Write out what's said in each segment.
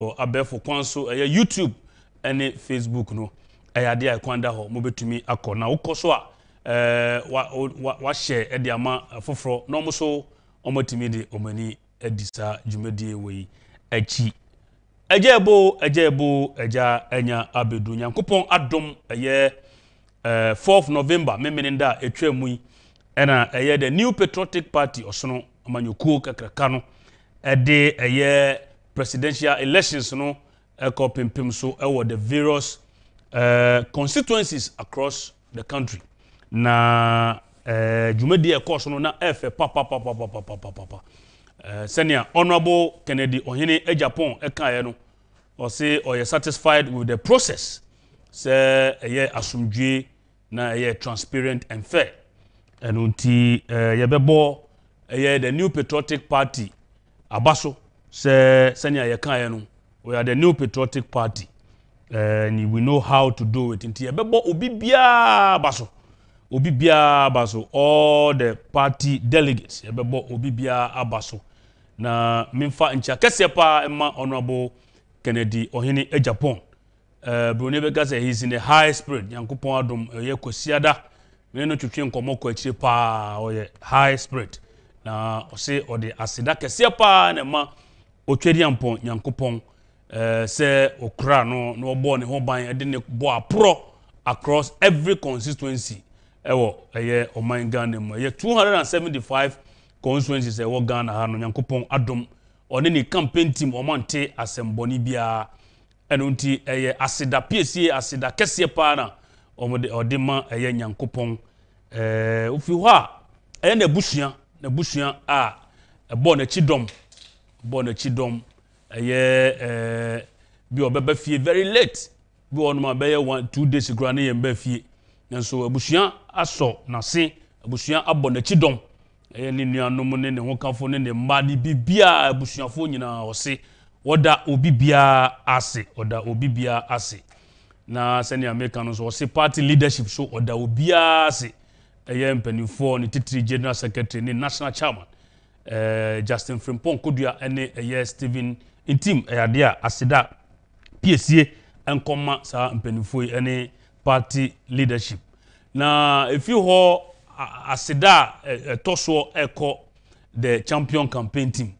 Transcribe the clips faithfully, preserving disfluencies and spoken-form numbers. or abefo kwanso eh YouTube ene Facebook no eh ade akwanda ho mo betumi akọ na ukoso a eh wa share e de ama foforo no mo so omotimi de omani edisa jumedie we achi ejebo ejebo eja enya abedu nyankopon adom eh fourth of November memeninda etwemu yi ena eh the New Patriotic Party osono amanyoku kakraka no eh de eh presidential elections no echo pimpim so ewo the various uh, constituencies across the country na eh jumedi e course no na efe pa pa pa pa pa pa pa pa eh senior honorable Kennedy Ohene e Japan e kan ye no o say or you satisfied with the process say eh asumdwe na eh transparent and fair and unti eh yebebo eh the New Patriotic Party abaso say senior ye kan ye no. We are the New Patriotic Party, uh, and we know how to do it. Inti ebebo obi bia baso, obi bia baso. All the party delegates ebebo obi bia abaso. Na minfa incha kese pa emma honorable Kennedy Ohene e Japan. Uh, Bruni Begase he's in the high spirit. Yankupon adum ye kosiada. Neno chuchu nkomo koeche pa oye high spirit. Na ose ode asida kese pa emma ochedi yampon yankupon. Uh, say okra no no born ho ban e de bo pro across every constituency ewo eh oman Ghana mo eh two hundred seventy-five constituencies ewo Ghana ha no nyankopon adom one ni campaign team omante asemboni bia eno nti eh aseda P C aseda kese pa na omode odema eh nyankopon eh ofi ho a eh na busua na busua a ebo na chidom bo na chidom yeah, be on bebe fie very late. Be on my beye one two days granny and befie. And so a bushian aso na se a bushian abonechidom. A linear no money and one phone and the madi bibia bushian phone in our say, or that obibia assay, or that obibia assay. Na send the Americans or say party leadership so or that obia assay. A young penny four and three general secretary and national chairman. Justin Frimpong Kodia and a year Stephen. In team, a idea, asida, P S C, and comma, sa penifui, any party leadership. Now, if you ho asida, a toso echo the champion campaign team,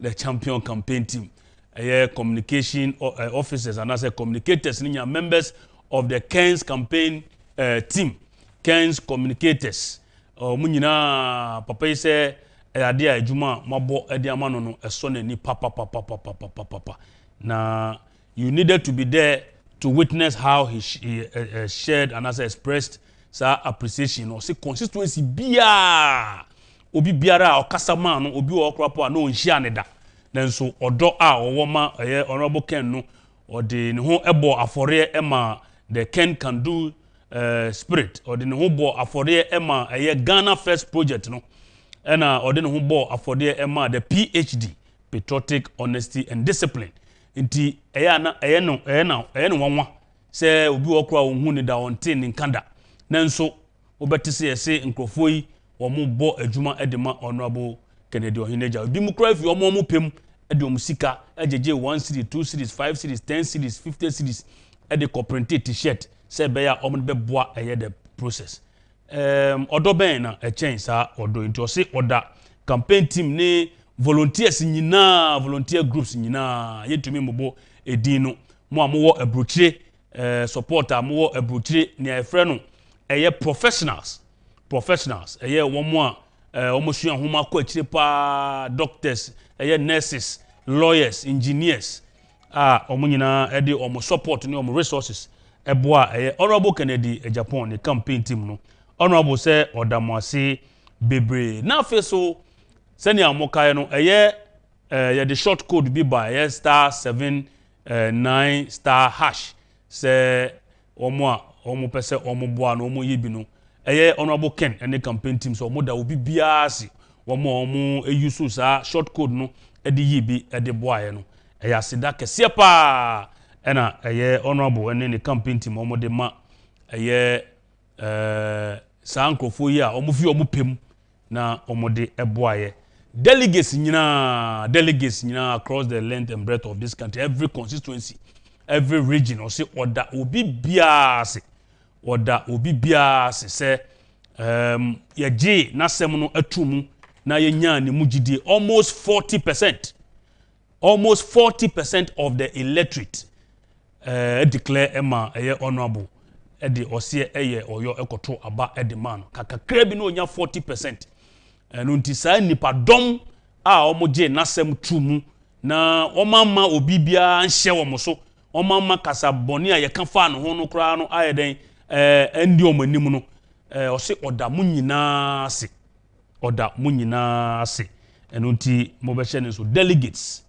the champion campaign team, a communication officers and as a communicators, members of the Cairns campaign uh, team, Cairns communicators. Munina, papa say. Idea Juma Mabo Ediamano a son and papa papa papa papa papa. Now you needed to be there to witness how he, sh he uh, uh, shared and as expressed sa appreciation or say constituency bia obi biara or kasama no obi or crapa no shianeda. Then so odo a or woman a honorable Ken no or the no ebo afore emma the Ken can do uh, spirit or the no bo afore emma a Ghana first project no. And I ordained who bore a for dear Emma the P H D, Patriotic Honesty and Discipline. Inti Ayana, Ayano, Ayana, Ayano, say, Ubu Okra, wounded on tin in Kanda. Nanso, Obertis, say, and Crofui, or move bore a Juma Edema, Honorable Kennedy Ohene Japan. Bimukra, if you are more mupim, Edom Sika, Edge one city, two cities, five cities, ten cities, fifteen cities, at the corporate t shirt, say, Baya, Ombe Bois, I had the process. Um, odo bena a change sa odo into say order campaign team ne volunteers nyina volunteer groups nyina yetumi mbo edino mo amwo abrochire eh supporter amwo abrochire ne afre no eye professionals professionals eye womo a omosua homa kwa chire pa doctors eye nurses lawyers engineers ah omo nyina e de omo support ne omo resources eboa eye honorable Kennedy e Japan ne campaign team no Honorable say or damasi bebre. Now feso senior mokaye no eye eh the short code be by star seven nine star hash. Say omo omo pese omo boa no omo yibi no. Eye honorable Ken and the campaign team so omo da obi biasi. Omo omo e use sa short code no e di yibi e di boaye no. Eye asida kese pa ena eye honorable and the campaign team omo de ma eye eh uh, sankrofo yi a omo fi omo pem na omode eboaye Delegates nyina, delegates nyina across the length and breadth of this country, every constituency, every region, or say order obi biase, order obi biase say um yeje na semuno atumu na yenya ne mujide almost forty percent, almost forty percent of the electorate uh, declare Emma eye honorable e de ose eye oyo ekoto aba e de man kakakra bi no nya forty percent. Enu nti saa nipadom a omoje nasem tumu na omama obi bia nhye wo mo so omama kasaboni a ye kan fa no ho no kra no ayeden eh endi omanim no eh ose oda mu nyina ase oda mu nyina ase enu nti mo be hye nso delegates,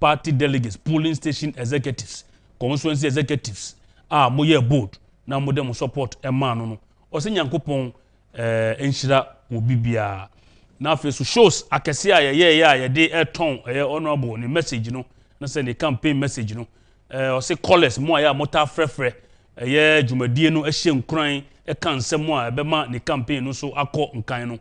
party delegates, polling station executives, constituency executives a mo ye board na mo dem support e ma no no ose nyankopon eh enhyira obi bia. Now, face shows I can see a yeah, yeah, yeah, they tone, a honorable message, you know, not send a campaign message, you know, or say callers, more, yeah, mota frefre, a yeah, Jumadino, a shame crying, a can say more, a bema, the campaign, no so I call on Kaino,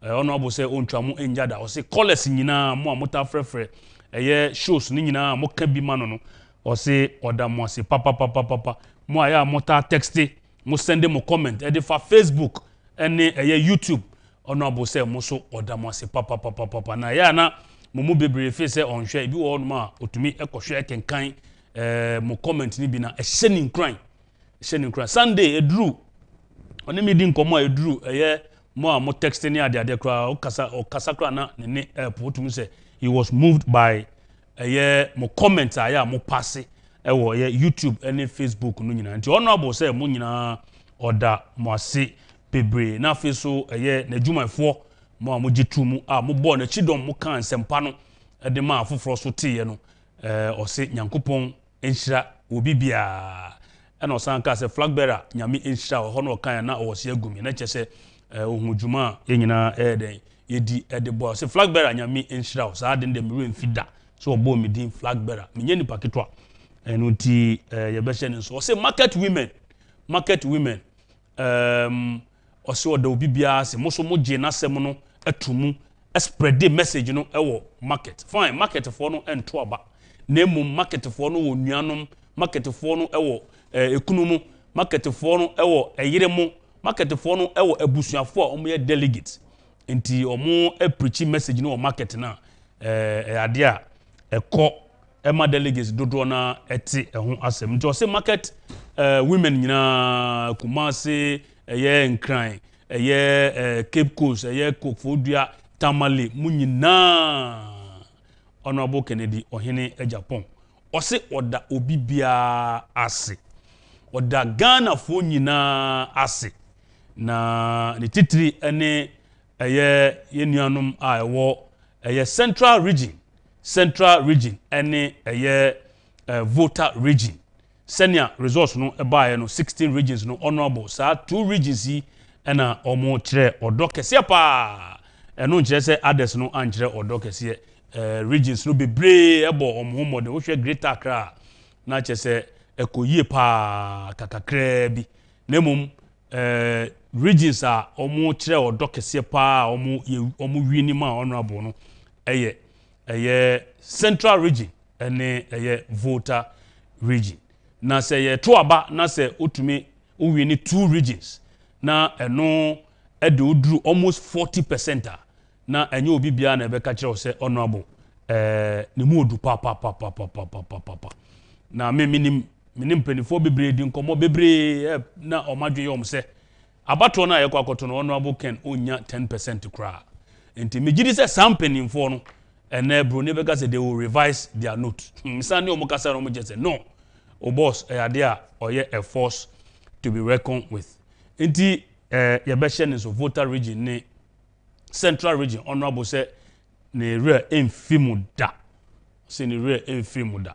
a honorable say on Tramu and Yada, or say callers in Yina, more mota frefre, a yeah, shows Nina, more can be manono, or say, or that more say, papa, papa, papa, more, yeah, mota texte, must send them a comment, and if I Facebook and a YouTube. Honorable say moso odamo se papa papa papa na ya na mumu bebre fe se onhwe bi wo ma otumi ekohwe kenkan eh mo comment ni bi na ehye ni nkran ehye ni nkran Sunday edru oni mi di nkomo edru eh mo mo text ni ade ade kra okasa okasa kra na ne otumi say he was moved by eh mo comment aya mo pass eh wo YouTube and Facebook no nyina nti honorable say mo nyina oda mo ase bebre na fe so eye na dwumanfo mo amoje tumu a mo bo na chidom mo kan sempa no e de ma afoforo so tie no eh ose nyankopon enhyira obi bia e na osanka se flag bearer nyame enhyira ho no kan na o se agumi na kyese ohun dwuma ye nyina e den ye di e de bo se flag bearer nyame enhyira o sa de dem ru enfida so obo mi din flag bearer menye ni paketwa eno ti ye behye ni so ose market women market women um also the Obibia se moso moje na sem no atumu spread the message no ewo market fine market for no ento aba na emu market for no onuanom market for no ewo ekunumu market for no ewo eyiremu market for no ewo ebusuafo a omo ye delegate enti omo preach message no market na eh ade a ekọ ema delegates dodo na eti ehun asem nti o se market women nyina Kumasi eye nkran eye Cape Coast eye Kokfodua Tamale munyina Honorable Kennedy ohene Japan ose oda obi bia ase oda Ghana fo nyina ase na ni titiri ene eye yenuanum a ewo eye Central Region Central Region ene eye voter region senior resource no ebaye no sixteen regions no honorable sa two regions yi na omo kire odo kese pa eno nkire se others no ankire odo kese regions no bebre ebo omo homo de wo hwe Greater Accra na kire se ekoyie pa kakakre bi nemum eh regions a omo kire odo kese pa omo omo wi ni ma honorable no eye eye Central Region ene eye voter region na se ye toaba na se otumi owi ni two regions na eno e de odru almost forty percent na enye obi bia na be ka kire se honorable eh ne mu odu pa pa pa pa pa pa pa na me minim minim penifo bebre di nkomo bebre na omadwe yom se abato na ye kwakoto no honorable Ken onya ten percent kra enti me gidi se sam penifo no ene bro ne be ka se they will revise their note misani omukasa no mujese no O boss, a idea or yet a force to be reckoned with. Indeed, a Yabeshan is a voter region, ne Central Region, honorable said, ne rare infimo da. Say, ne rare infimo da.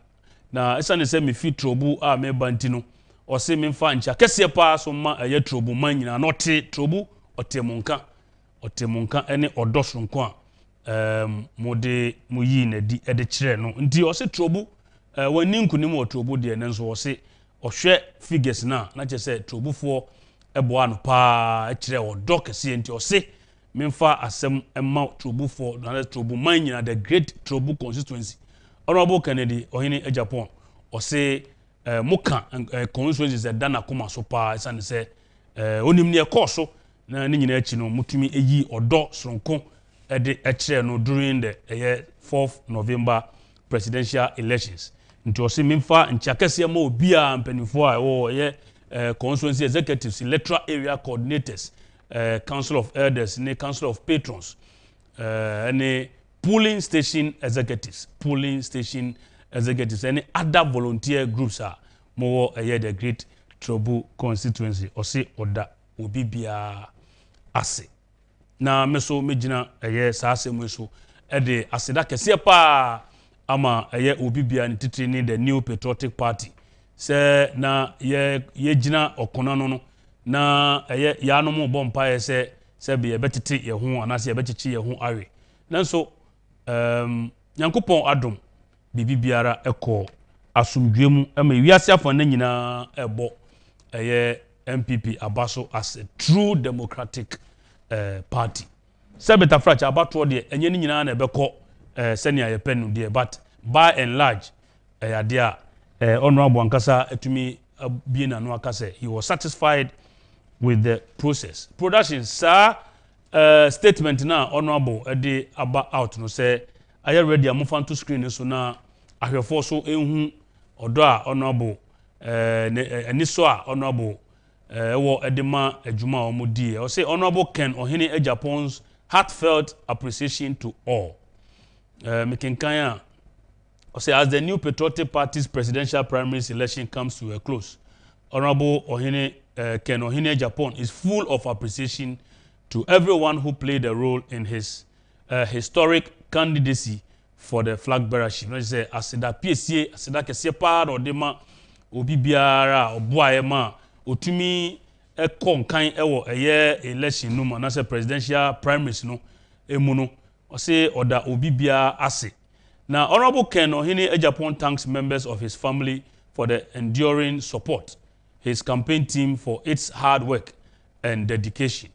Now, it's only semi feet trouble, ah, me bantino, or semi fancha, Cassia pass on my yet trouble, mine, and not tea trouble, or temonka, or temonka, any or dosun qua, um, mode muyine, di editre, no, indeed, or say trouble. Uh, when ninku ni mo trouble de nenso o se o hwe figures na na che se trouble for eboa no pa e kire o doc se enti o se Minfa asem emma Trobu for another Trobu mine the great Trobu constituency. Honorable Kennedy Ohini Japan or say uh, Moka and uh, constituency is a Dana Kuma Sopa and say onim near Corso na ni nyina chi no mutumi eyi odo sronko e de e kire no during the fourth November presidential elections nti o se minfa nchakese ma obi a mpanifo a wo ye constituency executives electoral area coordinators uh, council of elders ne council of patrons uh, ne polling station executives polling station executives and other volunteer groups are more here the great Trouble constituency or say oda obi bia ase na meso megina eye saase mweso e de aseda kese pa ama eye obi bia ni titiri ni the New Patriotic Party se na ye ye gina okona no na eye ya no mo bompa ye se se be ye betiti ye ho anase ye bechichi ye ho awe nanso um Nyankopon adom bibi biara ekọ asumdwe mu ama wiase afon na nyina ebo eye M P P Abaso as a true democratic uh, party. Sebeta Fracha abato de enye ni nyina na ebeko senior ye penu de but by and large eh dia honorable Ankasa etumi bi na no akase he was satisfied with the process. Production sir uh, statement na honorable de aba out no say I already am fan to screen so na ahwefo so enhu odo a honorable eh aniso a honorable Uh, wo edema ejuma omudi. I say Honorable Ken Ohene Ejapon's heartfelt appreciation to all. Uh, Mekenkanya. I say as the New Patriotic Party's presidential primary election comes to a close, Honorable Ohene uh, Ken Ohene Ejapon is full of appreciation to everyone who played a role in his uh, historic candidacy for the flag bearership. I say aseda P S A aseda kese pa odema obibiara obuaema. Utimi e kon kan ewo eye election no na se presidential primaries no emu no o se oda obi bia ase na Honorable Ken Ohene Ejapan thanks members of his family for the enduring support, his campaign team for its hard work and dedication,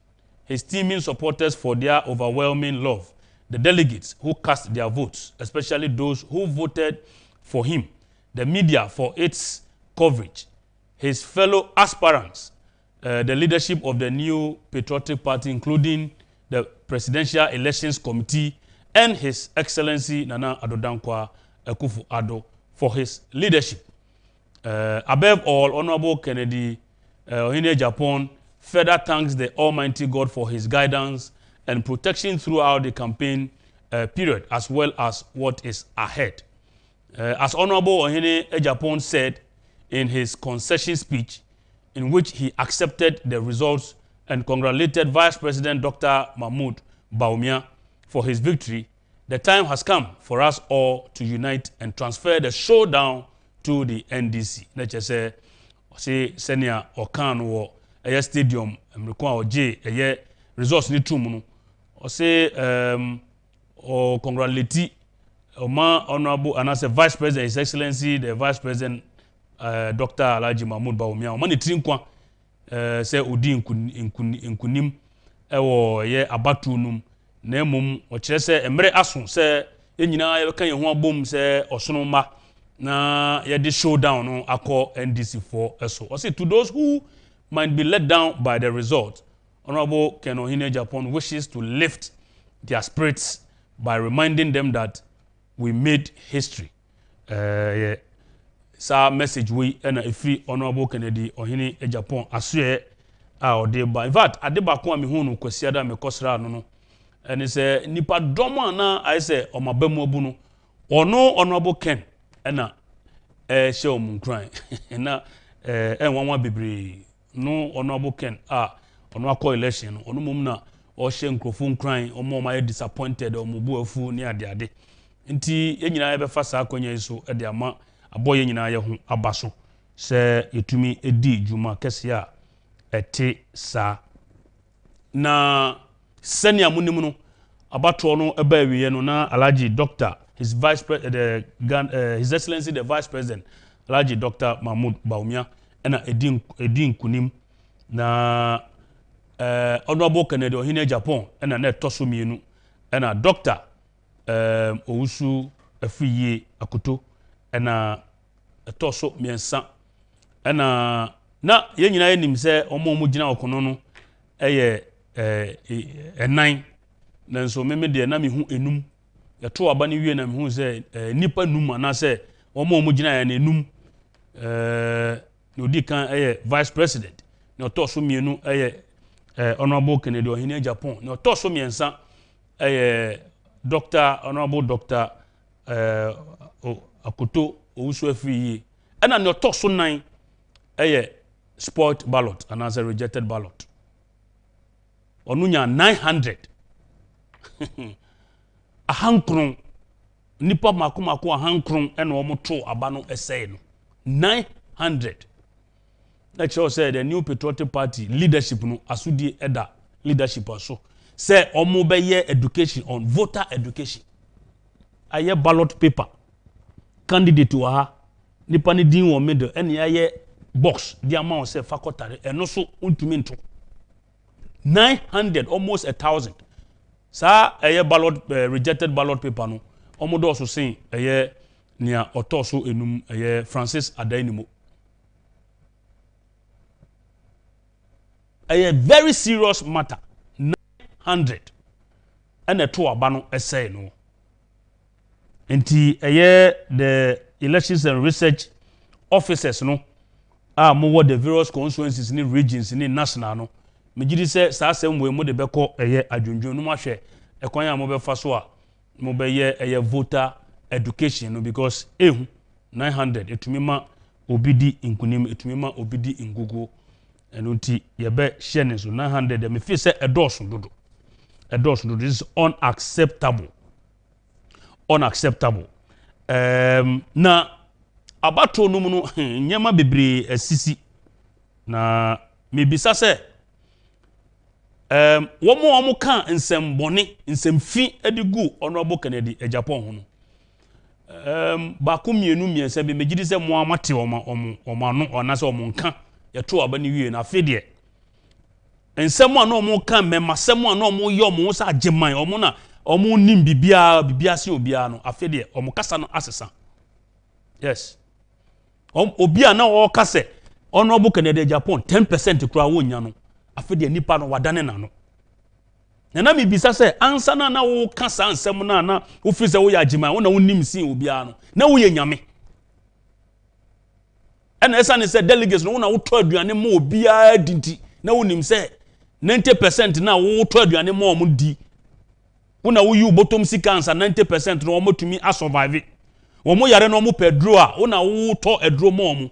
his teaming supporters for their overwhelming love, the delegates who cast their votes, especially those who voted for him, the media for its coverage, his fellow aspirants, uh, the leadership of the New Patriotic Party, including the Presidential Elections Committee, and His Excellency Nana Addo Dankwa Akufo-Addo for his leadership. Uh, above all, Honorable Kennedy Ohene Ejapan further thanks the Almighty God for his guidance and protection throughout the campaign uh, period, as well as what is ahead. Uh, as Honorable Ohene Ejapan said, in his concession speech, in which he accepted the results and congratulated Vice President Doctor Mahmoud Bawumia for his victory, the time has come for us all to unite and transfer the showdown to the N D C. Let's just say, say Senior Okan or a stadium, or J, a resource need to or say, or congratulate Honorable and as a Vice President, His Excellency, the Vice President. Uh, Doctor Alhaji Mahmoud Bawumia omani trinkwa uh, se odi nkunim ewo ye abatu num na emum okire se emre asun se enyina ye kan ye ho abom se osono ma na ye the showdown no akọ N D C four eso o say to those who might be let down by the result, Honorable Ken Ohene Ejapan wishes to lift their spirits by reminding them that we made history. Uh, yeah. Sa message we and a free Honorable Kennedy Ohene Ejapan asue a odeba. In fact, adeba kwa mi hunu kwesiada me kosra no no. And it's a nipa domo na I say o mabemu obu no. Ono Honorable Ken na eh she o munkran. Na eh enwanwa bebre no Honorable Ken a ono akọ election no ono mum na o she nkrofo nkran o mo ma disappointed o mo bu afu ni ade ade. Nti enyina ye be fa sa akonya iso e de ama aboye nyina ye ho abaso se yetumi edi juma kese a ete sa na senior munim no abato no eba wiye no na Alhaji Doctor his vice president uh, his excellency the vice president Alhaji Doctor Mahmoud Bawumia na edi edi nkunim na Uh, Honorable Kennedy Ohine Japan and Annette Tosumienu and a doctor um, Ousu Afiye Akuto and a Toso Miensa and a na yenina nimse omo mujina okonono eye eh nine nanso meme de na mehu enum ya to aba ne wie na mehu se nipa num ana se omo mujina ya enum eh no di kan eye vice president no Toso Mienu eye Eh, Honorable Kennedy Ohine Japan. No toso miensa eh, Doctor Honorable Doctor eh, oh, Akuto Owusu-Afwiyi. And then no toso nine eh, sport ballot and as a rejected ballot. Onunya nine hundred. A hankron nipa makumako a hankron and omoto abano essay no nine hundred. Let's all say the new patriotic party leadership no asudi eda leadership also say omobeye education on voter education. Aye ballot paper candidate waha nipa ni din wo middle eni aye box dia ma say faculty eno so untumi nto nine hundred almost a thousand sa aye ballot rejected ballot paper no omodo so say aye nia otoso enum aye Francis Adainimo. A very serious matter. nine hundred. And a two abano essay no. And the elections and research officers no are more the various constituencies in the regions in the national no. Majidi say sa se mwe mo de beko eye adwondwo no mahwe e kon ya mo be fa so a mo be ye eye voter education no because ehu nine hundred etumima obidi inkunim etumima obidi ingugo. And unti yebe shene so nine hundred and me feel say endorse dodo endorse dodo this is unacceptable unacceptable um na abato no mu no nyema bebre asisi na me bisa say um wo mo wo mo kan nsembone nsemfi edigu Honorable Kennedy Japan ho no um ba ko mienu miense be megidi say mo amate wo ma wo ma no ona say wo mo kan ya to abani wie na afede ensemo na omo kan memasemo na omo yo omo sa ajeman omo na omo nim bibia bibia se obia no afede omo kasa no asesa yes om obia na o kasa ono bu Kennedy Japan ten percent kura wonya no afede nipa no wadane na no na na mi bisa se ansa na na wo kasa ansem na na wo fi se wo ya ajeman wo na wo nim sin obia no na wo ye nyame. And as I said, delegates, no one will told you any more be a dinty. No one himself ninety percent now will told you any more mundi. When I will you bottom sick cancer ninety percent no more to me as survive it. Or more yard no more per drawer, on a wool tore a draw mom,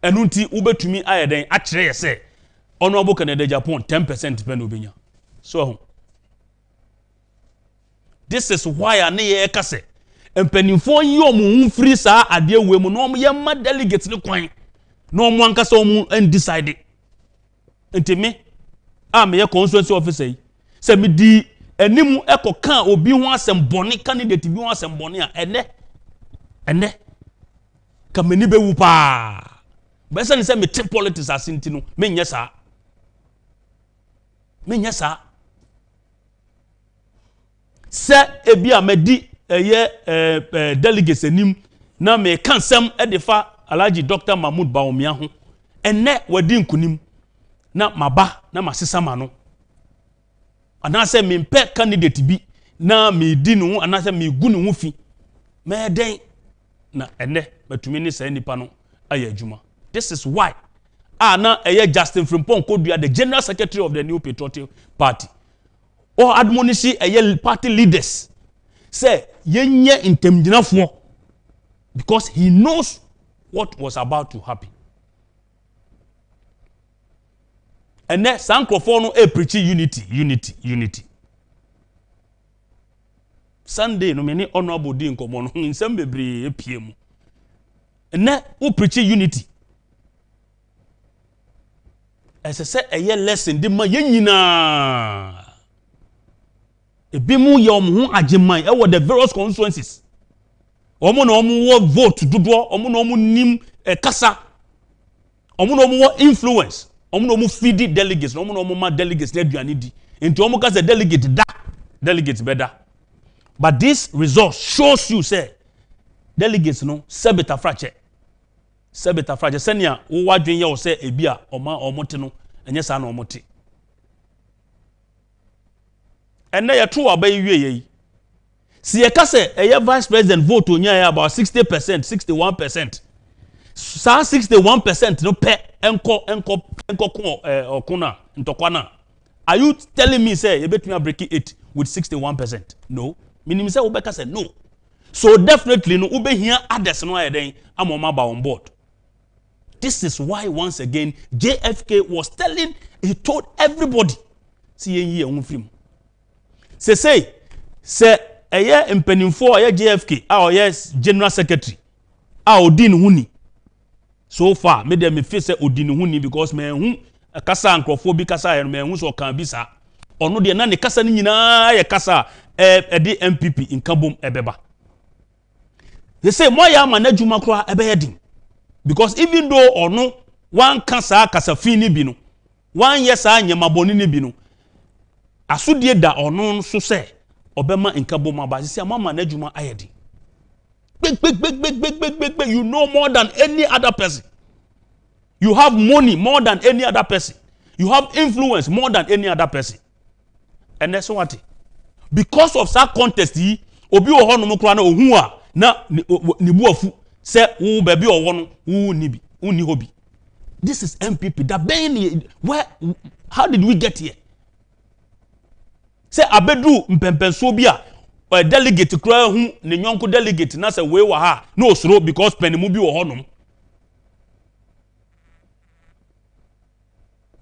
and unti uber to me I then actually say, Honorable Kennedy Japan ten percent penobina. So this is why I need a cassette. And penny for you moon free sa a dear women, no more delegates no coin. No one can so moon and decide it. And to me, I'm a constituency officer. Say me di and nimu echo can or be one some bonny candidate to be one some bonny and ne and ne come in be whoopa. But send me tip politics as in Tino, mean yes, sir. Mean yes, sir. Sir, a be a medi. Eye delegates enim na me kansem e defa Alaji Doctor Mahmoud Bawumia ho enne wadi nkunim na maba na masesa ma no ana se me pe candidate bi na me di no ana se me gu ne ho fi me den na enne matumi ne sai nipa no aye adwuma. This is why ana eye Justin Frimpong Kodua, the general secretary of the New Patriotic Party, or admonishi eye party leaders say yenye intemjinafo because he knows what was about to happen. And then Sankrofo no e preach unity, unity, unity. Sunday no many honorable din komo no nsem bebre e piem. And then we preach unity. As I say a lesson di ma yenyina. Ebimu ye omo ho ajeman e wo the various constituencies omo na omo wo vote dodo omo na omo nim kasa omo na omo wo influence Omu omu feed delegates. Omu omu ma delegates ne duanidi. Into omu kase delegate da delegates better. But this result shows you say delegates no sebeta fracture. Sebeta fracture. Senior uwa dunya o se ebia oma omote no enye sa na omote. Enne ya true abai yeye. Si ye kase eye vice president vote onya ya about sixty percent, sixty-one percent. Sa sixty-one percent no pe enko enko enko ko eh okuna ntokwana. Are you telling me say you bet me break it with sixty-one percent? No. Minimum say Obeka say no. So definitely no ube here others no are then amoma ba on board. This is why once again J F K was telling he told everybody see ye on film. Say say say eye empenimfo eye J F K ah yes general secretary ah odin huni. So far, me dem me face odin huni because me hu kasa ankrofobia kasa me hu so kan bi sa ono de na ne kasa ni nyina ye kasa eh edi M P P nkabom ebeba. They say moya manajuma kwa ebe yedin because even though ono one kasa kasa fini bi no one year sa nyemaboni ni bi no asudie da ono so say obema nkabom aba say mama manajuma ayedin. Big, big, big, big, big, big, big, big. You know more than any other person. You have money more than any other person. You have influence more than any other person. And that's what it. Because of that contest, he obi oho no mukra na ohua na ni bu afu say wo ba bi oho no wo ni bi, wo ni hobi. This is M P P. That being where how did we get here? Say abedru mpempenso bia a delegate cry who ne nyonko delegate na say we wa ha no osoro because penimu bi wo honum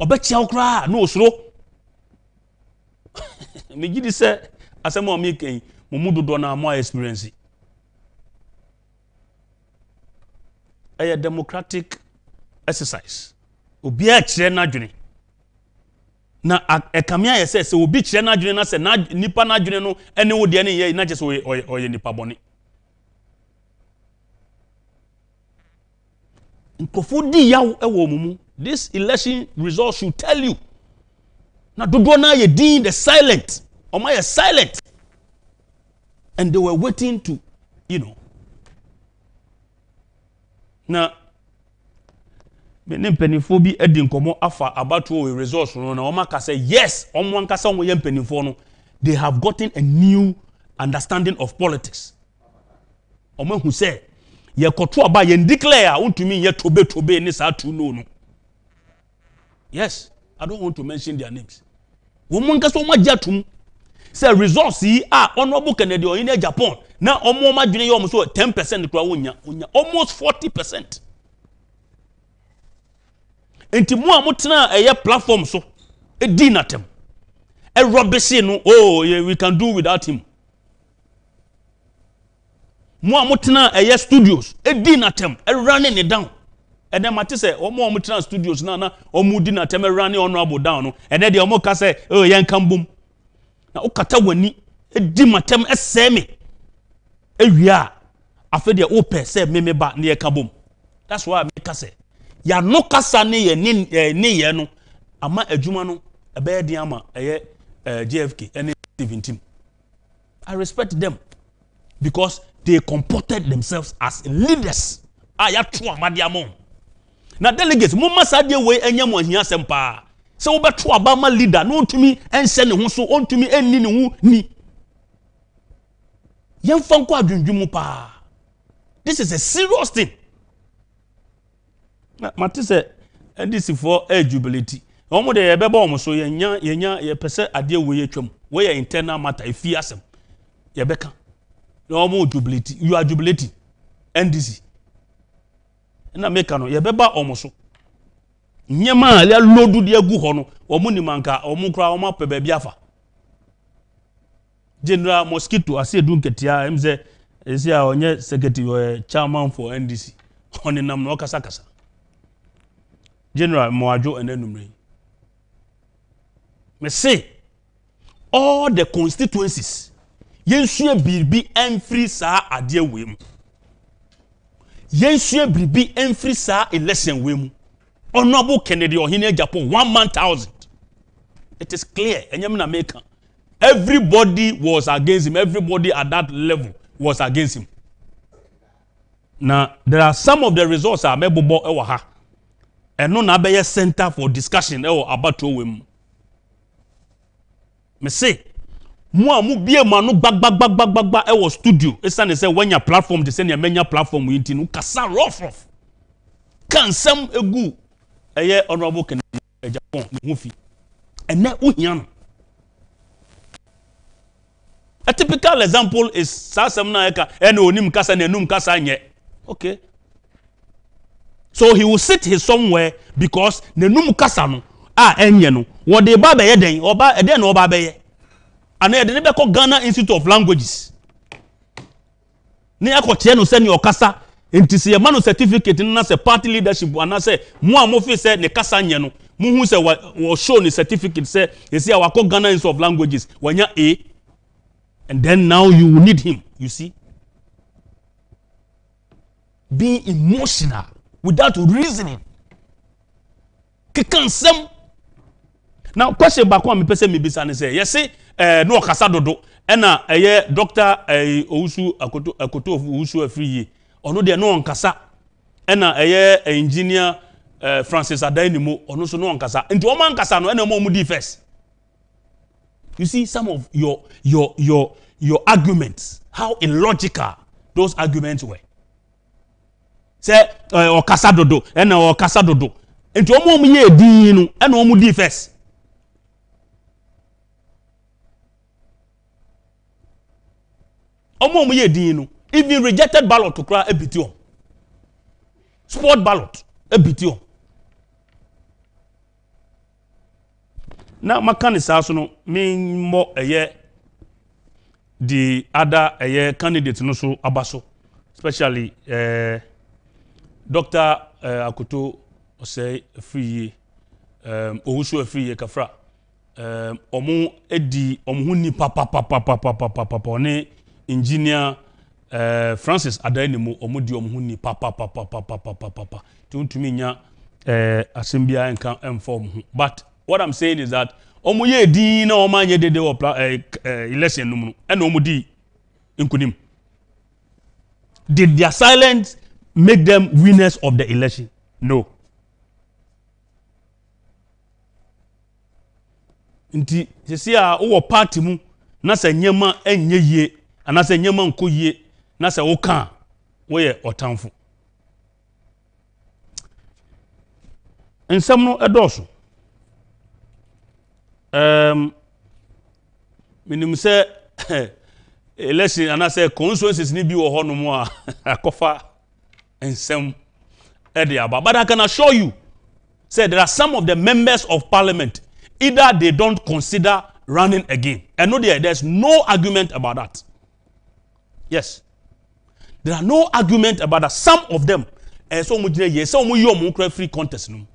obetia okra no osoro me gidi say asem o me kan momudodo na mo experience a democratic exercise obi a kire na dwene na ekamia yese se obi kire na adwene na se na nipa na adwene no ene wo de ne ye na je so oye nipa bone nkofo di yawo ewo mumu. This election result should tell you na dodo na ye din the silent or my silent and they were waiting to you know na me ne mpanimfo bi edi nkomo afa abatuo we resource no na omaka say yes omo nkasa omo ye mpanimfo no they have gotten a new understanding of politics omo hu say ye koto aba ye declare untumi ye tobe tobe ni sa tu no no yes I don't want to mention their names omo nkasa omo jatum say resource yi ah honorable Kennedy oyin in Japan na omo ma dwene ye omo so ten percent kura wonya onya almost forty percent enti mo amotena eye platform so e di natem e rubbish no oh yeah, we can do without him mo amotena eye studios e di natem e running it down and then mate say omo amotena studios na na omo di natem e running honorable down no and then the omo ka say oh yen kan bom na okata wani e di matem e se me e wia afa de o pe say me me ba na ye ka bom. That's why me ka say ya no kasa ne ye ne ye no ama adwuma no ebe de ama eye J F K and Steven team. I respect them because they comported themselves as leaders. Aya to amade amon na delegates mo masa de we anya mo hia sempa se wo beto aba ma leader no ntumi ense ne ho so ontumi enni ne ho ni yan fanko adwundwum pa. This is a serious thing. Mate say N D C for a jubility. Omo de ye beba omo so ye nya ye nya ye pese ade we ye twam. We ye internal matter ifi asem. Ye beka. Na omo jubility. You are jubilating N D C. Na meka no ye beba omo so. Nyema ale lodu de agu ho no omo ni manka omo kra omo pebe bia fa. General Mosquito ase du nketia emze ese a onye secretary chairman for N D C. Oni nam no kasa kasa. General Moajo and Enumere. Me say all the constituencies yensue biribi enfri sa ade we mu. Yensue biribi enfri sa election we mu. Honorable Kennedy Ohine Japon, one man thousand. It is clear. Everybody was against him. Everybody at that level was against him. Now, there are some of the results that are mebo ewaha. And no na be center for discussion about to him. Me say, Mwa mu biye manu bag bag bag bag bag bag ewo studio. Esan they say when your platform, they say your many platform we intinu kasa rough rough. Can some egu aye honorable Kennedy Japon mufi. And now uhiano. A typical example is Sasamna Eka and Onim Kasa and Num Kasa nye. Okay. So he will sit here somewhere because Nenum Kasano ah enyeno. What the Baba Eden or Ba Eden or Babe. And they never call Ghana Institute of Languages. Near Cocheno send your Kasa into see a man certificate in us a party leadership. And I say, Mua Mofi said Nekasanyano. Muhu said was shown a certificate, said, you see, our Ghana Institute of Languages. When you're A. And then now you will need him, you see. Being emotional without reasoning. Kikansem. Now, question back on me, person me bisa and say, yes, see, no kasadodo. Ena aye doctor aye ousu akoto akoto ousu afriye. Ono de no ankasa. Ena aye engineer Francis Adainimo. Ono so no ankasa. Nti o man ankasa no ena mo mu di first. You see some of your your your your arguments, how illogical those arguments were. Say or kasadodo, and or kasadodo. And to omo ye di no, and omo di first. Omo ye di no. Even rejected ballot to cry a bitio. Sport ballot a bitio. Now, my candidates also no mean more a year. The other a year candidates no so abaso, especially uh, Doctor uh, Akoto Osei Afriye, um, Owusu Afriye Kafra, um, Omo Edi Omuhuni Papa Papa Papa Papa Papa One Engineer uh, Francis Adainimo Omo Di Omuhuni Papa Papa Papa Papa Papa. Tuntumi nya Asimbia enka inform, but what I'm saying is that omuye di na omanye dede wo election no mu and omudi inkunim. Did their silence make them winners of the election? No. Nti sisi a wo party mu na se nyema enye yie ana se nyema nko yie na se wo kan wo ye otamfo. Nsem no edoso. Um, minimum say election and I say consequences ni bi wo ho no mo a akofa ensem e dey aba. But I can assure you, say there are some of the members of parliament either they don't consider running again. And no, there there's no argument about that. Yes, there are no argument about that. Some of them, so mu jine yes, so mu yo mu kra free contest no.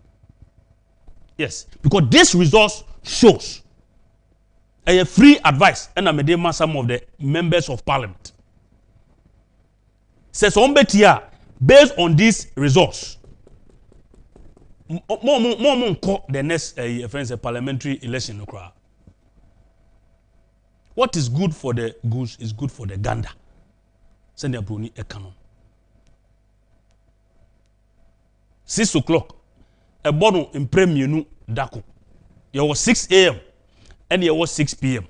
Yes, because this resource shows a free advice and I may some of the members of parliament. Says on betia based on this resource. More more call the next uh, friends, a parliamentary election. What is good for the goose is good for the gander. Send a Bruni a canon. Six o'clock. A bottle in premium dako. There was six A M and there was six P M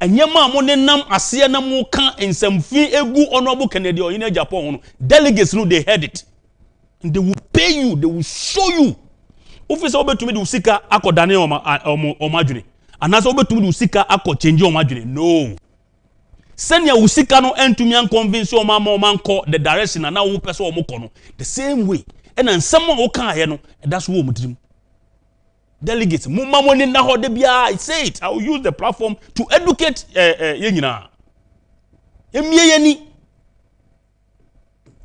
And yama monen nam asia namu kan and some fee egu honorable Kennedy or in Japan. Delegates know they heard it. And they will pay you, they will show you. Office obe to me do sika ako dane omajune. And as obe to me do sika ako change omajune. No. Send ya usika no end to me and convince your mama man call the direction and now who person omokono. The same way. And then someone who can't hear no, and that's what we dream. Delegates, I say it. I will use the platform to educate Yenina. Emieni.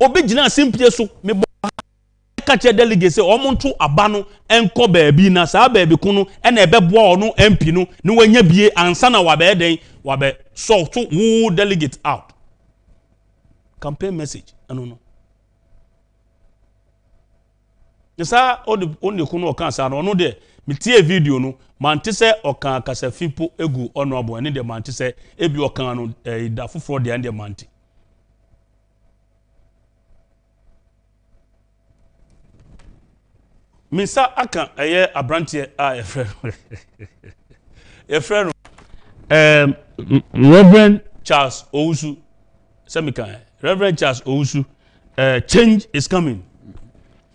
Obejina simply so me catch a delegate say omuntu abano enko baby na sa baby kuno and ebeboa ono M P no no wanya bie ansa na wabe den wabe so to woo delegate out. Campaign message. I don't know. Nisa odi oni kuno okansa no no de mitie video no mantise okan kasafipo egu ono abo ene de mantise ebi okan no eh, da foforo de ande manti Misa akan eye abrantie a efre efre no um Reverend Charles Owusu semikan Reverend Charles Owusu uh, change is coming.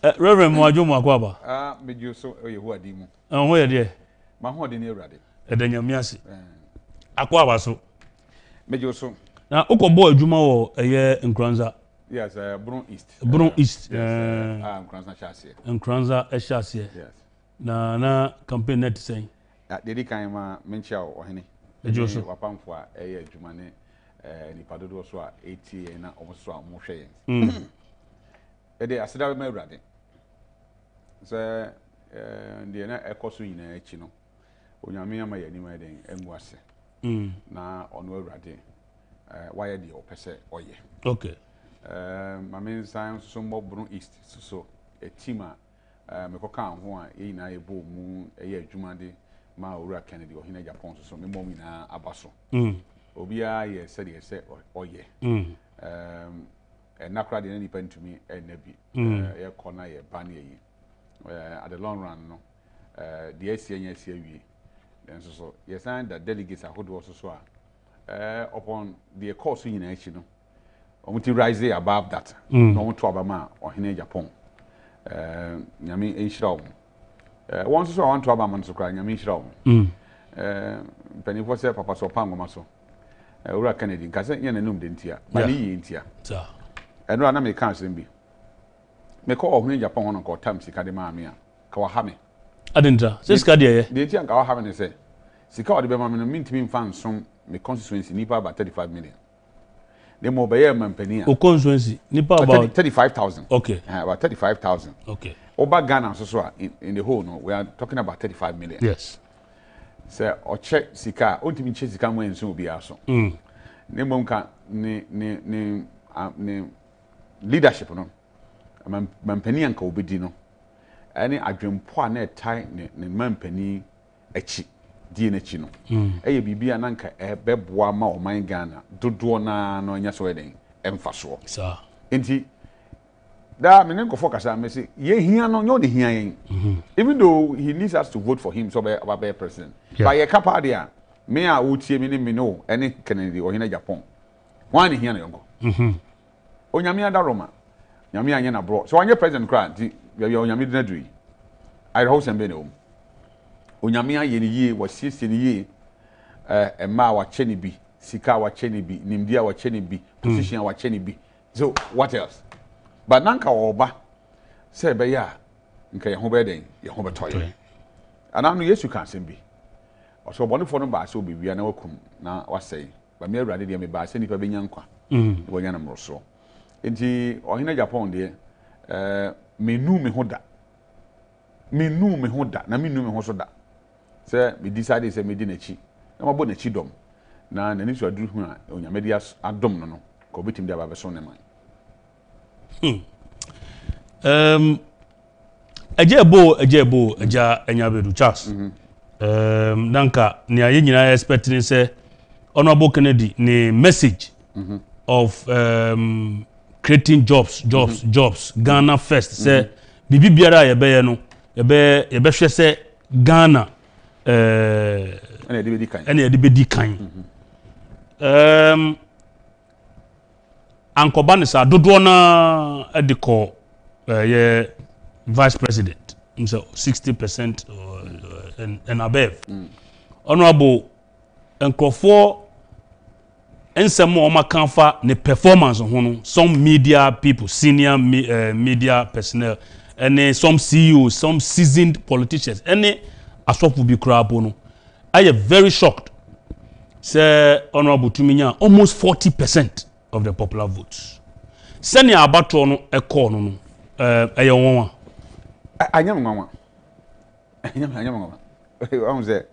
Uh, Reverend Mwajo Mwakwaba. Ah, mejo so Yehowa di mu. Anwo ye de. Ma ho de na Ewrade. E de nyamiase. Akwaba so. Mejo so. Na ukobo adwuma wo eye Nkranza. Yes, uh, Brun East. Brun uh, East. Yes, uh, ah, Nkranza Chase. Nkranza Chase. Yes. Na na campaign net say. Ah, dedi kan ma menchia wo hene. Mejo so wapamfo a eye adwuma ne eh ni padodo so a eighty na omoso a mo hwe yen. E de aseda ma Ewrade. Say eh de na ekoso nyina echi no onyame ama yani ma den emu ase mm na ono Ewrade eh waya de opese oye okay eh ma men science so mo Brun East so so etima eh me ko kan ho a e nyina e bo mu e ye adwuma de ma Owura Kennedy ohina Japan so so me mo nyina abaso mm obi a ye se de se oye mm um e nakra de na nipa ntumi e na bi eh ye kona ye ban ye Uh, at the long run, no, uh, the S C N S C A V, and so so, yes, and the delegates are who do also so uh, upon the course in nation, no, or to rise above that, mm. no to Abama or Hine Japan, uh, Yami Ishraum. Uh, once so on to Abaman to cry, Yami Ishraum, hm, uh, Penny was a papa so Pangomaso, Owura Kennedy, Cassette Yan and Num Dintia, Mali Intia, and Ranami Council be. Me ko ohun Japan hono ko tam sika de maami a ka wa ha me adinta se sika de ye de ti an ka wa ha me se sika o de be maami no mintimi mfa nsom me constituency nipa about thirty-five million de mo be ye mampania o constituency nipa about thirty-five thousand okay uh, about thirty-five thousand okay oba Ghana so so a in, in the whole no we are talking about thirty-five million yes se o che sika o ntimi che sika mo enso obi aso mm ne mo nka ne ne ne ne leadership no mampani anka obedi no ani adwempo a na etai ne mampani achi die na chi no eye bibia na anka ebeboa ma oman Ghana dodo na na nya so eden emfa so sir enti da menen ko focus am say ye hia no nyo de hia yen even though he needs us to vote for him so be our president but ye kapa dia me a wotie me ne me no ani Kennedy ohina Japan wan hia na yonko mhm onyame ada Roma Nyami anya na bro. So anya president grant, we are onyami na dui. I house and beno. Onyami anya ni ye was sixteen ye eh ema wa cheni bi, sika wa cheni bi, nimdia wa cheni bi, position wa cheni bi. So what else? But nanka oba say be ya nka ye ho be den, ye ho be toy. Ana no Yesu kan sem bi. Oso bonifo no ba so be wi na wakum na wasai. Ba me Awurade de me ba se nipa be nya nkwa. Mhm. Wo nya na mroso. Enti ohina Japan de eh menu me hoda menu me hoda na menu me hosoda se me decide se me di na chi na mabo na chi dom na na nisu aduru hu a onyame dia adom no no ko betim dia babeso ne man hmm um ajebo ajebo aja anya bedu Charles um nanka ni aye nyina expect ni se Honorable Kennedy ni message of um creating jobs, jobs, mm-hmm. jobs. Ghana first. Mm-hmm. Say, bibi biara yebe yano, yebe yebe shese Ghana. Eh. Any edibedi kind. Any edibedi kind. Um. Ankobani sa dodo na ediko ye vice president. So sixty percent and and above. Honorable Nkrofo. And some more comfort the performance on some media people, senior me, uh, media personnel, and uh, some C E Os, some seasoned politicians. Any aswap will be crap on. I am very shocked. Say Honorable Tuminya, almost forty percent of the popular votes. Senior Abatono a corner. Uh, I am one. I am one. I am one. I am there.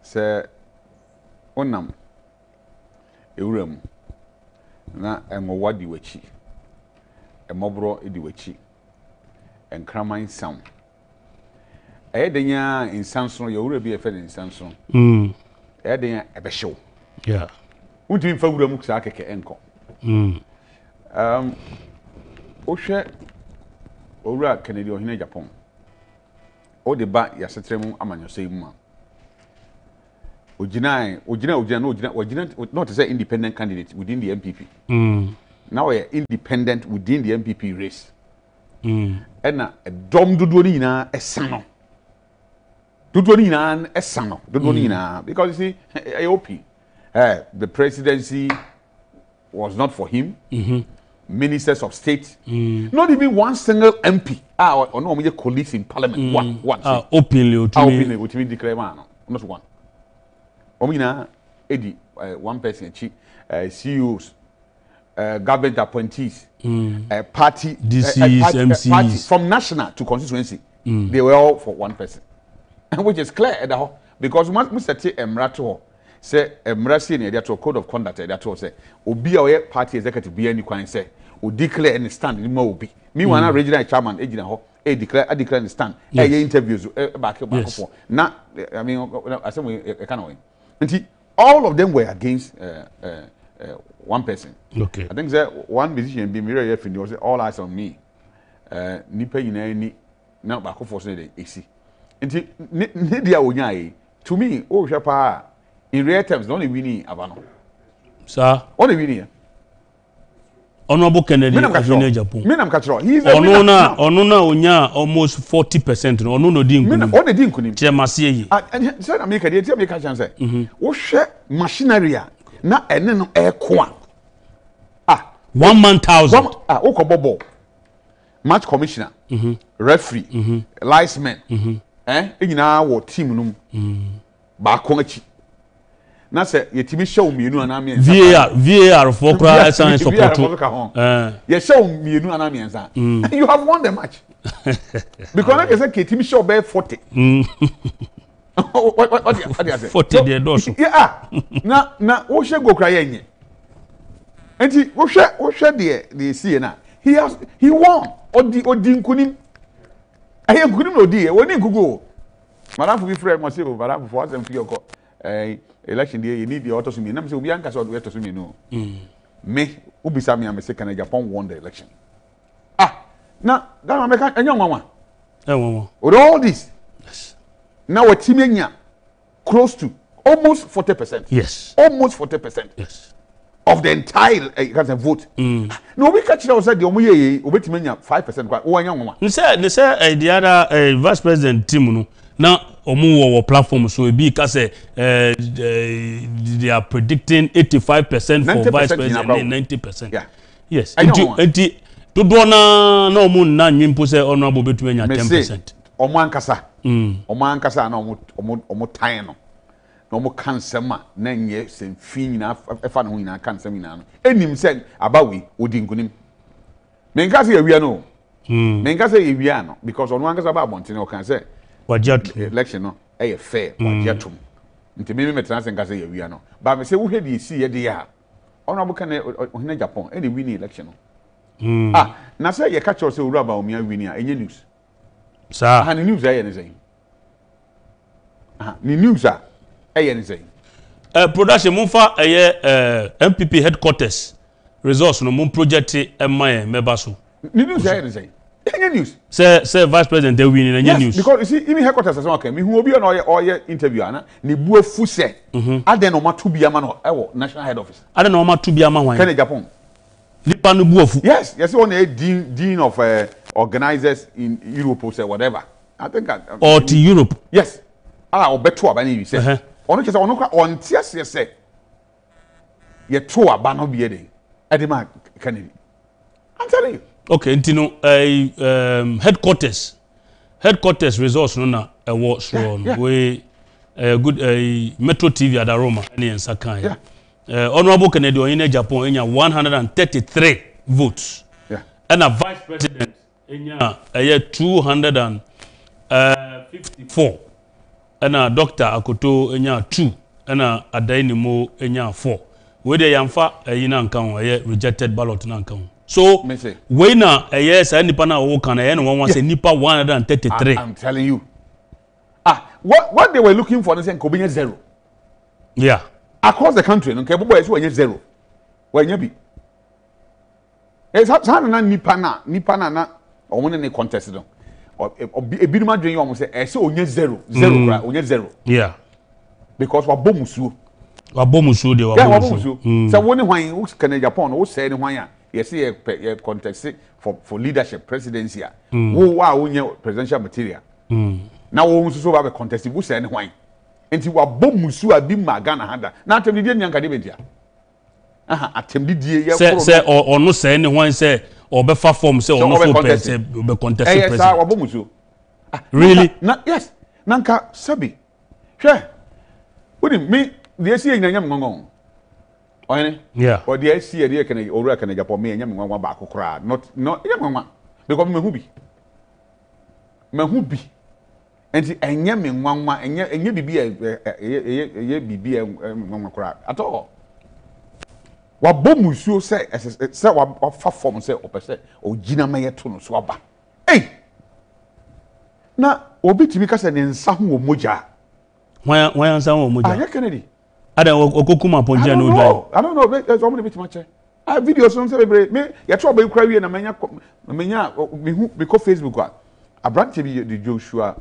Say Onam. Ewuram na enwo wadi wachi emobro edi wachi and cramming some. Adding in Samson, you will be a friend in Samson. Hm. Adding a show. Yeah. Would you infer the Muxaka Enco? Hm. Um, Osha Ora Kennedy or Hina Japon. All the back Yasatremo among your same man. Ujina, Ujina, Ujina, Ujina, Ujina, not as an independent candidate within the M P P. Mm. Now we are independent within the M P P race. Mm. And a dom dudonina, a sano. Dudonina, a sano. Dudonina. Because you see, A O P, uh, the presidency was not for him. Mm-hmm. Ministers of state, mm. not even one single M P. Ah, or, or no, my colleagues in parliament. Mm. One, one. Ah, openly, openly, which means declare one, not one. Omina, Eddie, uh, one person, uh, C E Os, uh, government appointees, mm. uh, party, D Cs, uh, party, M Cs. Uh, party, from national to constituency, mm. they were all for one person, which is clear at all. Because once Mister T. Emrato say Emrasi in the code of conduct, that was say, Obi our party executive be any kind say, O declare and stand in more Obi. Me when I regional chairman, agent ho. I declare, I declare and stand. I interviews back back for. Now, I mean, I say we can't win. And all of them were against uh, uh, uh, one person. Okay. I think that one musician be mirror F was all eyes on me. Uh nipa yina ni now back for say esi. Nti ne dia onya to me o hwe pa in real terms not even winning abano. Sir, only winning. Honorable Kennedy in Japan. Me nam katro. He is a winner. Onona onona onya almost forty percent. Ono no din kunim. O de din kunim. Chemasie. Ah, say na make dey, say make chance. Wo hwe machinery na ene no e ko a. Ah, one man thousand. Ah, wo ko bobo. Match commissioner. Mhm. Referee. Mhm. Linesman. Mhm. Eh, enyina wo team num. Mhm. Ba kon achi. Na se yetimi show mienu ana mienza V A R V A R for cry sign support eh ye show mienu ana mienza you have won the match because like I said yetimi show be forty what what what they say forty dey do so yeah na na wo hwe go cry enye enti wo hwe wo hwe dey dey see na he has he won odi odi nkunim aye nkunim odi e woni nkugo madam for friend mo say o madam for asem fi oko eh election day you need the auto sumi na me say obi anka so the auto sumi no me obi sami am say Canada Japan won the election ah na that make enyo nwanwa eh nwanwa with all this yes now we team enya close to almost forty percent yes almost forty percent yes of the entire uh, you can say vote mm. no we catch now say the omo yeye obi team enya five percent kwa o anya nwanwa you say you say the other uh, vice president team no now Omuwo platform so it be say they are predicting eighty-five percent for vice president and ninety percent. Yeah. Yes. Enti to do na na omu na nyimpo say honorable between ten percent. Omo ankasa. Mm. Omo ankasa na omo omo omo time no. Na omo kansema na nye semfin na efa no nyina kansema nyina no. Enim say abawe odi nkunim. Me nka say ewia no. Mm. Me nka say ewia no because omo ankasa ba abonte no kan say election no eh fair wajatum nti me me transe nka say wi ano ba me say wo hwe di si ye de ya ono abuka na ohina Japan e dey win election no ah na say ye catch us say owura ba o mia win a enye news sir ha ni news aye ni say ah ni news a aye ni say eh production mo fa eh M P P headquarters resource no mo project e man meba so ni news aye ni say any news? Sir, sir, Vice President, they win in any yes, news. Because you see, even headquarters as well came. Me who will be on all your interview, Anna, ni buwe fuse. I don't know what to be a man or national head office. I don't know what to be a man. Canada, Japan. Lipa no buwe. Yes, yes, one a dean, dean of uh, organizers in Europe or say whatever. I think. I, I, or to Europe. Yes. Ah, or betua bani you say. Or no, just or no, on yes, yes, say. Ye toa bano be a day. Edema Kennedy. I'm telling you. Okay, Ntino, uh, um, headquarters, headquarters resource no na a war strong we a good a Metro T V at Aroma any and Sakai. Honorable Kennedy in Japan in your one hundred thirty-three votes. Yeah. And a vice president in your a year two hundred fifty-four. And a doctor Akoto in your two and a Adainimo in your four. Whether Yamfa a Yinan Kang or rejected ballot Nankang. So when uh, yes, I nipa na walk and I no one say nipa one hundred thirty-three. I'm telling you. Ah, what what they were looking for, they say Kobe zero. Yeah. Across the country, okay, but boy, it's zero. Where you be? It's how na nipa na nipa na na omo ne contest don. E bi ma dwen you omo say e say onye zero, zero bra, onye zero. Yeah. Because we bomusu. We bomusu dey we bomusu. So when hwan we can Japan, we say ni hwan ya. You see a contest for for leadership, presidency. Who wow, presidential material. Now we so have a contest. Who say anyone? Until we bomb Musu abim magana handa. Now attempt the nyanka dibentia. Ah, attempt the. Say say or or no say anyone say or be far form say or no so be say be contest president. Eh, sir, we bomb Musu. Really? Na yes. Nanka sabi. Sure. What me? The S C A nyanya mungong. Yeah. Or the S C area can or can Japan me nyam nwa ba akokra not not nyam nwa because me hu bi me hu bi enti enye me nwa nwa enye enye bibi enye bibi nwa kra at all wa bomusuo say say wa fa form say opese o gina me yeto no so aba eh na obi timi ka say ne nsa ho moja wan wan nsa ho moja ah Kennedy I don't know. I don't know. There's only a bit much. I have videos on celebrate me. You're trouble, you cry, and I because Facebook. I brought to the Joshua,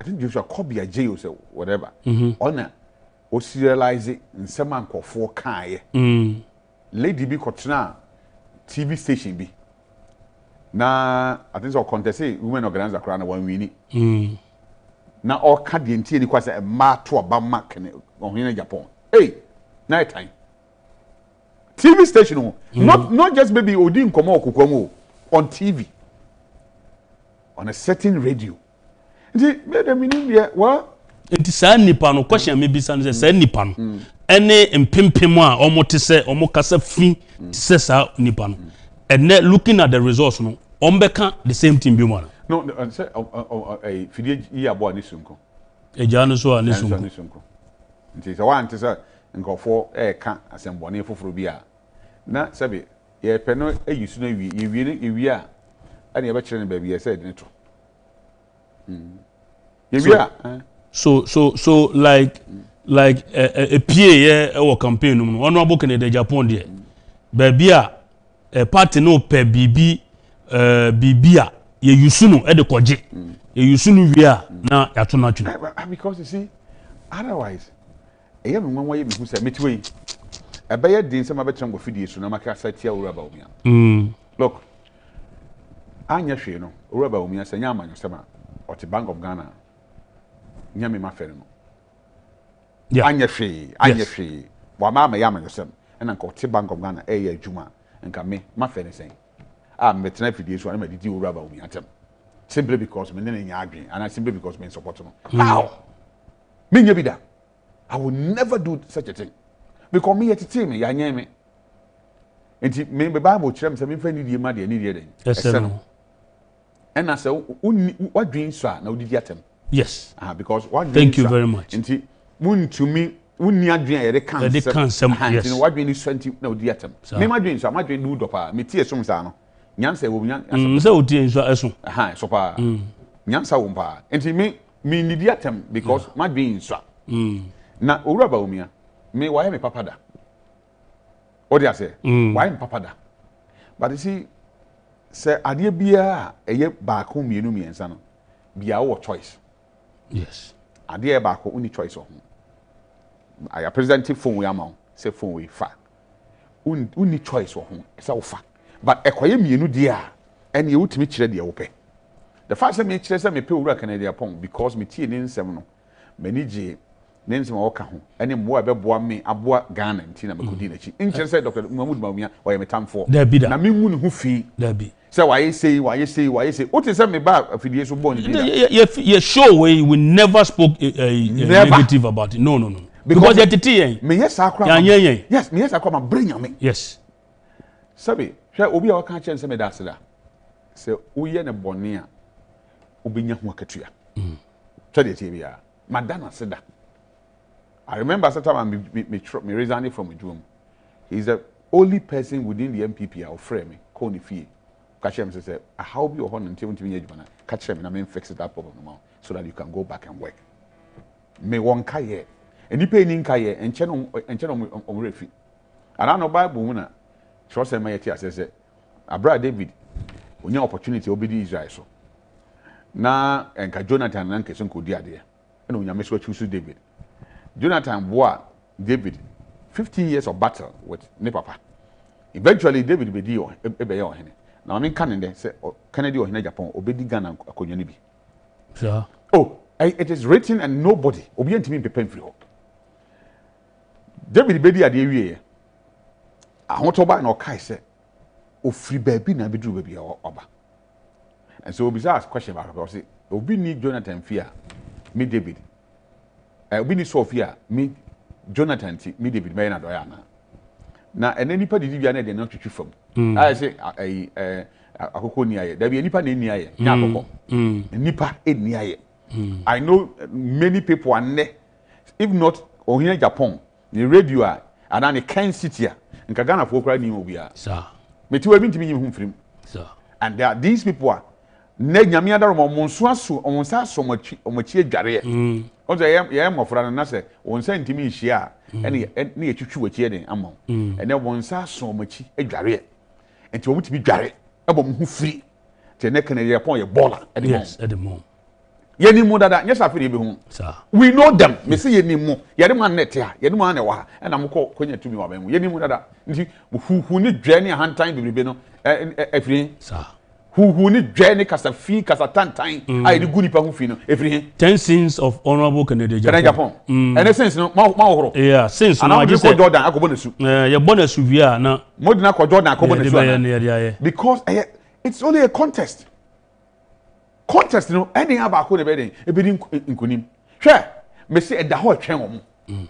I think Joshua Kobe a J or whatever. Honor or serialize it in some uncle four kai. Lady B. Kotina T V station B. Now, I think so. Contest women organize around one winnie. Now, all can't be in tea because a mat to a bammak in Japan. Hey, night time. T V station, mm -hmm. not not just maybe Odin Komo Kukomo on T V, on a certain radio. But I mean, yeah, well, it is a nipano question, maybe some say nipano. Any and pimpima or motise or mocasa free, says out nipano. And then looking at the resource, no, Ombeka, the same thing, Bumana. No, I said, a Fidji Yabo Nisunko. A Januswa Nisunko. Nti so want say nkofo e ka asembone foforo bia na sebe ye pe no eyusu na wi ye wi ne wi a ana ye be kire ne ba bia say de to mm ye wi a so so so like like a pa ye e wo campaign no ono aboke ne de Japan de ba bia e party no pe bibi eh bibia ye yusu no e de koje ye yusu no wi a na ya to na twu because you see otherwise I am one way who said, Midway. I bear din some of the chunk of videos to Namaka Satia or Rabomia. Look, Anya Shino, Rabomia, Sayama, Yosama, or the Bank of Ghana. Yami Mafeno. Anya Shi, Anya Shi, Wamama Yama Yosam, and Uncle Tibank of Ghana, A. Juma, and Kame, Mafen saying, I'm the ten videos when I did you Rabomia at him. Simply because men in Yagri, and I simply because men support him. How? Minyabida. I will never do such a thing. Because me at me, I name me. And me the Bible church, I mean, friend, you mad, you need it. And I said, what dreams are now did you attempt? Yes. Ah, because what dreams thank you very much. And see, moon to me, wouldn't you dream? They can't, they can't, yes. And what dream is twenty now, the attempt. Me, my dreams are my dream, do dopa, me tears from Sano. Yansa will young, so dreams are so. Aha, so far. Yansa won't pa. And see, me, me need the attempt because my dreams are. Na uraba umia me why me papada what do you say why me papada but you see say ade bia eye ba ko mienu miensa no bia wo choice yes ade ba ko uni choice oh I presented phone we amount say phone we fa uni choice oh say wo fa but ekoye mienu dia and you timi kire dia wo pe the fact say me kire say me pe owura kan dia pon because me tie ni nsem no mani je Names my work home, any more about me, about Ghana and Tina Macudinachi. Interested Doctor Mahmoud Mamia, or I am a time for. There be that. I mean, who fee, there be. So I say, why you say, why you say, what is that about a few years of born? Yes, sure, we never spoke negative about it. No, no, no. Because at the tea, me yes, I cry. Yes, me yes, I come and bring me. Yes. Sabi, shall we our conscience and medasada? So we are a bonnier, Ubinia Wakatria. Teddy Tivia, Madana Seda. I remember at the time I me, me, me, me resigned from a room. He's the only person within the M P P I'll frame me. home if you catch him says, I hope you're home until you catch him and I mean fix it up so that you can go back and work. May one kaye and you pay in kaye and channel and channel on refi. And I know Bible winner, trust and my tears says, Abra David, when your opportunity will be Israel. So now and Jonathan and Uncle Sunko dear dear. And when you miss what you choose David. Jonathan boy David. Fifteen years of battle with ne papa. Eventually, David be di on ebe ya ohene. Now I mean Canada say Kennedy ohene Japan obedi Ghana akonyani bi. Sir. Oh, it is written and nobody obi ntimi pepen free ho. David be di ade wiye. Ahotoba na okai say ofri ba bi na bedru ba bi oba. And so we be ask question about we say obi ni Jonathan fear me David. Eh obi ni Sophia me Jonathan T. Me David Mayna Doyana. Now, and any party did be not to from. I say, I, I, I, there be any party near you. Napa, Nipa, eight near you. I know many people are there. If not, or here Japan, the radio, and then a kind city, and Kagana for crying over here. Sir, me too have been to me home from. Sir, and there are these people. Neg Yamiada or Monsuasu, on Sasso, or Machi Jarre. On the Yam of Ranasa, on sent to me, she are, and near to chew a cheering among. And then one Sasso Machi, a Jarre. And to which be Jarre, a bomb who free. Tenek and a point a baller at the moon. Yenny Muda, yes, I feel you, sir. We know them, Miss Yenimo, Yadaman Netia, Yadmanawa, and I'm called Konya to me, Yenny Muda, who need Jenny a hand time to be no every, sir. Who who need journey cast a fee cast a tan time? I do good people who feel everything. Ten sins of honorable Kennedy Japan. Japan. Mm. And the sense no ma ma yeah, since no I just said Jordan I go bonus. Eh, your bonus we are na. More than I go Jordan I go bonus. Because uh, it's only a contest. Contest no any about ko ne be dey. E be din nkonim. Hwe, me say e da ho twen omo. Mm.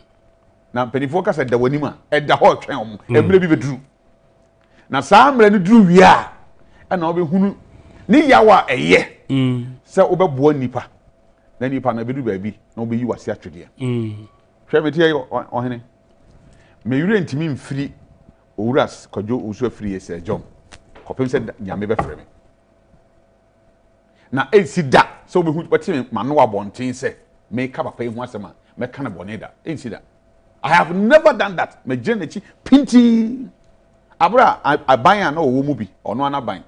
Na penifo cast e da woni ma, e da ho twen omo. E bele bi be dru. Na saa mre ni dru wi a. Na obi hunu ni yawa eye mm se obebo nipa na nipa na bedu ba bi na obi yiwase atwede mm hwe metie ohene me yure ntimi mfiri owuras kojo osu afiri ese jom kopem se nyame be freme na ensida se obi hunu botime manu abonten se me ka papa ehu asema me ka na boneda ensida I have never done that me genechi pinti abra aban na owo mu bi ono ana ban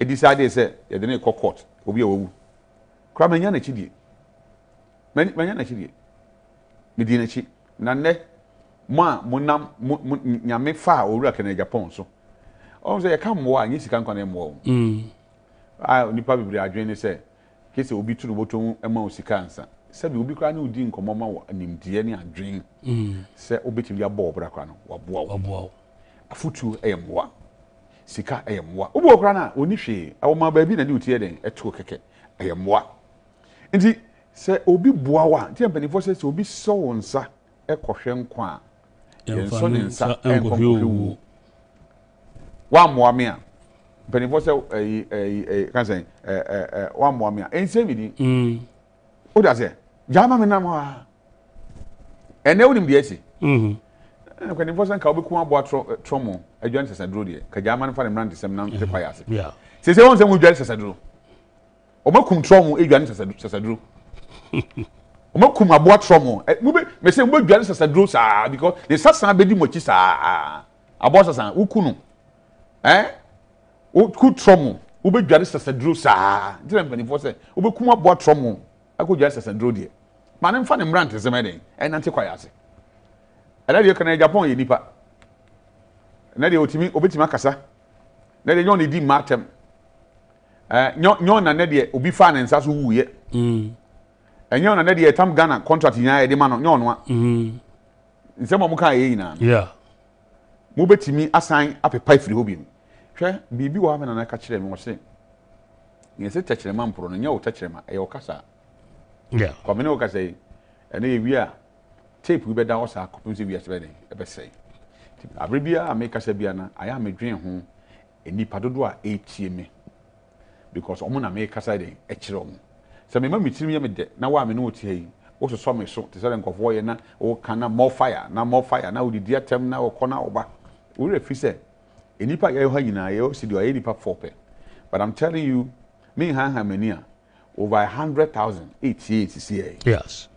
e decide say e dey na call court obi owu kra manya na chi die manya na chi die me di na chi na ne ma munam nyame fa owura kana Japan so o say e ka mo anyi sika nkan e mo mm ah nipa bibiri adwen ni say kese obi turu boto e ma osika ansa say bi obi kra na odi nkomo ma nimdie ni adwen mm say obeti bi abọ obra kra no waboa waboa afutu e mwa sika e mwa obo kra na oni hwe awoma ba bi na ni utie den eto keke e mwa nti se obi boa wa nti empanifo se se obi so wonsa e kohwe nkwa e so ni nsa e kohwe wa mwa me a empanifo se eh eh kan sen eh eh wa mwa me a ense mi di mm o da se jama me na mwa ene woni bi esi mhm when the person can be come about trauma, I join Sasadro there. Because German family brand the same name, the fire. Since they want to join Sasadro, we must come trauma. I join Sasadro. We must come about trauma. We say we must join Sasadro, sir, because the Sasan be di mochi, sir. About Sasan, we kuno, eh? We kuno trauma. We be join Sasadro, sir. Then when the person, we come about trauma, I go join Sasadro there. My name family brand the same name, and anti fire. And I can Japan ye nipa. Na de otimi obetima kasa. Na de nyoni di matem. Eh nyon na na de obi finance aso wuye. Mm. Enyon na na de tam Ghana contract nyaa de ma no nyon no. Mm. Nsema mo kan ye yina. Yeah. Mo betimi asan apepa firi ho bi mu. Hwe bibi wa me na na ka kire me wo se. Nyese tachire ma mporo no nya wo tachire ma e wo kasa. Yeah. Komene wo kasa yi. Ene ye wi a tape we better also come to be as ready ever say abribia make us a biana I am a dream home and nipa dodo a atm because omo na make us dey e kire omo so me ma mitimi me de na wa me no tie also so me so te say nkofo ye na o kana more fire na more fire na o di dia tem na o kona oba we refuse Enipa ya yoha yina yo sidiwa enipa four pe. But I'm telling you, me ha ha menia over one hundred thousand eighty-eight C C A. Yes.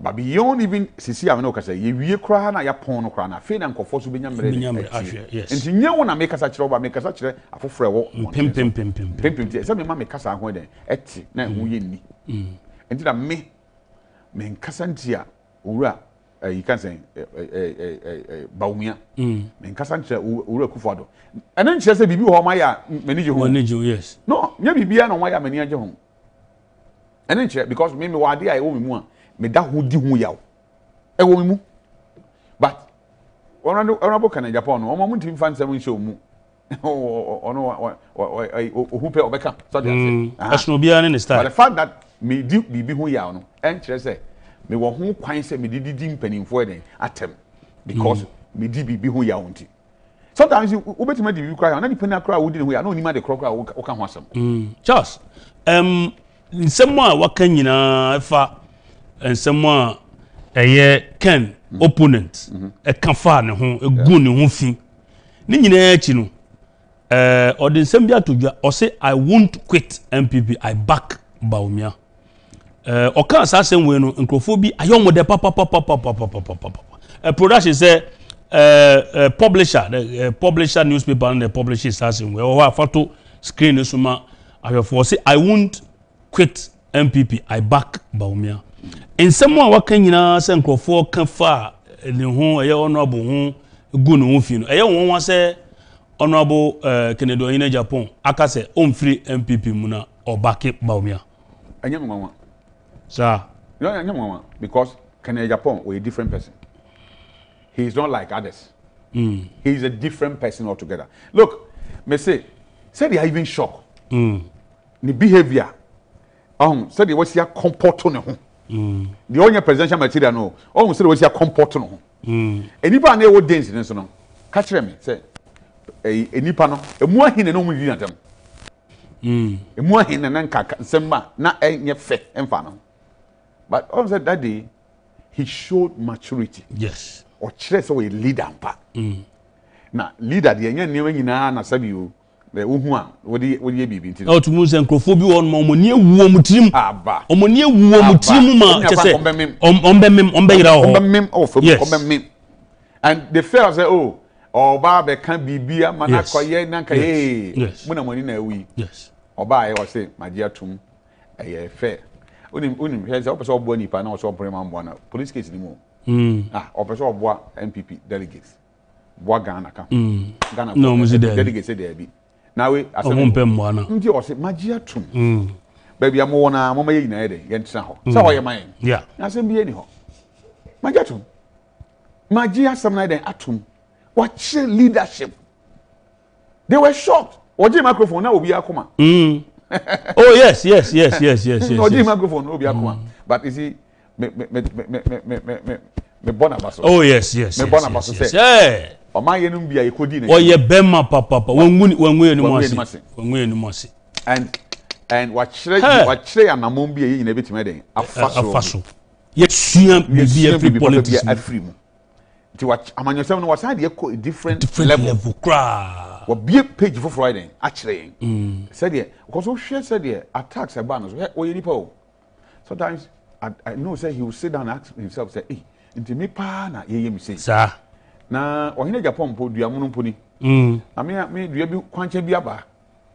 But beyond even C C A we no kasa ye wie kra na ya pon no kra na fe na nkofo so benya mrede. Yes. Nti nyawo na make kasa kire ba make kasa kire afofre wo. Pim pim pim pim. Pim pim ti. Se me ma make kasa ho den eti na hu ye ni. Mm. Nti da me me nkasa ntia owura Uh, you can say Baumia. Men Cassancha Urakufado. And then she said, "Bibi, how my manager who manage you?" Yes. No, maybe be an Omaya manager home. And then she because maybe one day I owe me one, may that who do yaw. I owe me. But honorable can in Japan, or moment in fan seven show mu. Or no, or who pay or become. So that's no be an in style. But the fact that me Duke Bibi who yaw, and she said. Me wa ho kwan se me didi di mpanimfo eden atem because me di bibi ho ya wonti sometimes we betima di bibi kra na di pani kra wo di ho ya na onima de kra kra wo ka ho asem mm just um nsem a wa kan nyina fa nsem a eye ken opponent e kan fa ne ho egun ne ho fi ni nyina achi no eh odi nsem bi atodwa o say I won't quit M P P, I back Baumia. Uh, Oka assassin we no nkrofobi ayomo de papa papa papa papa papa. A production say uh publisher the uh, publisher newspaper and the publisher assassin we or photo screen suma ayofo say I won't quit M P P, I back Baumia. In someone waka nyina say nkrofo kan fa ne ho eye honorable ho gu no ho fi no. Eye won won say honorable uh Kennedy Oyina Japan aka say on free M P P muna or back Baumia. Anya mwa. Sir, you know, because Kennedy Japan was a different person. He's not like others. Mm. He's a different person altogether. Look, me say, say they are even shocked. Mm. The behavior, um, say they was here comporting. Mm. The only presidential material no, oh, say they was here comporting. Mm. Enipa na e wo dance nso no. Ka kire me say, enipa no, emu ahine no mu di na dem. Mm. Emu ahine na nka semma na enye fe emfa no. But also that day, he showed maturity. Yes. Or chess or a leader. Now, leader, the young name in Anna Savio, the Uhuan, what the baby. Out to Moose and Crophobia on Momonia Womutim, Abba, Omonia Womutim, Ombem, Ombem, Ombem, and the fellow say, oh, or Barber can be beer, Manacoye, Nankaye, yes, when I'm winning a week. Yes. Or by, I was saying, my dear Tom, a fair. Unim has opposite of Bonipa and also Breman police case anymore. Ah, opposite of Bois M P P delegates. Bois Ghana. Ghana. No, Mister Delegates said there be. Now we as a Mompemwana. Mti or say, Magia Trum. Baby, I'm one, I'm only in a day, Yensaho. So I am mine. Yeah. I said, be anyhow. Magia Trum. Magia some night and Atum. What's your leadership? They were shocked. Or the microphone now will be a coma. Oh yes, yes, yes, yes, yes, yes. No, the microphone will be akwa. But is he me me me me me me me me bonabaso. Oh yes, yes. Me bonabaso say. Yeah. O ma ye num bia e kodi ne. O ye bema papa papa. Wangu wangu enu mase. Wangu enu mase. And and wa chire wa chire anamom bia ye nyina betima den. Afaso. Afaso. Ye sua bia free politics bia free mu. Ti wa amanyosem no wa side ye ko different level. Different level kra. What be a page for Friday? Actually, said here because we share said here attacks are banners. Where any people sometimes I, I know say he will sit down and ask himself say, "Hey, into me pa na ye ye me say." Sir, na or he Japan po do ya munu poni. Hmm. I mean, me do ya be kwanche bi aba.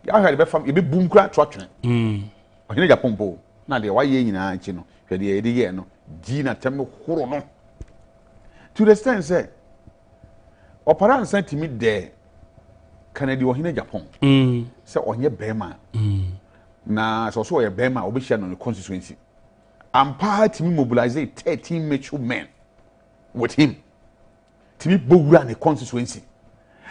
Ya heard be fam, e be boom kra twatwen. Hmm. Or he Japan po na de wa ye nyina anche no. Hwe de ye de ye no. Di na tem horo no. To the extent say, operan sent me there. Kennedy was in Japan. Mm. So on your Bema. Mm. Now, so so a Bema obishan on the constituency. I'm part to mobilize thirteen mature men with him to be Bogra and a constituency.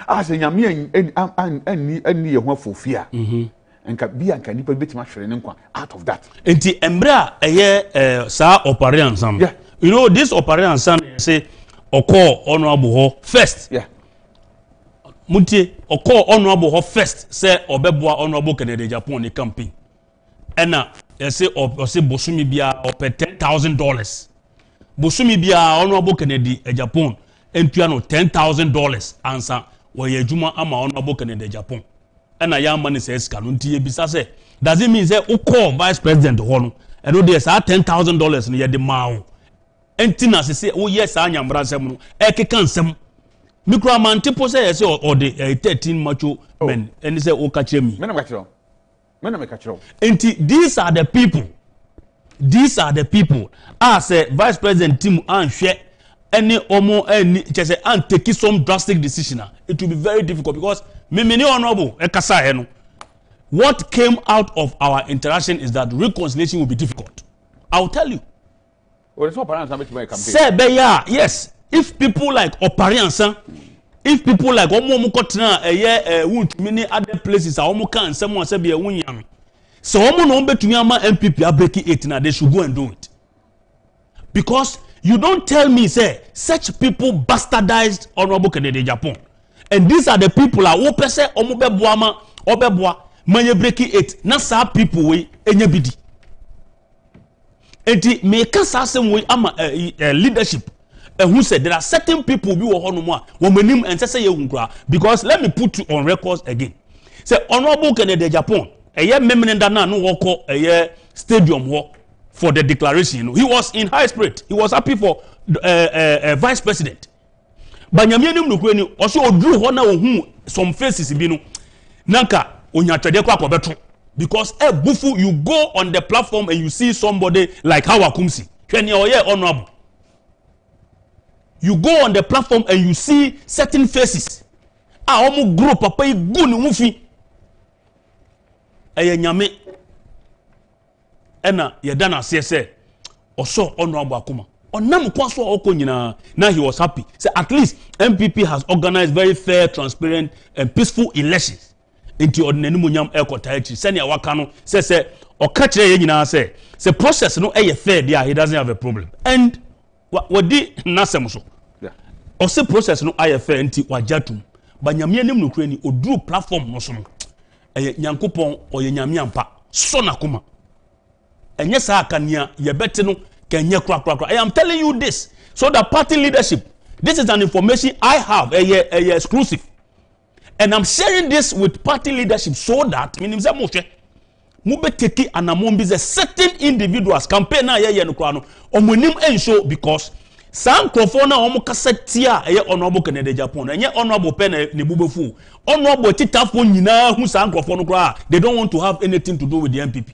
I say, I'm me and near one for fear. And can be and can bit much out of that. And the Embra, a year, sir, Oparian Sam. Yeah. You know, this Oparian Sam say, or call honorable first. Yeah. Munti Oko honorable ho first say obeboa honorable Kennedy Japan ni campaign. Ena say or say Bosumi bia or ten thousand dollars. Bosumi bia honorable Kennedy Japan entua no ten thousand dollars answer Oye juma ama honorable Kennedy Japan. And I am money says Kanunti Bisase. Does it mean say Oko Vice President Hono? And do this are ten thousand dollars in the mao. And Tina say, oh yes, I am Rasem. Eke cansem. Micromanti possess or the thirteen macho men. And he say, oh, catch me. And these are the people. These are the people. As a Vice President Tim and share any homo any just and take some drastic decision. It will be very difficult because Mimini Honorable Ekasa Heno. What came out of our interaction is that reconciliation will be difficult. I'll tell you. Say beya, yes. If people like Opariansa, if people like Omo Mukotna, a year, a wound, many other places, Omo can, someone say be a wunyan. So Omo Nombe to Yama and people are breaking it now, they should go and do it. Because you don't tell me, say, such people bastardized Honorable Kennedy Japan. And these are the people that will say, Omo Bebuama, Obebua, Many breaking it. Nasa people, we, and yabidi. And the make us some way, ama leadership. And who said there are certain people who are no more women and say because let me put you on records again. Say Honorable Kennedy Japan, a year memoranda no walk a year stadium walk for the declaration. He was in high spirit. He was happy for uh, uh, uh, Vice President. But Nyamianum Nukwenu also drew honor who some faces binu nanka unyatadekwa betro because eh bufu you go on the platform and you see somebody like Hawa Kumsi. Kenya oye honorable. You go on the platform and you see certain faces. Ah, omu grow papa I guni mufi. Eye nyame. Ena yedana sese. Oso honorable akuma. Onamu kwa so oko nyina. Now he was happy. So at least M P P has organized very fair, transparent and peaceful elections. Into ordinary munyam eko taichi. Seni awakano sese okachire nyina se. The process no eye fair there. He doesn't have a problem. And what did Nasem so? Yeah. Also, process no I F A anti wajatum, but Yamianim Ukraine or drew platform no son. A Yankupon or Yamiampa, Sonakuma. And yes, I can ya, ye better no, can ya crack crack. I am telling you this. So, the party leadership, this is an information I have, a, a, a exclusive. And I'm sharing this with party leadership so that, meaning Zamoche. Mubeteki anamombi ze certain individuals campaign na yeye nukwano omunim ensure because some crofona omu kasetia eye honorable Kennedy Japan enye honorable pen ni bubefu honorable titafo nyina hu some crofona kwa they don't want to have anything to do with the M P P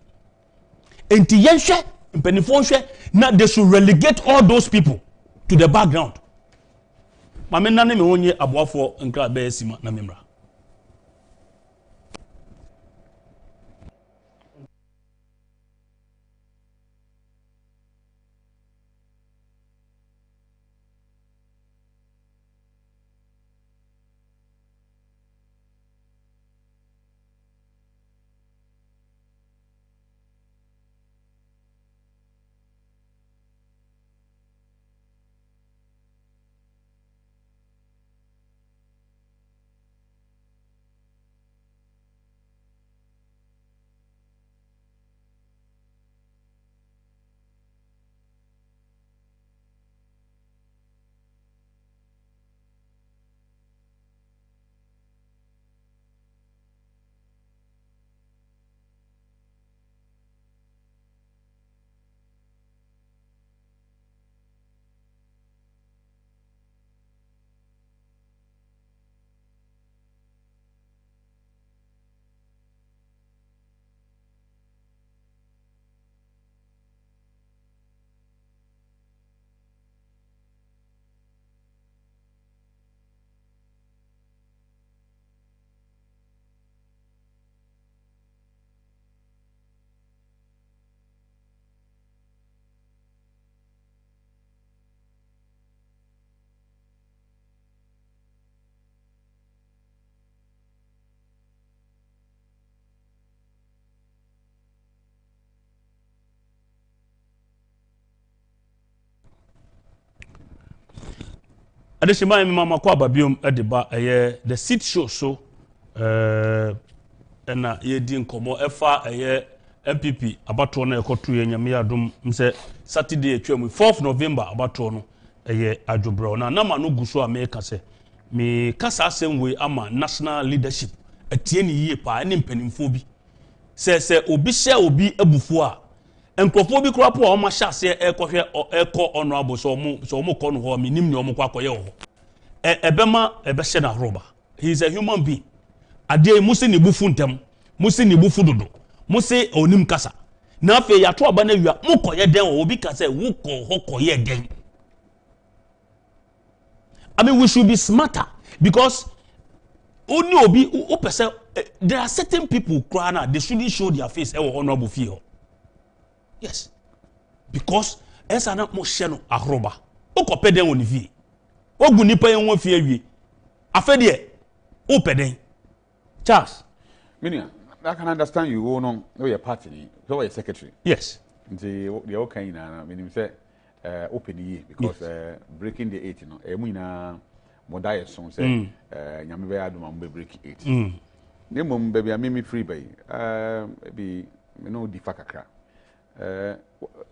enti yenhwe mpenifo nhwe na they should relegate all those people to the background mame nane me honye aboafo nkra be sima na memra Adeshima mama kwa babium ediba eye the seat show so eh na ye di nkomo efa eye M P P abato na ekotu ye nyame adom mse Saturday twelve November abato no eye adwobro na na ma no guso ameka se me kasa same way ama national leadership atie ne yie pa ne mpanimfo bi se se obi hye obi abufo a enkrofo bi kura po o ma hye ase e kɔhwe e kɔ ɔno abo so mo so mo kɔ no ho me nim ne o mo kwa kɔye ho e be ma e be hye na horoba. He is a human being ade mu se ne bufu ntem mu se ne bufu dodo mu se onim kasa na afi ya to aba na wiwa mo kɔye den obi kasa wo kɔ ho kɔye den. I mean, we should be smarter because only obi o person. There are certain people cry now. They shouldn't show their face. Ewo honorable fear. Yes, because as an atmosphere aroba, o kope den oni fear. O guni pa yon fear we. Afedi o peden. Charles, Minia, I can understand you. Oh no, oh your party, oh your secretary. Yes. The the okay na minim say. Uh, open year because yes. uh, breaking the eight, you know, I mean, uh, my diet song say, "Nyame be adu mambe break eight." Nemo baby, I me free by. Be you know di fakakra.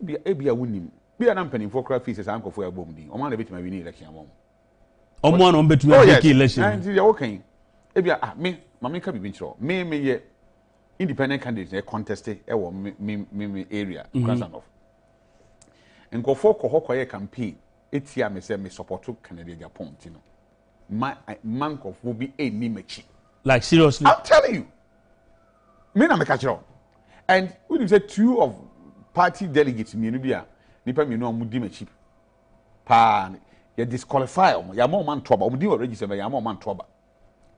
Be I be a winning. Be an ampening for crowd fees as I'm going for a bomb ding. Omo na beti ma win election omo. Omo na beti ma win election. And you are okay. I be ah me, mama can be bintro. Me me ye independent candidate contested. I was me me me area. Krasnov. Nko foko hoko ye campaign etia me say me support Canada Japan tino man man ko fo bi eni machi like seriously I'm telling you me na me catch you and when you say two of party delegates me no bia nipa me no amudi machi pa you disqualify omo ya mo man toba omo di we register me ya mo man toba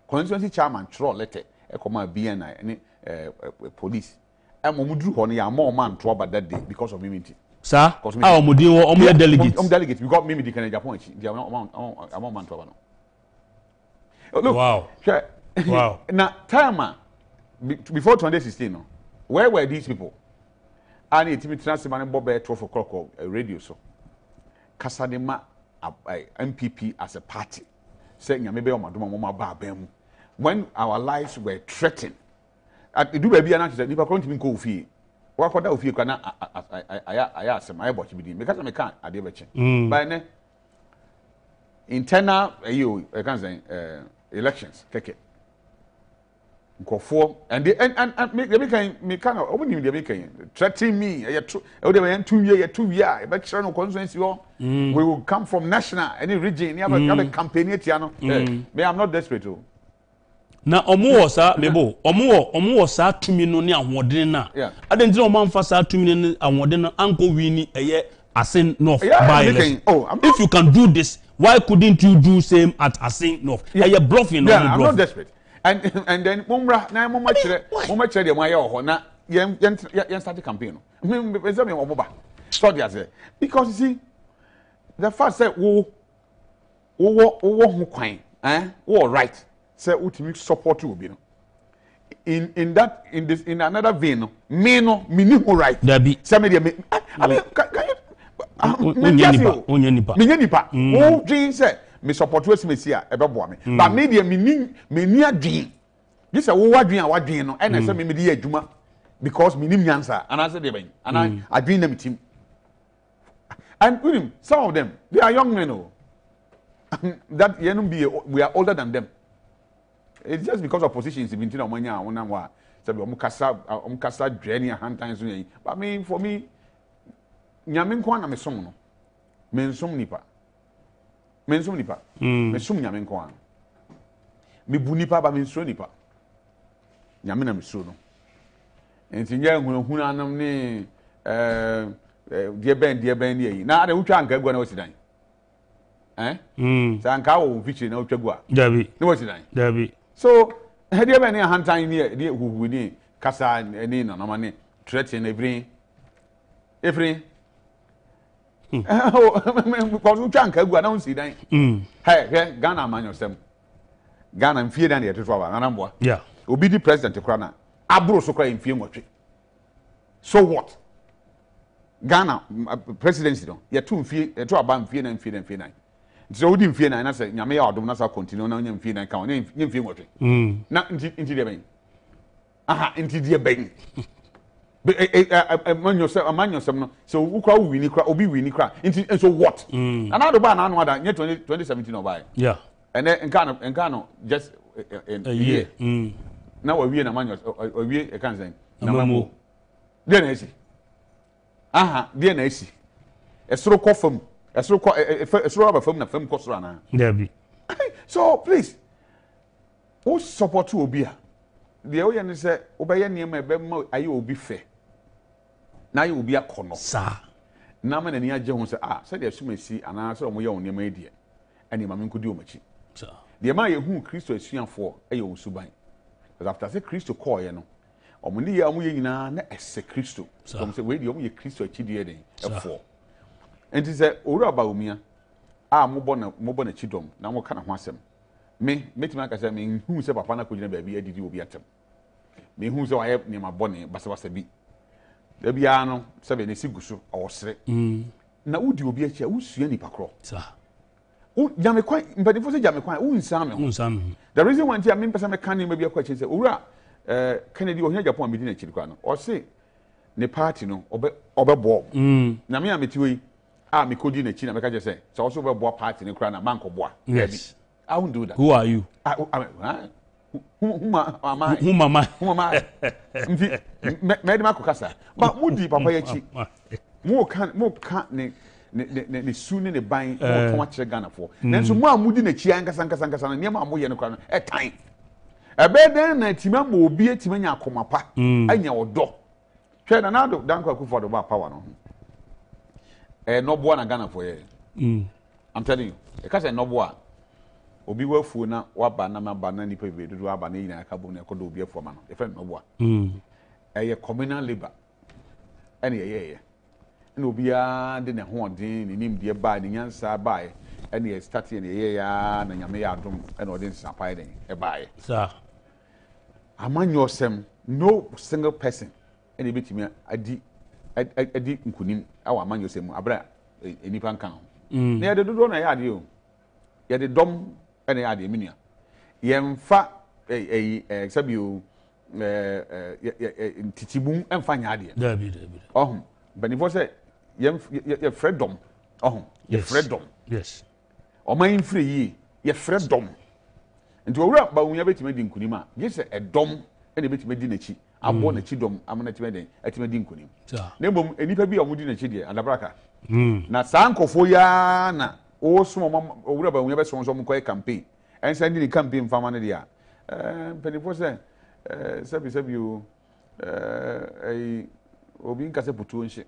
constituency chairman throw letter e come B N I any police am omudru ho no ya mo man toba that day because of immunity. Sir, how am I doing? I'm a delegate. I'm delegate. We got me the Canadian point. They are not amount. Amount man to have no. Look. Wow. Wow. Now, time before twenty sixteen, no, where were these people? I need to be transparent. Bob at twelve o'clock on radio. So, Kasadema M P P as a party saying, "Maybe I'm doing my mama." When our lives were threatened, at the Dubai Biennale, they were going to be coffee. What could I feel? Can I? I asked my boy to be doing because I can't. I did watching. By then, internal you can say elections. Take it. Go for and they and and and make the making make kind of opening the making threatening me. I two. I would have two year. Two year. But sure no consequence. We will come from national any region. You have a campaign here. Tiano. Me, I'm not desperate too. Na omuwo sa mebo omuwo omuwo sa tumi no ni awodene na adenti no manfa sa tumi ni awodene na anko wini eye Asin North by election. If you can do this, why couldn't you do same at Asin North? Eye bluffing no bluff. Yeah, I'm not desperate. And and then momra na momma chere momma chere de mo aye ho na yen yen start campaign no. Me me say me oboba. Study as there. Because you see the fact say wo wo wo ho kwan, eh? Wo right. Say ultimate support will be no. In in that in this in another vein no. Me no me ni mo right. Dabi. Say me dey me. I mean can you? Unye nipa. Unye nipa. Unye nipa. Who dream say me support we see me see a ebe boa me. But me dey me ni me ni adwin. This say wo adwin a wadwin no. And I say me me dey adwuma because me ni me answer. And I say dey ban. And I adwin na me team. And with him, some of them they are young men oh. That you know be we are older than them. It's just because of positions in between Omanya and Onamwa. So we omukasa omukasa draining hand times. But me for me, nyamin kwa na mesum no, mesum nipa, mesum nipa, mesum nyamin kwa. Me bunipa ba mesum nipa. Nyamin na mesum no. Entinye unhuna namne dieben dieben diye. Na ade ucha anka gwa na wasidan. Eh? So anka wo vichi na ucha gwa. Dabi. Na wasidan. Dabi. So, had you any hand time here? Who we need Casa and in on money, threatening every every. Oh, because you can't go down see that. Hey, Ghana man yourself. Ghana and fear than the two hour. Ghana boy. Yeah. Will be the president of Ghana. Abro so cry in fear much. So what? Ghana presidency don't. You two fear. You two are bad fear and fear and fear nine. So we didn't fear nine. I said, "Nyame ya odum na sa continue na nyam fear nine count. Nyam nyam fear what?" Mm. Na inti inti de ben. Aha, inti de ben. But a man yourself, a man yourself no. So we kwa we ni kwa, obi we ni kwa. Inti so what? Mm. And I do ba na no ada. Nyam twenty seventeen no buy. Yeah. And then in Ghana, in Ghana, just in a year. Mm. Now we in a manual, or we a cancer. No D N A C. Aha, D N A C. A stroke coffin, a stroke, a stroke from the film cost runner. So please, who support you will be? The Oyan is a Obayan near my bemo, I will be fair. Now you will be a corner. Sir. Naman and Nia Jones are said they assume see an answer on my own media. And your mamma could do much. The amount whom Christo is young for a young subine. Because after say Christo call, you know, or when the Amuina as a Christo, some say, wait, the only Christo a chidier a four. And it is a Ura Baumia. Ah, Mobona Mobona Chidom, now what kind of wasem? Me, Metimaka, I mean, who's a papa could never be a did you be at him? Me, who's I have near my bonnie, but was a bee. There be ano, seven a sigusu or three. Now would you be a chair who see any pacro? Sir. But if I say Jamaica, who is Sam? The reason why I mean, Pasame Candy may be a question, say, Ura, Kennedy or Japon within a Chilcano, or say, Nepatino, Oberbob. Namia Mitui, ah, Mikodin, a China, like I just say, so also a boar party in a crown, a manco bois. Yes, I won't do that. Who are you? Whom am I? Whom am I? Whom am I? Madame Cassa. But would the Papa more can't, more can't. The sooner they buy much Ghana for. Then some more would in a chianca, sanka, sanka, and Yama Moyan a time. A bed then a Timam will be a Timania comapa, and your door. Tread another Danko for the bar power. No one a Ghana for you. I'm telling you, a cousin no one will be well for now, what banana banana paper do a banana carbon could be a foreman, a friend of one. A communal labor. Any year. No be a dinner haunting in him, dear by the answer by any starting a year and a mayor and audience abiding a by. Sir, among yourself, no single person, any bit me, I did, I did, including our man yourself, Abra, a Nipan Count. Near the Dudon, I had you. Yet the Dom and I had the Minia. Yem fat a except you, Titiboom and Fanyadi. Oh, but if I say, Your freedom. Oh, your freedom. Yes. Or my free, your freedom. And to a rap, but we have it made in Kunima. Yes, a dom and a bit made in a chi. I want a chidom, I'm not made at Medin Kunim. Nebum, and if I be a wood in a chidia and a braca. Na Sanko Foyana, or some or rubber, we have some quite campaign. And sending the campaign for Manadia. Penifose, Sabby Sabby, a Obin Casa Putu and she.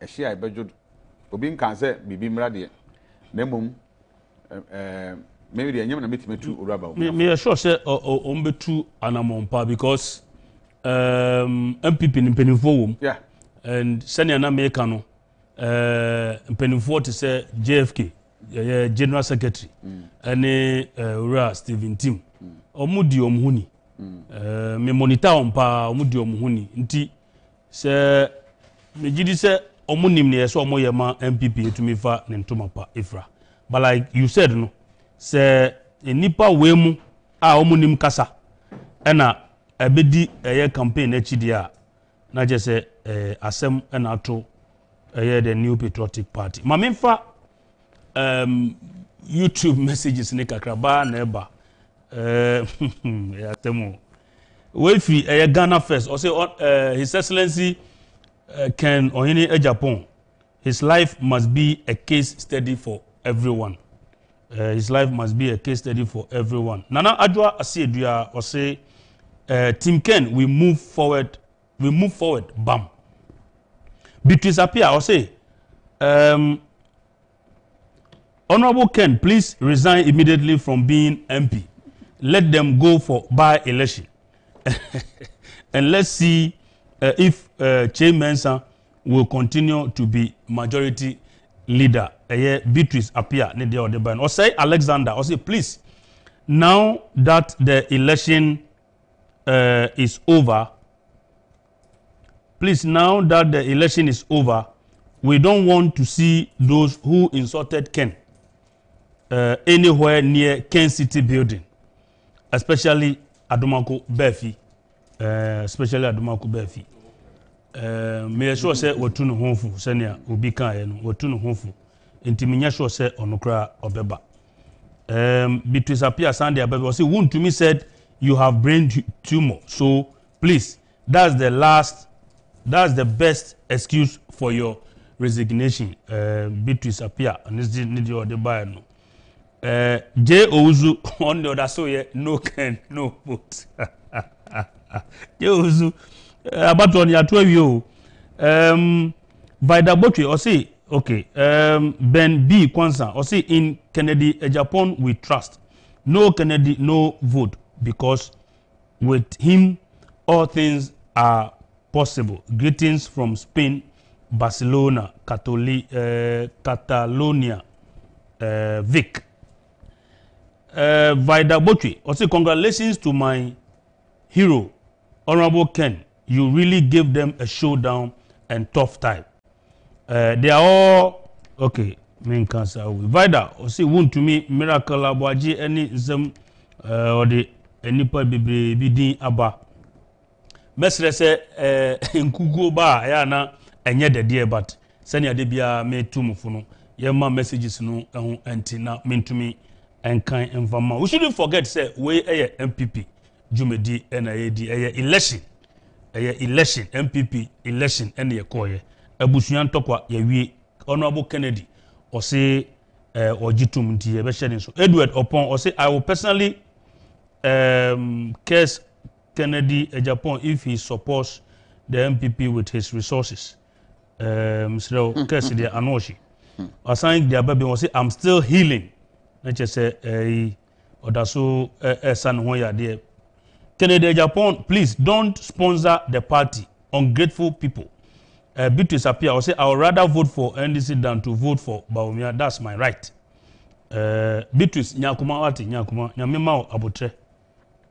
A she I budget Obin Casa, Bibim Radia. Nemum, maybe the Yemen meet me too, Rabba. May I sure say, Ombe two Anamompa because M P P in Penifo, yeah, and Senior Namekano, Penifo to say J F K, General Secretary, and a Stephen Tim, Omudi Omhuni. Me monitor ompa omudi omuhuni nti se mejidi se omunim ne so omoyema M P P etumifa ne ntomapa ifra but like you said no se enipa wemu a omunim kasa ena ebedi eye campaign echidi a na je se asem ena ato eye the New Patriotic Party mamemfa um YouTube messages ne kakraba na eba Uh, Wefi, uh, Ghana first. Also, uh, His Excellency uh, Ken Ohene Ejapong. His life must be a case study for everyone. Uh, his life must be a case study for everyone. Nana Adwa Asiedua or say, Tim Ken, we move forward. We move forward. Bam. Beatrice Apia or say, um, Honorable Ken, please resign immediately from being M P. Let them go for by-election. And let's see uh, if uh, Che Mensah will continue to be majority leader. Uh, Beatrice Apia, or say Alexander, or say, please, now that the election uh, is over, please, now that the election is over, we don't want to see those who insulted Ken uh, anywhere near Ken City building. Especially Adomako Befi, uh, especially Adomako Befi. May I sure say what two no homefu, Senior, Ubika, and what two no homefu, and Timinia sure say Onukra Obeba. um, Beatrice Appiah Sunday, but was wound to me said, you have brain tumor. So please, that's the last, that's the best excuse for your resignation. Uh, Beatrice Appiah, and this didn't need the buyer no. Uh, J Ouzu on the other so yeah, no can no vote. J Ouzu about on your twelve year. Um, by the botry or say. Okay, um, Ben B. Kwanzaa, or say in Kennedy, uh, Japan, we trust. No Kennedy, no vote, because with him, all things are possible. Greetings from Spain, Barcelona, Catoli, uh, Catalonia, uh, Vic. Uh, Vida Botri, or say congratulations to my hero, Honorable Ken. You really gave them a showdown and tough time. Uh, they are all okay. Main cancer. Vida, or see, wound to me, miracle, abuaji, any some, or the any baby bidin abba. Mestre say, in Kugo bar, Ayana, and yet the dear, but Senya Debia made two mofono. Yama messages no, and Tina mean to me, and kind and Vama. We shouldn't forget, say, way a M P P, Jumedi, and a election, a election, M P P, election, and a coyer. Abusuan Tokwa, Yawi, Honorable Kennedy, or say, or Jitum, Tiabeshanis, Edward upon, or say, I will personally um, curse Kennedy, a Japan, if he supports the M P P with his resources. Um, so, curse the Anoshi. Assigning the baby, or say, I'm still healing. Let's just say, or that's so, a son, where are there. Kennedy, Japan, please don't sponsor the party, ungrateful people. Uh, Beatrice Appiah, I would say I would rather vote for N D C than to vote for Bawumia. That's my right. Uh, Beatrice, nyakuma wati, nyakuma, nyamimao abotre.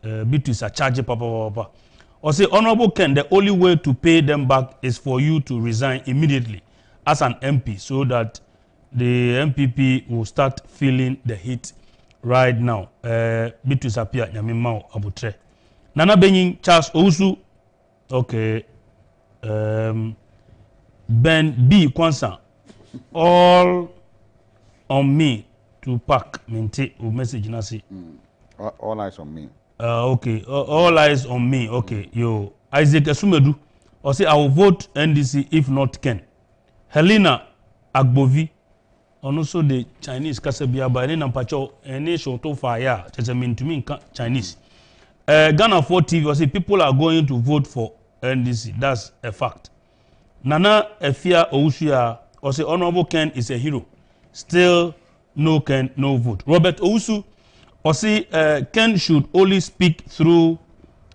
Uh, Beatrice, I charge papa papa. I say Honorable Ken, the only way to pay them back is for you to resign immediately as an M P, so that the M P P will start feeling the heat right now. Uh, Beatrice Appiah, nyamimao abotre. Nana Benying Charles Ousu. Okay. Um. Ben B. Kwanzaa, all on me to pack. Minti o message nasi. Mm. All, all eyes on me. Uh, okay, all, all eyes on me. Okay, mm. Yo Isaac Asumedu, or say I will vote N D C if not Ken. Helena Agbovi, and also the Chinese Kasabia by name Pacho and Shoto Fire. That's a mean to me Chinese. Uh, Ghana four T V, or say people are going to vote for N D C. That's a fact. Nana Efia Ousu, or say Honorable Ken is a hero. Still, no Ken, no vote. Robert Ousu, or say uh, Ken should only speak through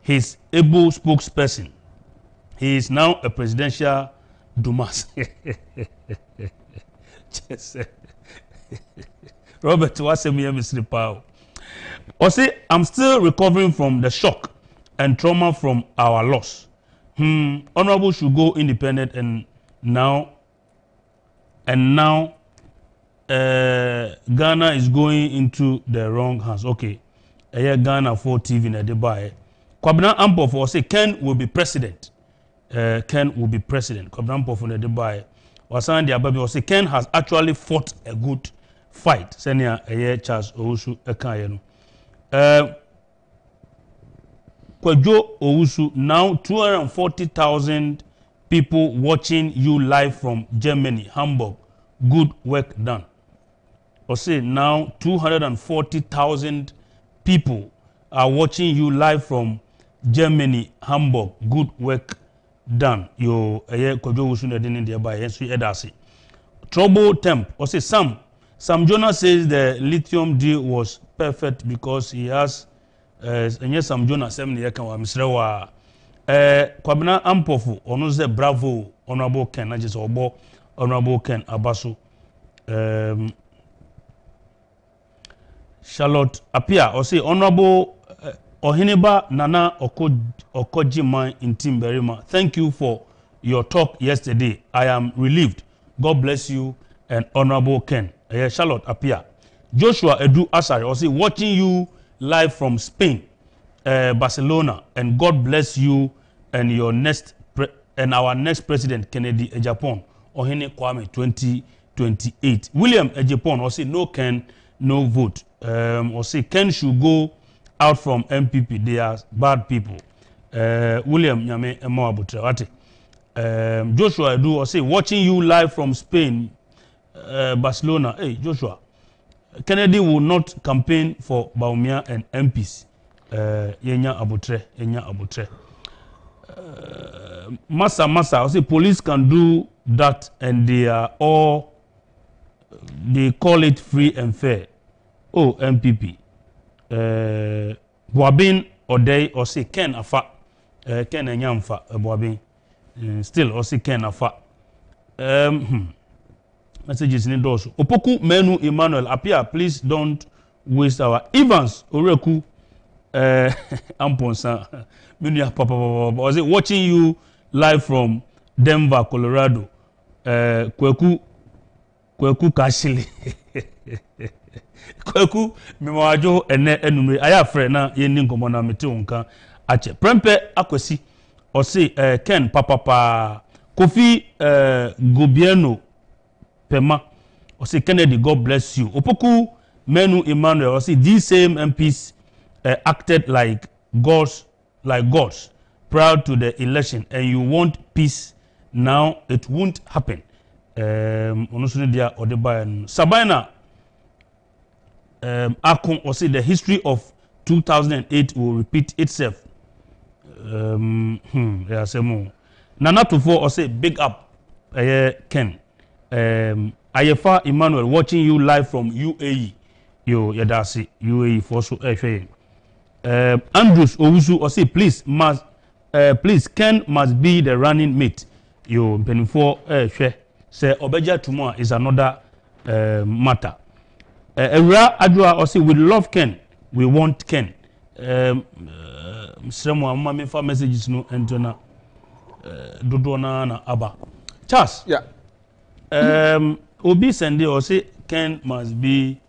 his able spokesperson. He is now a presidential Dumas. Robert Wasemiye Misri Pao. Or say I'm still recovering from the shock and trauma from our loss. Hmm, Honorable should go independent and now, and now, uh, Ghana is going into the wrong hands. Okay, uh, yeah, Ghana for T V in a Dubai. Kwabena Ampofo for say Ken will be president. Uh, Ken will be president. Kwabena Ampofo in a Dubai. Wasan Diababi or say Ken has actually fought a good fight. Senior a year Charles Ousu Ekayeno. Uh, Kwadwo Ousu, now two hundred forty thousand people watching you live from Germany, Hamburg. Good work done. Or say now two hundred forty thousand people are watching you live from Germany, Hamburg. Good work done. Yo, aye Kwadwo Ousu na dinin thereby ensu edasi. Trouble temp. Or say Sam. Sam Jonas says the lithium deal was perfect because he has. And yes, I'm Jonah Seven Yakan, Mister Wa. Kwabena Ampofo, Onoze Bravo, Honorable Ken, I just obo, Honorable Ken Abaso. Um, Charlotte Appiah, or say Honorable uh, Ohineba Nana Okojima in Timberima. Thank you for your talk yesterday. I am relieved. God bless you and Honorable Ken. Uh, Charlotte Appiah. Joshua Edu Asari, or say watching you live from Spain, uh, Barcelona, and God bless you and your next pre and our next president Kennedy e Japan. Ohene Kwame twenty twenty-eight. William e Japan, or say no Ken, no vote. um, or say Ken should go out from M P P. They are bad people. Uh, William Nyame Emo Abutrawate. Um, Joshua do or say watching you live from Spain, uh, Barcelona. Hey Joshua, Kennedy will not campaign for Baumia and M Ps. Yenya uh, Abutre, Yenya Abutre. Massa Massa, I say police can do that, and they are all. They call it free and fair. Oh, M P P. Boabin Odei or say Ken Afa, Ken Enyamfa Boabin. Still or say Ken Afa. Messages in doors. Opoku Menu Emmanuel appear. Please don't waste our Evans Oreku. Amponsa, Munia Papa, was it watching you live from Denver, Colorado? Kweku, Kweku Kashili, Kweku, Mimajo, and Enumri. I have friend now, Yeninkomona Metunka, Ache, Prempe, Akwesi, or say Ken, Papa, Kofi, Gobiano, Pema, or say Kennedy, God bless you. Opoku, Menu Emmanuel, or say these same M Ps. Uh, acted like gods, like gods, prior to the election, and you want peace now, it won't happen. Um, Sabina, um, Akon, or say the history of two thousand eight will repeat itself. Um, hmm, yeah, say more. Nana Tufo, or say big up, uh, Ken. Um, Ayefa Emmanuel, watching you live from U A E. Yo, Yadasi, U A E for so. Uh, Andrews Owusu or say please must uh, please Ken must be the running mate. You benefit eh share say Obeja tomorrow is another uh, matter. Era uh, Adua or say we love Ken, we want Ken. Um, uh, messages no entona dodona na aba. Charles. Yeah. Um, Obi Sunday or say Ken must be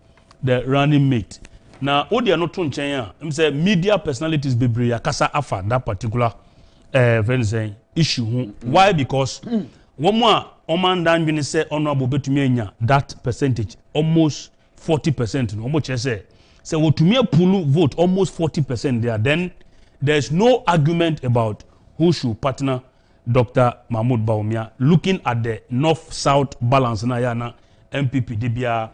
the running mate. Now, what they are not trying to say, media personalities be brave. Kasa afa that particular uh, issue. Mm-hmm. Why? Because one more, one man down when he say honorable betumia that percentage almost forty percent. Almost I say say what to me pulu vote almost forty percent there. Then there is no argument about who should partner Doctor Mahmoud Bawumia. Looking at the north-south balance na yana M P P dibia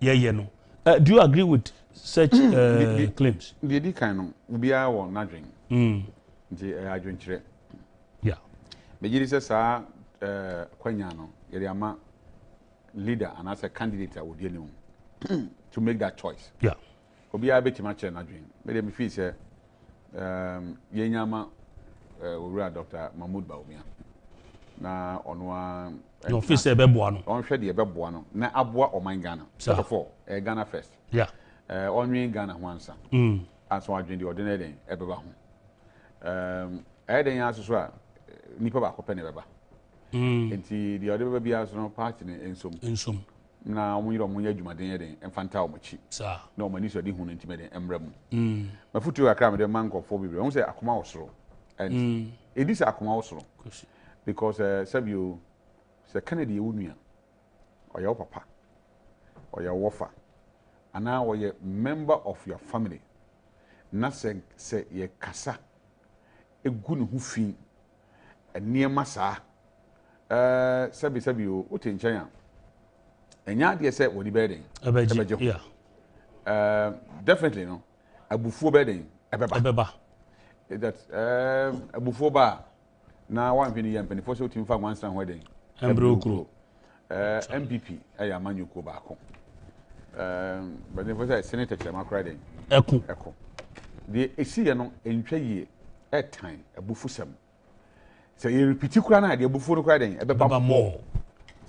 yeah yeah no. Uh, do you agree with such uh, the, the, claims? The kind of be our nudging. Hm. The agent. Yeah. But you say, sir, Quenyano, Yama leader and as a candidate, I would you know to make that choice. Yeah. Obi a bit much an agent. But if you say, um, Yenyama, uh, Doctor Mahmoud Bawumia. Na onwa. No, first, a bebuano. On Shady, a bebuano. Na abwa or my Ghana. So for a Ghana first. Yeah. Only Ghana once. And so I joined the ordinary Ebabahum. I didn't ask as well. Nipaba, Penebaba. And the other be as no party in some. In some. Now we don't want you, my dear, and Fantaomachi. Sir, no money, so didn't intimidate and rebel. My foot to a cram with a monk of four people. I say Akumausro. And it is Akumausro. Because, uh, sir, you, Sir Kennedy Unia, or your papa, or your wafa. And now we are a member of your family. Nothing say ye kasa. A good hoofing. A near massa. Er, Sabi Sabi, what in China? And yard, yes, said, what the bedding. A bedding, yeah. Er, definitely no. A buffo bedding. A baba. That's er, a buffo bar. Now one penny and penny for so team for one stand wedding. Embro. Er, M P P, I am Manu Kobako. Um, but the first senator, I'm crying. Echo, echo. The Asian in three at time, a buffusum. So you particular idea before crying about more.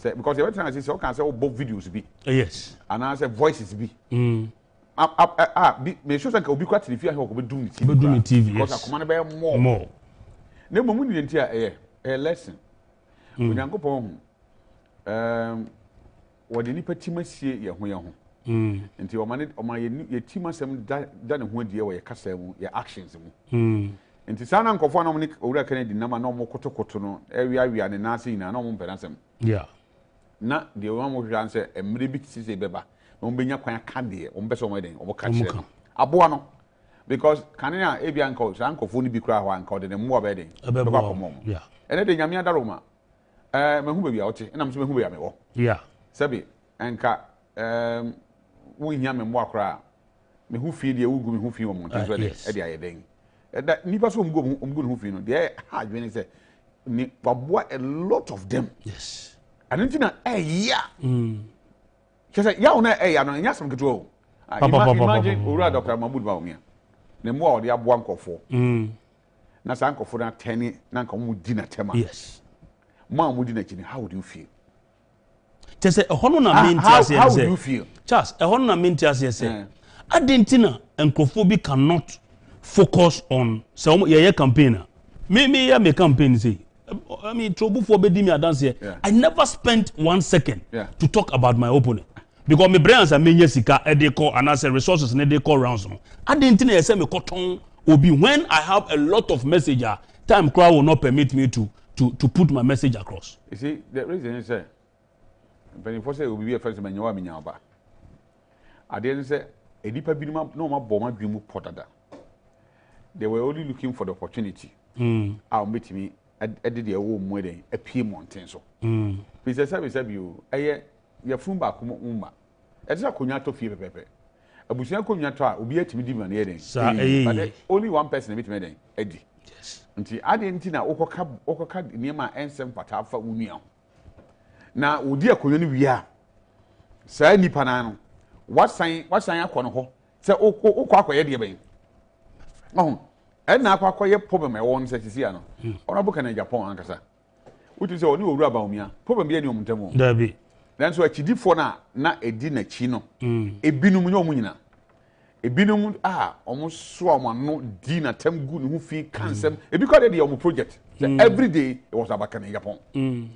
Because every time I see so can say, oh, both videos be yes, and I say voices be. Mm. Up, up, up, up, be sure that I'll be quite if you have been doing T V because I command about more. More. Never mind, you hear a lesson. When I go home, um, what the nipper Timas here, home. Mm. Until your man, or my your team has done one day where your castle, your actions. Hm. Until San Uncle Fanomic or Kennedy number no more cotocotono, area we are the Nazi in a normal penasum. Yeah. Not the one who answer a mini bit is a beba. umbenya kwa yakadi umbeso mweden umukachire abuano because kanina ebi anko sanko funi bikura ho anko de mu abede be kwa komo yeah ene de nyame adaroma eh mehu be bia ote ena mso mehu be amewo yeah sabi enka em wo nyame mu akra mehu fie de wugu mehu fie wo mu ntiso de e de ayeden da nipa so mgo mgo ne hu fie no de ha dwene se ni babwa a lot of them yes anintina eh yeah mm kesa ya una eh ya no nya some keto imagine ura Doctor Mahmoud Baumia ne mo odi aboa nkofo mm na san nkofo na tani na nka mu di na tema yes ma mu di na chini how do you feel tese ehono na menti ase how do you feel Charles ehono na menti ase ese adentina nkofo bi cannot focus on some yeah campaigner me me yeah me campaign say I mean trouble for be me dance here I never spent one second yeah. to talk about my opponent because my brains are many sika and they call and as resources and they call rounds I didn't know say me cotton obi when I have a lot of messenger time crowd will not permit me to to to put my message across. You see the reason is say when you say obi be first man you amenyan ba I didn't say edipa bi no ma bo ma dwimu potada they were only looking for the opportunity mm I'll meet me I did a womb wedding, a Piedmont. So, hm, Mister Service, have you? I your fumba cum umba. As a cognato fever pepper. A bushel cognata will be at me demon heading. But only one person with me, Eddie. Yes. Until I didn't know Okokab, Okokab near my ansem pata for Unia. Now, dear Colony, we are. Sir Nipanano. What sign, what sign I can ho? Sir Oko Okako Eddie. Oh. And now, I problem. I want to see. I or a book in Japan. Ankasa. Which is all new Rabaumia. Probably any of them. Derby. That's what she did for now. Not a dinner chino. A binum no mina. A binum ah, almost swam no dinner. Tem good who fee cancer. It because of the project. Every day it was about in Japan.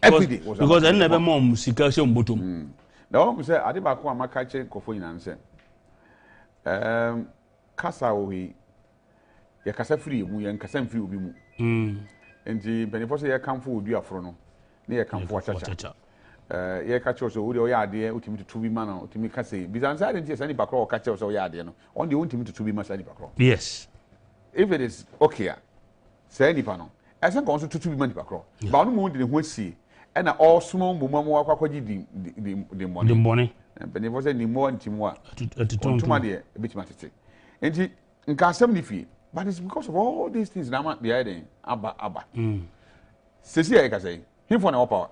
Every day was because I never more musication bottom. Now, Mister Adibako and Makache Kofo in answer. Um, Casawi. Ya kasa free mu ya nkasa mfiri obi mu mm enti benefo se ya kamfo odua fro no na ya kamfo achacha eh ya kache so odi o ya ade otimi tutu bi ma na otimi kasa bizansa ade ntia sani bakro o kache so ya ade no on the otimi tutu bi ma sani bakro yes if it is okay say ni pa no ese kon so tutu bi ma ni bakro ba no mu ndi ne ho asie e na all small mumamwa kwakwaji di di money di money benefo se ni mo ntimu a otuma de e bitima tete enti nka asem ni fie. But it's because of all these things that I'm behind. Abba, Abba. Cecilia, I can say, him for no power.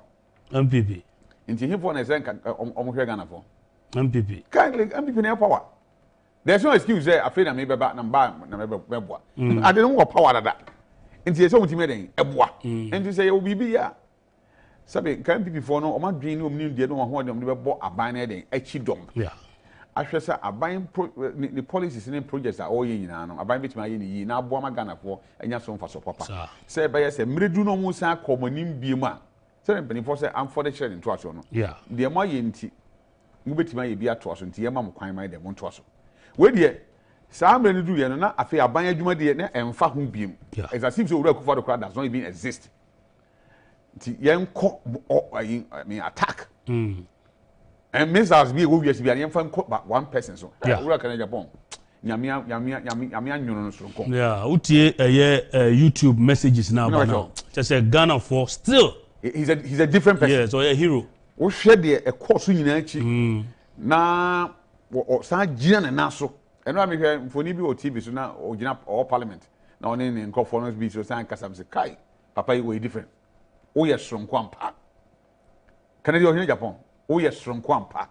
M P P. Into him for an example, I'm here Ghana for. M P P. Kindly, M P P no power. There's no excuse there. I feel I'm maybe back number, number, number. I don't want power like that. Into his own timidity, a boy. And to say, oh, baby, yeah. Sabi, can M P P for no? I'm not doing no new deal. No one who them never bought a binary, a cheap dumb. Yeah. Actually, sir, I buy the policies and projects are all in now. I buy which my in now Boama Ghana for and your son for support. Say, by yes, a Miriduno Musa, Commonim Bima. Seven penny for say, I'm for the share in Twason. Yeah, dear my inti. Mubit may be at Twason, Tiamam, Quimai, the Montwaso. Well, dear, Sam Renduiana, I fear I buy a Juma Diana and Fahum Beam. As I seem to work for the crowd does not even exist. Tiam cock, I mean, attack. And Miss Asby will be an infant cook but one person. So, yeah, we are Canada Japon. Yamia, Yamia, Yamia, Yamia, yeah, Uti, a year, YouTube messages now. No, just a Ghana for still. He's a he's a different person. Yes, or a hero. We shared a course in Nachi. Na or Sajan and Nassau. And I'm here for Nibio T V, so now or Jap or Parliament. Now, in conference, be so San Casam Sakai. Papa, you were different. Oh, yes, from Kwampa. Canada, Japan. Oh yes, from Kwampa.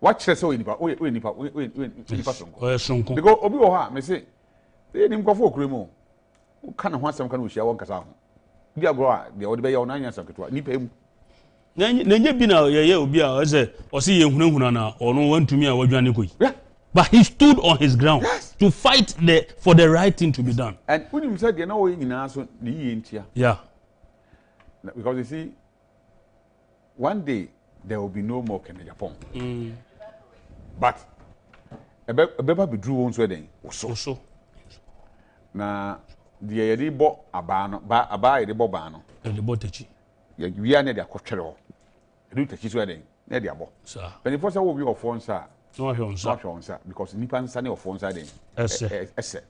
What says so in Nipa? Oh, Nipa, oh, Nipa, oh, yes, from Kwampa. Because Obi Oha, me say, they didn't go for Krimo. Who can't want some kind of share one Kasam? They are grow, they are the Bayon Nanyas of Katua, Nipa. Nanyabina, yeah, Obi, I say, or see Hunana, or no one to me, I will join you. But he stood on his ground yes. to fight the, for the right thing to be done. And when you said, you know, in answer, the Intia. Yeah. Because you see, one day, there will be no more Canada Japan. Mm. But a baby be drew one's wedding. So, now the Eddie bought a ban, a buy the Bobano, and the Botachi. We are near their cochero. Do Tachi's wedding, near their boss. Sir, when the first will be your phone, sir, No, I don't answer because Nipan Sunday or phone side. Essay.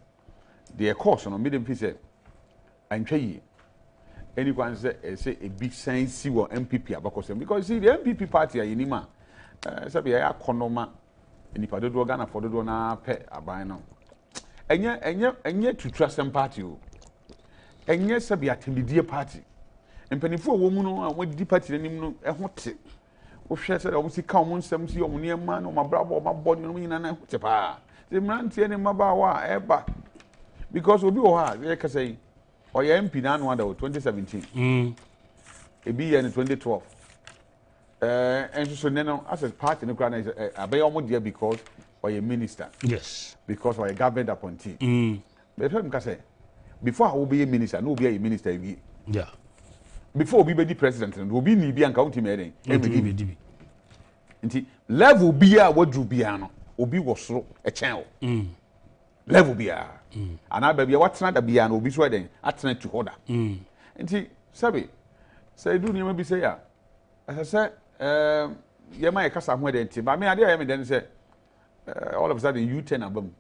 The course on medium piece and try anyone say a big science or M P P because because see the M P P party are in Nima. Sabi I conoma and if I do Ghana for the donor pet a bino. And yet and yet and yet to trust them party. And yes, Sabi attended dear party. And penny for a woman or deep party and what it. She said, I will see common some see on near man or my bravo, my body, and I put a bar. The man telling my bow, ever because we do hard, like I say, or your M P nine one out twenty seventeen, a B and twenty twelve. And so then, as a part in the ground, I be almost there because or your minister, yes, because I gathered upon tea. But I can say, before I will be a minister, no be a minister, yeah. Before we be the president, and we be and county meeting. Level beer, what do Biano? Obi was so a channel. Level beer. And I baby, what's not a beer, will be sweating. That's not to order. And see, Sabi, say, do you maybe say, as I said, you might cast some wedding, but I mean, I didn't then say, all of a sudden, you turn a bum.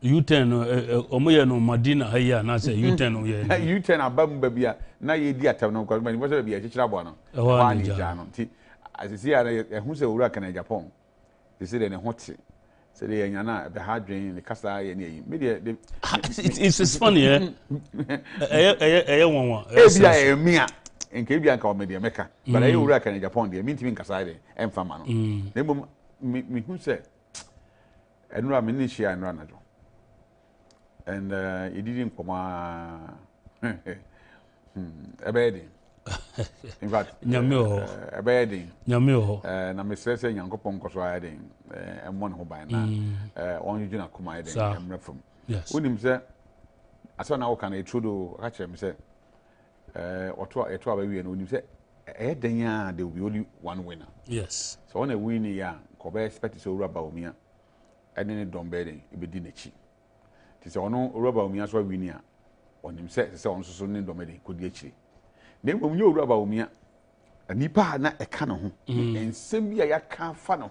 You turn Omoya no Madina here, and I say you turn Omoya. You turn a bum baby. Now you dear tell no government, whatever be a chichabuano. One is Jan. As you see, who's a hurricane in Japan? They said in a hot seat. Say the Yana, the hard drain, the cast eye, and media. It's funny, eh? A one, a mea, and Kabian called media maker. But I reckon in Japan, they mean to me Casade and Famano. Then me who said, and Raminicia and Ranado. And uh, it didn't come a bedding. In fact, a bedding. Yamil, and I'm stressing Yanko Ponco's riding, and one who by now only Juna Kumaiding, I'm not from. Yes, William said, I saw now can a Trudeau Hatcham said, or to a travel and William said, a denya, there will be only one winner. Yes, so on a winning year, Cobe expected so rubber me, and then a dumb bedding, it be dinner cheap. It's on no rubber me as well, Winia. On himself, the sound so named Domedy could get you. Then when you rubber me, a nipa na a cannon, and send me a car funnel.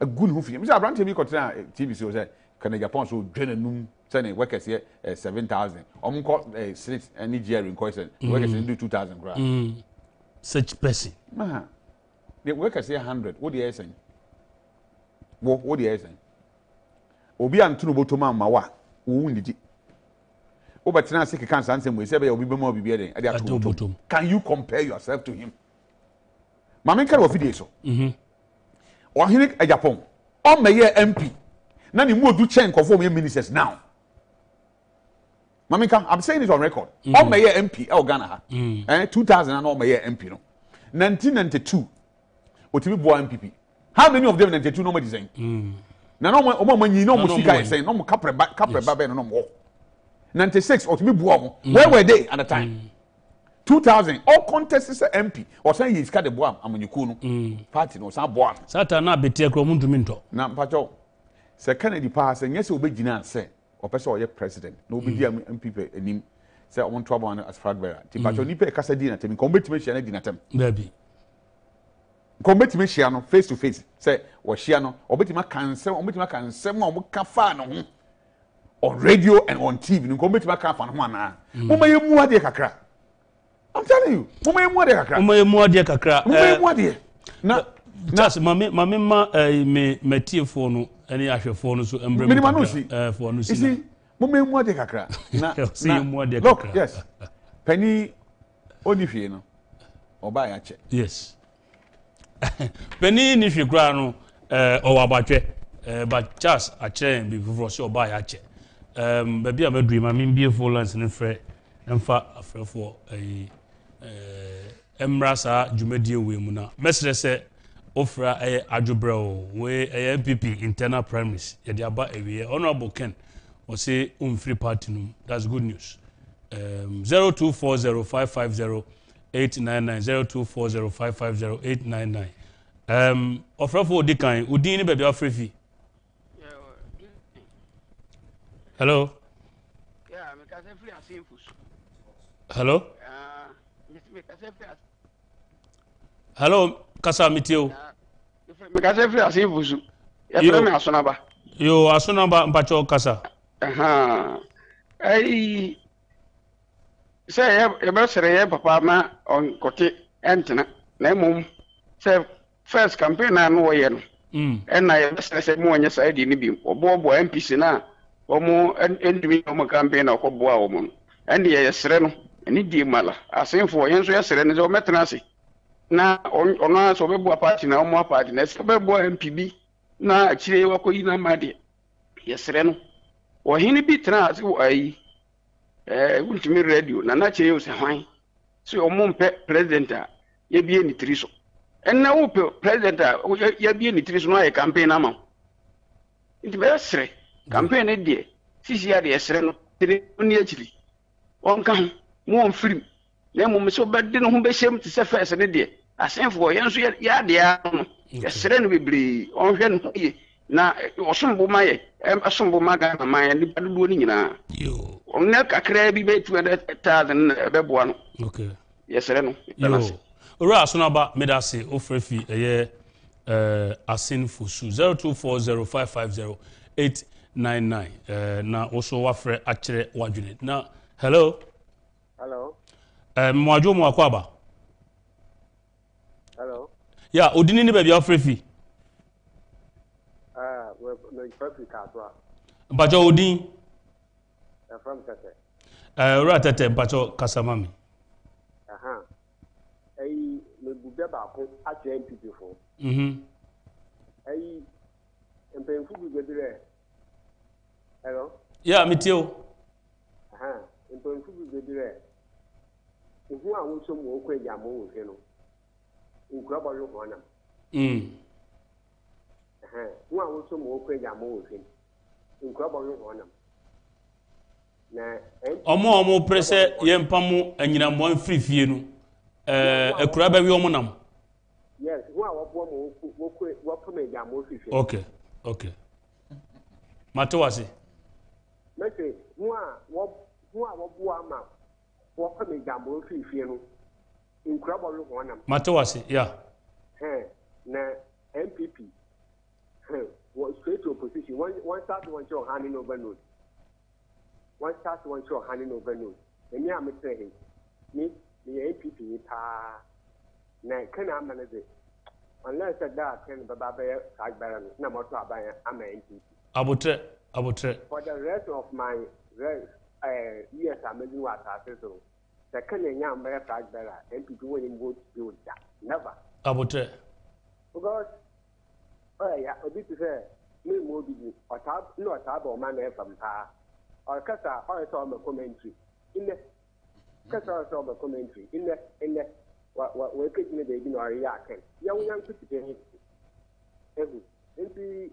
A good hoof. Mister Brantley Cotta, T V shows that can a Japan so genuine sending workers here at seven thousand. On court a slit and Nigerian question, workers do two thousand grand. Such person. The workers here hundred. What the essence? What the essence? Obi antunubo toma mawa uundiji. Oba tina siki kansa ansemu isebe obi bema obi biere. Adi atunubo. Can you compare yourself to him? Mamenka wa video so. Mhm. Ohine e Japan. O meye M P. Na ni mu odu chen konfo me ministers now. Mamenka, I'm saying it on record. O meye M P e Ghana ha. Eh two thousand and o meye M P no. nineteen ninety-two. Otimi boa M P P. How many of them ninety-two no design? Mhm. Na no mo mo nyi no mo sika say no mo kapre ba kapre ba be no mo ninety-six or to me boa where were they at the time two thousand all contests M P or say he ska de boa amanyuku no party no sa boa satan na betie kro mundumi nto na mpacho say Kennedy pass say yes obegina say opese oye president na obedi M P enim say o monto abo as flag bearer ti mpacho ni pe kasa di na tem commitment share na di na tem baby commitment share no face to face say we share no obetima kan sem obetima kan sem o ka fa no on radio and on T V no obetima kan fa no ana mo maye mu ade kakra. I'm telling you mo maye mu ade kakra mo maye mu ade kakra mo maye mu ade na na mame mame ma me metiefo no ani ahwefo no so embrem me ma no si eh fo no si mo maye mu ade kakra na si mu ade kakra look yes pani odifie no oba ya che yes Penny ni figurano eh o abatwe eh but Charles ache be for so buy ache um baby am dream am be for lance ne frɛ emfa afrɛfo eh emrasa jumedie we mu na mesere se ofra eh adwobrɛo we eh M P P internal primaries ye de aba ewe honorable Ken o say umfree party num that's good news um zero two four zero five five zero eight nine nine zero two four zero five five zero eight nine nine. Um, Ofrafo Dikan, Udini baby Afrifi. Hello. Yeah, me kase free as infus. Hello. Ah, me kase free as. Hello, kasa mitio. Me kase free as infus. Yo, Asunaba. Yo, Asunaba Mpacho Kasa. Aha. I say, a papa, ma on Cote Antina, Lemum, say, first campaign and Wayan. And I said, more yes, I didn't be, or Bobo and Piscina, or more and ending on a campaign of Boa woman. And yes, Reno, and it dear Mala. I send for Yansu Serenus or Metanasi. Now, on us over Boa party, now more party, that's about Boa and P B. Na chile wako ina madi yesreno wa hini bitra so ai eh ultimate radio na na chile use hwan so omo mpe president a ye bie ni triso enna wo president a ye bie ni triso na ye campaign ama inti be sre campaign e die sisi ya de yesreno tire oni achili wonka mu on film na mu so bedi no ho be shem ti se first ne de asenfo ye nso ya de a no. Yes, then we be on here now. Osumbo Maya, Asumbo Maga, my Libanina. You on Nelk a crabby bait to a thousand Bebuano. Okay, yes, I know. Rasunaba Medasi, Ofrefi, a year, a sinful shoe zero two four zero five five zero eight nine nine. Now also Wafre actually one unit. Now, hello, hello, Mwajo Mwakwaba. Hello. Yeah, Odini ni baby offer fee. Ah, we no public adwa. Bacho Odin. Na from Tete. Eh, ora Tete Bacho Kasamami. Aha. Eh, le gube ba ko aje M P P for. Mhm. Eh, empen fugu gedire. Hello? Yeah, me too. Aha, empen fugu gedire. Ifu awon so mo ko eja mo wo fe no. Mm. One also more crazy than moving. Omo omo prese yempamu anyina mo anfrifie eh akura ba wi omo nam. Yes, one wo wo wo pome ya mo frifie. Okay, okay. Matewase. Mate, one wo one wo bua ma wo pome ya mo frifie no. Matawasi, yeah. Hey, na M P P. Hey, was straight to opposition. One, one start one show handing over note. One start one show handing over note. And yeah, I'm saying, me, the M P P, ah, na can I manage it? Unless that can Baba Sagbaran, no more Baba, I'm an M P P. Abutre, Abutre. For the rest of my years, I'm doing what I say so. The Kenyan Yamber Sagbaran, M P P winning votes do that. Never. Abutre. Because, oh yeah, a bit to say, no more business, or tab, no tab or manner from her, or Cassa or some commentary. In the Cassa or some commentary, in the, in the, what we're taking the day in our yakin. Young young people get hit. Every M P P,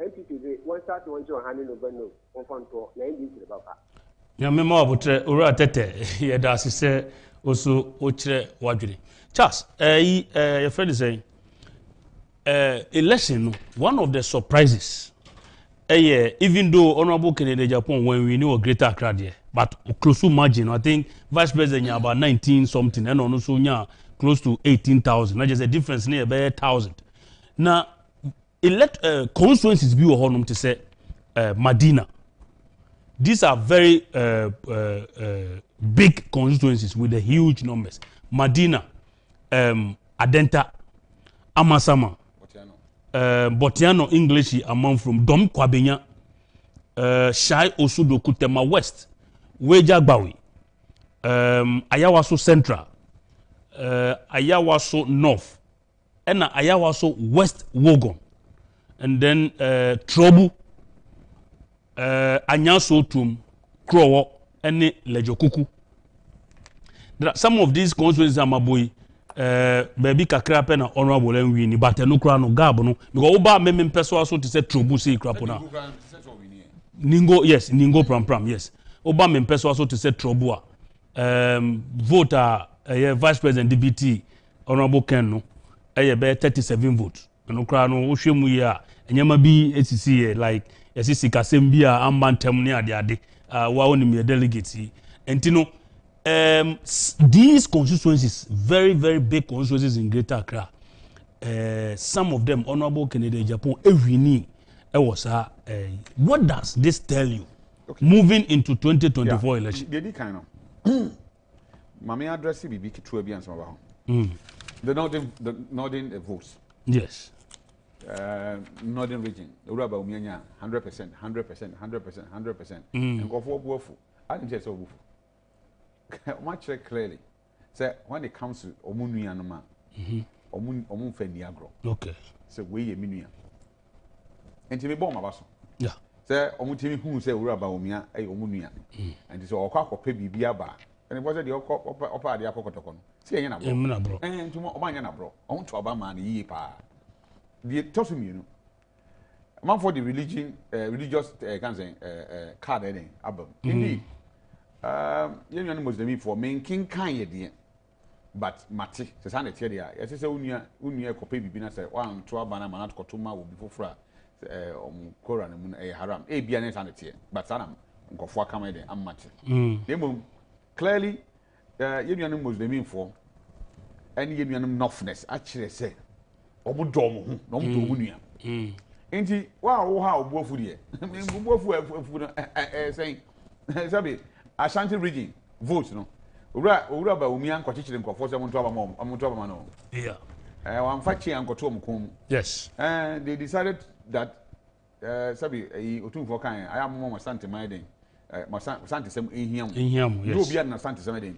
M P P, one start to one show handing over no, one front door, nine into the Baba. Nyamema obutre ura tete ye da sise oso ochre wadwire Charles eh eh your friend is saying eh election one of the surprises eh even though honorable Kennedy Japan when we knew a greater Accra there but close to margin I think vice president about nineteen something and ono so nya close to eighteen thousand not just a difference near about one thousand now elect constituencies bi honum to say Madina. These are very uh, uh, uh, big constituencies with the huge numbers. Madina, um, Adenta, Amasama, Botiano, uh, Botiano English among from Dom Kwabenya, uh, Shai Osudo Kutema West, Weja Gbawi, um, Ayawaso Central, uh, Ayawaso North, and Ayawaso West Wogon, and then uh, Trobu. Uh, Anyansotum, Krowo, and Lejokuku. There are some of these constituencies I'm aboy. Baby Kakra pena honorable and wini, but no crown no gabono. Because Oba me me perso aso to say trobusi krapona. Ningo yes, Ningo pram pram yes. Oba me perso aso to say trobua. Um, voter uh, vice president D B T honorable Ken no. Aye be thirty-seven votes. No crown no oshemu ya. Enyama bi A C C like. Yesisi Kasembia ambantem ni ade ade wa oni me delegate entino um these constituencies very very big constituencies in Greater Accra uh, some of them honorable Kennedy Japan every was uh, uh, what does this tell you? Okay. Moving into twenty twenty-four yeah. election. They did kind of. Mama address B B Kitwe Bian Samabaho. The northern the northern votes. Yes. Uh, northern region. Uraba Umianya, hundred percent, hundred percent, hundred percent, hundred percent. And go for woeful. I didn't say so woeful. Much clearly. So when it comes to Omunia no man, Omun Omun Fendiagro. Okay. So we a minuia. And to be born about. Yeah. So Omutimi who say Uraba Umia, a Omunia. And it's all cock or baby biaba. And it was at the Opa de Apocotocon. Say, and tomorrow, my Yanabro, on to Obama and ye pa. The Tosum, you know. Among for the religion, religious card heading album. Indeed, young Muslim for main king kind, but Matti, the sanitaria, as is unia, unia copy bina say one to Abana Manat Cotuma will be for Fra, Koran, a haram, a bianet sanitaria, but Sanam, Gofa Kamade, and Matti. Clearly, Union Muslim for any Union Northness actually say, Obudomu, no Munia. Ain't he? Wow, how woeful ye. Saying, Sabi, Ashanti region, votes no. Ura, Ura, but Umian Cotichim for someone to have a mom, a Montavamano. Yeah. I'm Fachi and Cotomacum. Yes. And they decided that Sabi, a two for kind, I am more Santi Maiden. My son, Santi Sam in him, in him, you'll be an Santi Samadin.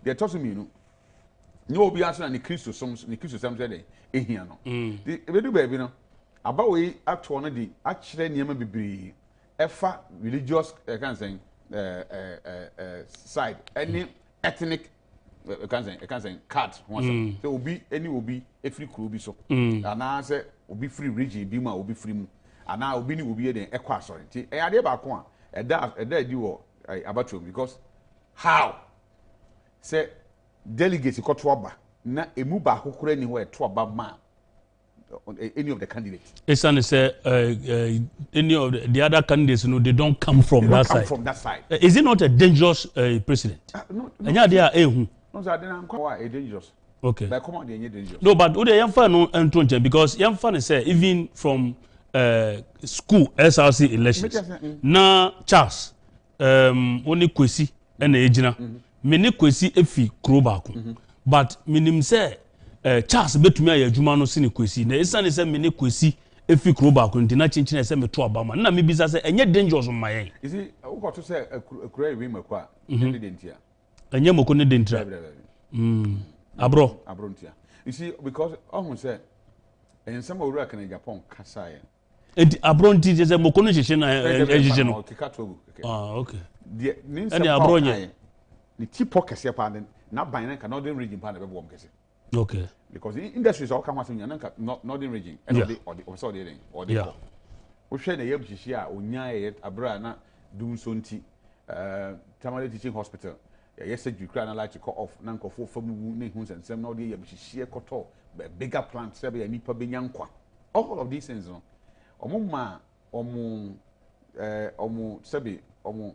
They're tossing me, no, no, be answering the Christosomes, the Christosome today, in here. The little baby, no, about we act one day, actually, never be a fat religious, I can't say, side, any ethnic, I can't say, I can't say, cat. There will be any will be a free crew, be so, and I say, will be free, rigid, Bima will be free, and now Bini will be an equas or tea. I did back one. And that you are about you because how say delegates you got to Abba, not a move back who anywhere to Abba man on any of the candidates. It's only say any of the, the other candidates, you know, they don't come from they that come side. From that side, uh, is it not a dangerous uh, precedent? Uh, no, no, no, they are a who. No, sir, they are quite dangerous. Okay, but come on, they are dangerous. No, but who the young fan no entrench because young fan say even from. Uh, school S R C elections. Mm. Na Charles, um, only Kwesi and Ejina. Many Kwesi efi Krobaku, but minim say uh, Charles bet me a Jumano sini Kwesi. Na isan ise many Kwesi efi Krobaku. Nti na chinchina ise me tuwa bama. Na mi biza say enye dangerous on my end. Is it? Who got to say a Kure we mekwa? Enye dentia. Enye moko ne dentia. Hmm. Abro. Abro dentia. You see, because I say, in some of Iraq and Japan, Kasai. Abronti is a Mokono Shishino. Ah, okay. The name Abronia, the Tipo Cassia Pardon, not by an northern region part of the warm case. Okay. Because the industries all come out in the northern region, and the or so they or they are. We share the Yabjishia, Unia, Abrana, Dunsonti, Tamale Teaching Hospital. Yesterday, Ukraine like to call off Nanko for Famu Nihons and Seminole Yabjishia Koto, bigger plant, Serbia, Nipa Binyanqua. All of these things. Omuma, omu, omu, sabi, omu,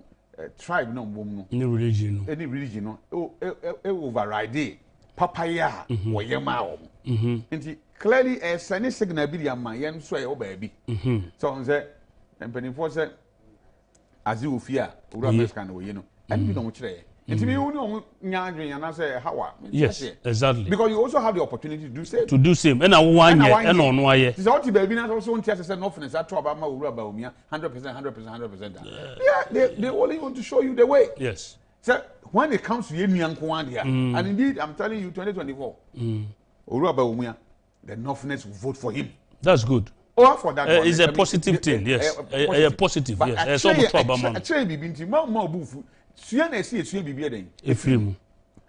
tribe no omu. Any religion, any religion, no. Oh, override papaya or yama omu. Inti clearly a Chinese signal be yama yam sway o baby. So on say, and penny for say, as you fear, ura meskan o yeno. And we don't try. Inti me uno nyandri yana say hawa. Yes, exactly. Because you also have the opportunity to do same. To do same. And I want ye. And on why ye. It's all the baby. And also on T S S and offense. That's about my Ura Baumia. Hundred percent, hundred percent, hundred percent. Yeah, they they only want to show you the way. Yes. So when it comes to Yemian Kwandia, and indeed I'm telling you, twenty twenty-four, Ura Baumia, the Northness will vote for him. That's good. Or for that, it's a positive thing. Yes, a positive. Yes. Actually, binti ma ma bufu. Suyane si esuyebi biye deng. Efrimu.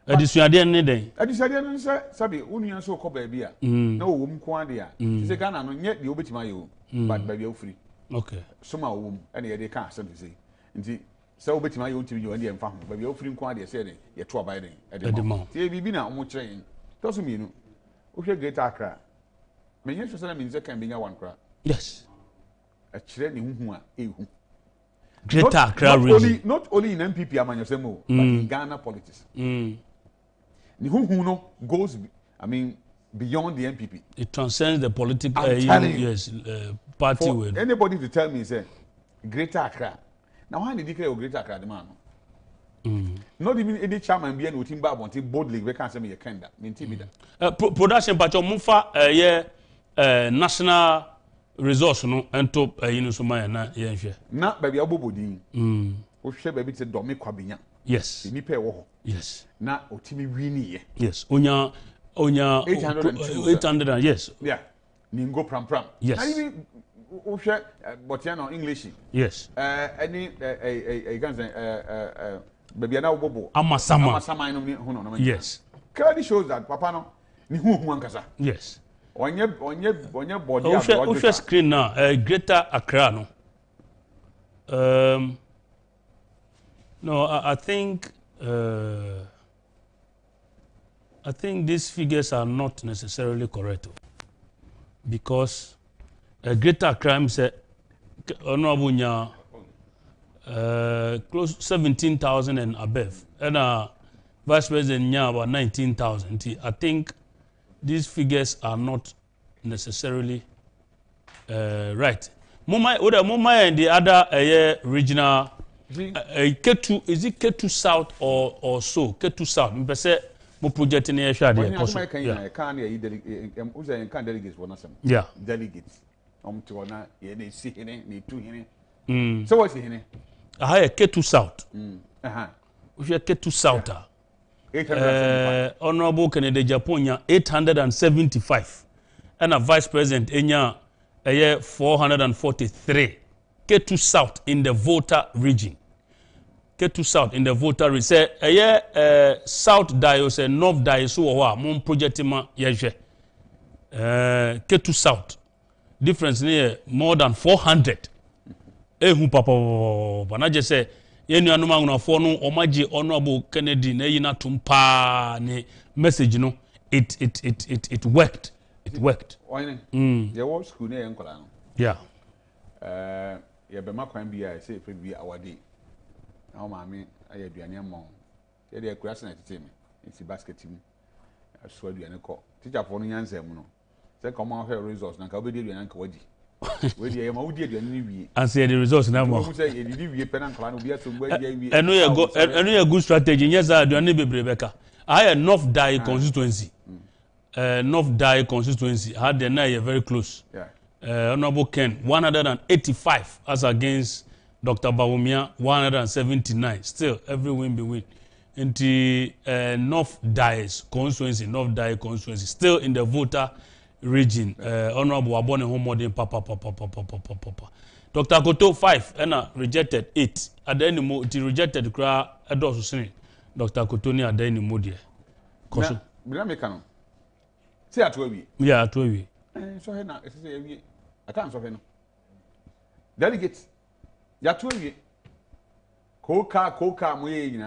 Adi suyade ne deng. Adi suyade ne sa sabi uniyanso kobe biya. Na uum kuandia. Sisi kana no nyet diobeti mayo. But baby o free. Okay. Soma uum. Eni yade kan asante si. Inti sa obeti mayo unti biyo eni emfamu. Baby o free kuandia si deng. Yetua biye deng. Adi ma. Ti bibi na umu train. Tosumi nu. Oke Greater Accra. Menye shosana minze kambinga one kra. Yes. Achire ni huhua ehu. Greater Accra region. Not only in M P P Amanyosemo, mm. but in Ghana politics. Nihuhuno mm. goes, I mean, beyond the N P P. It transcends the political uh, yes, uh, party. For will. Anybody to tell me, say, Greater Accra. Now, how did you declare Greater Accra, the man? Mm. Not even any chairman being with him, but wanting boldly, we can't say me a kind of production, but your Mufa, yeah, uh, national resource, no, and to uh, you know, so my na, yeah, yeah. Now, baby, Abu Bodin, hm, who shall baby said Domi Quabina. Yes, yes, now, Otimi Winnie, yes, Onya. Onya eight hundred eight hundred yes. Yeah. Ningo pram pram. Yes. Not even Usha Botiano English. Yes. Uh any uh a guns uh uh baby now bobo. Amasama Amasama. Yes. Clearly shows that Papano ni humankasa. Yes. On your on your on your body. Usha screen now, uh Greater Accra. Um no, I, I think uh I think these figures are not necessarily correct because a Greater Crime said uh, close seventeen thousand and above, and uh, Vice President Nya about nineteen thousand. I think these figures are not necessarily uh, right. Mumbai and the other uh, regional, uh, K two, is it K two South or, or so? K two South. Project in the delegates. Yeah, delegates. Um, to honor, two. So what's it? I hire K two South. Uh huh. We should K two South. Honorable Kennedy Japonia, eight hundred and seventy-five, and a vice president Enya, a year four hundred and forty-three. K two South in the voter region. K two South in the voter say a year South Dios and North Dios or Mon Projectima Yaje. K two South difference near more than four hundred. Eh, who papa, Banaja say, Yenu Anuma for no Omaji Honorable Kennedy, Nayina Tumpa, ne message, no, it it it it it worked. It worked. Mm. There was school near Uncle. Yeah. Uh, yeah, but my crime be I say it will be our day. Now, mammy, I had the animal. They are crashing at the team. It's a basket team. I swear you and a call. Teacher for Nian Semuno. They come out her resource, and I'll be doing an uncle. Where the amount did you need? And say the resource now. And we are a good strategy. Yes, I do. Rebecca. I had North Dye constituency. North Dye constituency. I had the nine very close. Honorable Ken, one hundred eighty-five as against. Doctor Bawumia, one hundred seventy-nine. Still, every win be win. In the uh, North Dias constituency, North Dias constituency, still in the voter region. Uh, Honorable Abone Homodin, papa, papa, papa, papa, papa. Doctor Koto, five, Ena rejected eight. At the end, he rejected the crowd. Doctor Koto, ni at the end, he rejected the crowd. See, at twelve. Yeah, at twelve. So, I can't solve it. Delegates. Ya tuwe Koka Koka mwe na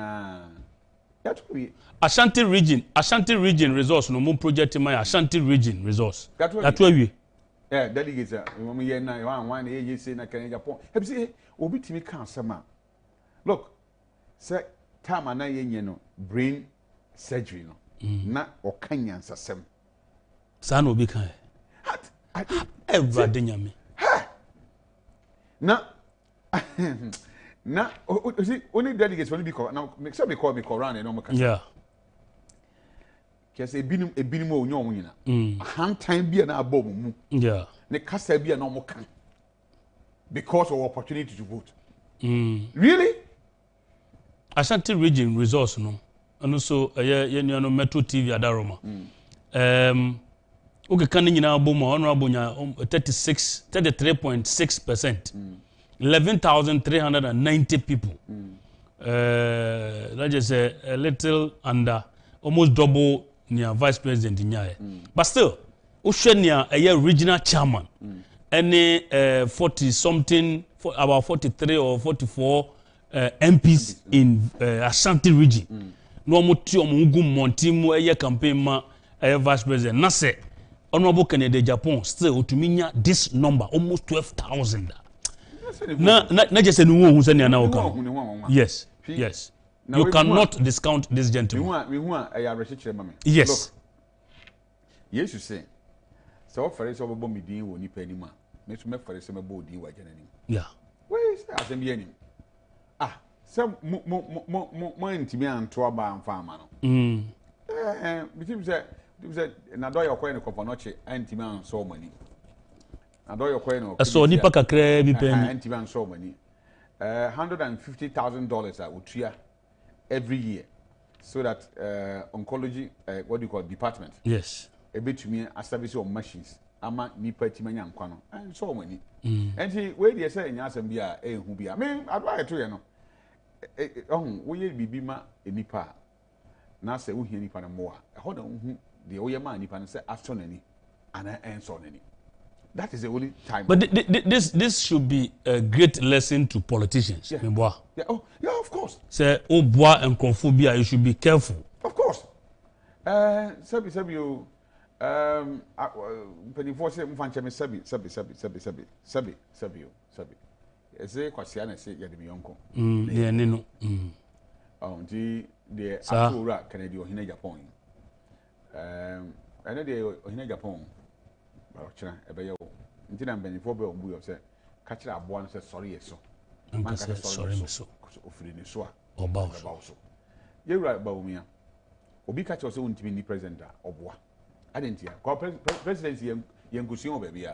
ya tuwe Ashanti region Ashanti region resource no mo project my Ashanti region resource ya tuwe eh delegate mo ye na one one eye say na Kenya Japan e say obi timi kan sama look say time na ye nye no brain surgery no na okanya nsasem sa na obi kan ever denyame ha na now, only delegates will be called. Now, make sure they call me Koran and Omaka. Yeah. Because a binum a binum, no winner. A hand time be an abom. Yeah. The castle be an Omokan because of opportunity to vote. Mm. Really? Ashanti region resource, no. And also, uh, yeah, yeah, no Metro T V Adaroma. Mm. Um, okay, can you now boom honorable thirty-six, thirty-three point six percent. eleven thousand three hundred ninety people. Mm. Uh, that is a, a little under, almost double near Vice President Nyaye. Mm. But still, Oceania, a regional chairman, mm. any uh, forty something, for about forty-three or forty-four uh, M Ps in uh, Ashanti region. Mm. No muti omugu montimu, a campaign ma, a Vice President Nase, Honorable Kennedy Japan, still to me this number, almost twelve thousand. Na na just a new one. Yes, yes. You cannot discount this gentleman. We want, we want. I have researched, Yes. Yesu say, so far is over bomb me when you penny ma. Miss Mephore is a body wagon anymore. Yeah. Where is that? Ah, some more intimate and trouble and farmer. Hm. Eh, because na do your coin of Copanoche, antiman so many. I do your coin of so nipa kakra bi pen antiman so many. Uh, hundred and fifty thousand dollars I would tria every year, so that uh, oncology, uh, what do you call it, department? Yes. A bit to me, a service of machines. Ama nipa timanya nkwano and so many. And he where they say nyasem bia e hu bia. Me adwa eto ye no. Eh ohun wo ye bibima enipa. Na se wo hia nipa na mo a. Ho da hu de wo ye ma nipa na se astonani ana ensonani. That is the only time. But th th this this should be a great lesson to politicians. Yeah. Yeah. Oh, yeah, of course. Say oboa and confobia, you should be careful. Of course. Uh sabi sabi you Um, penny force him fan chemi sabi, sabi, sabi, sabi, sabi, sabi, sabi, sabi. Is a Quasiana say, Yadi Bianco. Hm, yeah, no. Hm. Oh, the Asura Canadian Hina Japon. Um, I know the Hina Japon. Rocha, a bayo. Until I'm Benny Fobo, we have said, catch up one says sorry, so. Man, sorry, so. Ofrinisoa, or Bowso. You're right, Bowmia. Obi catch us own to be the president of what? I didn't hear. Presidency, Yangusion, baby.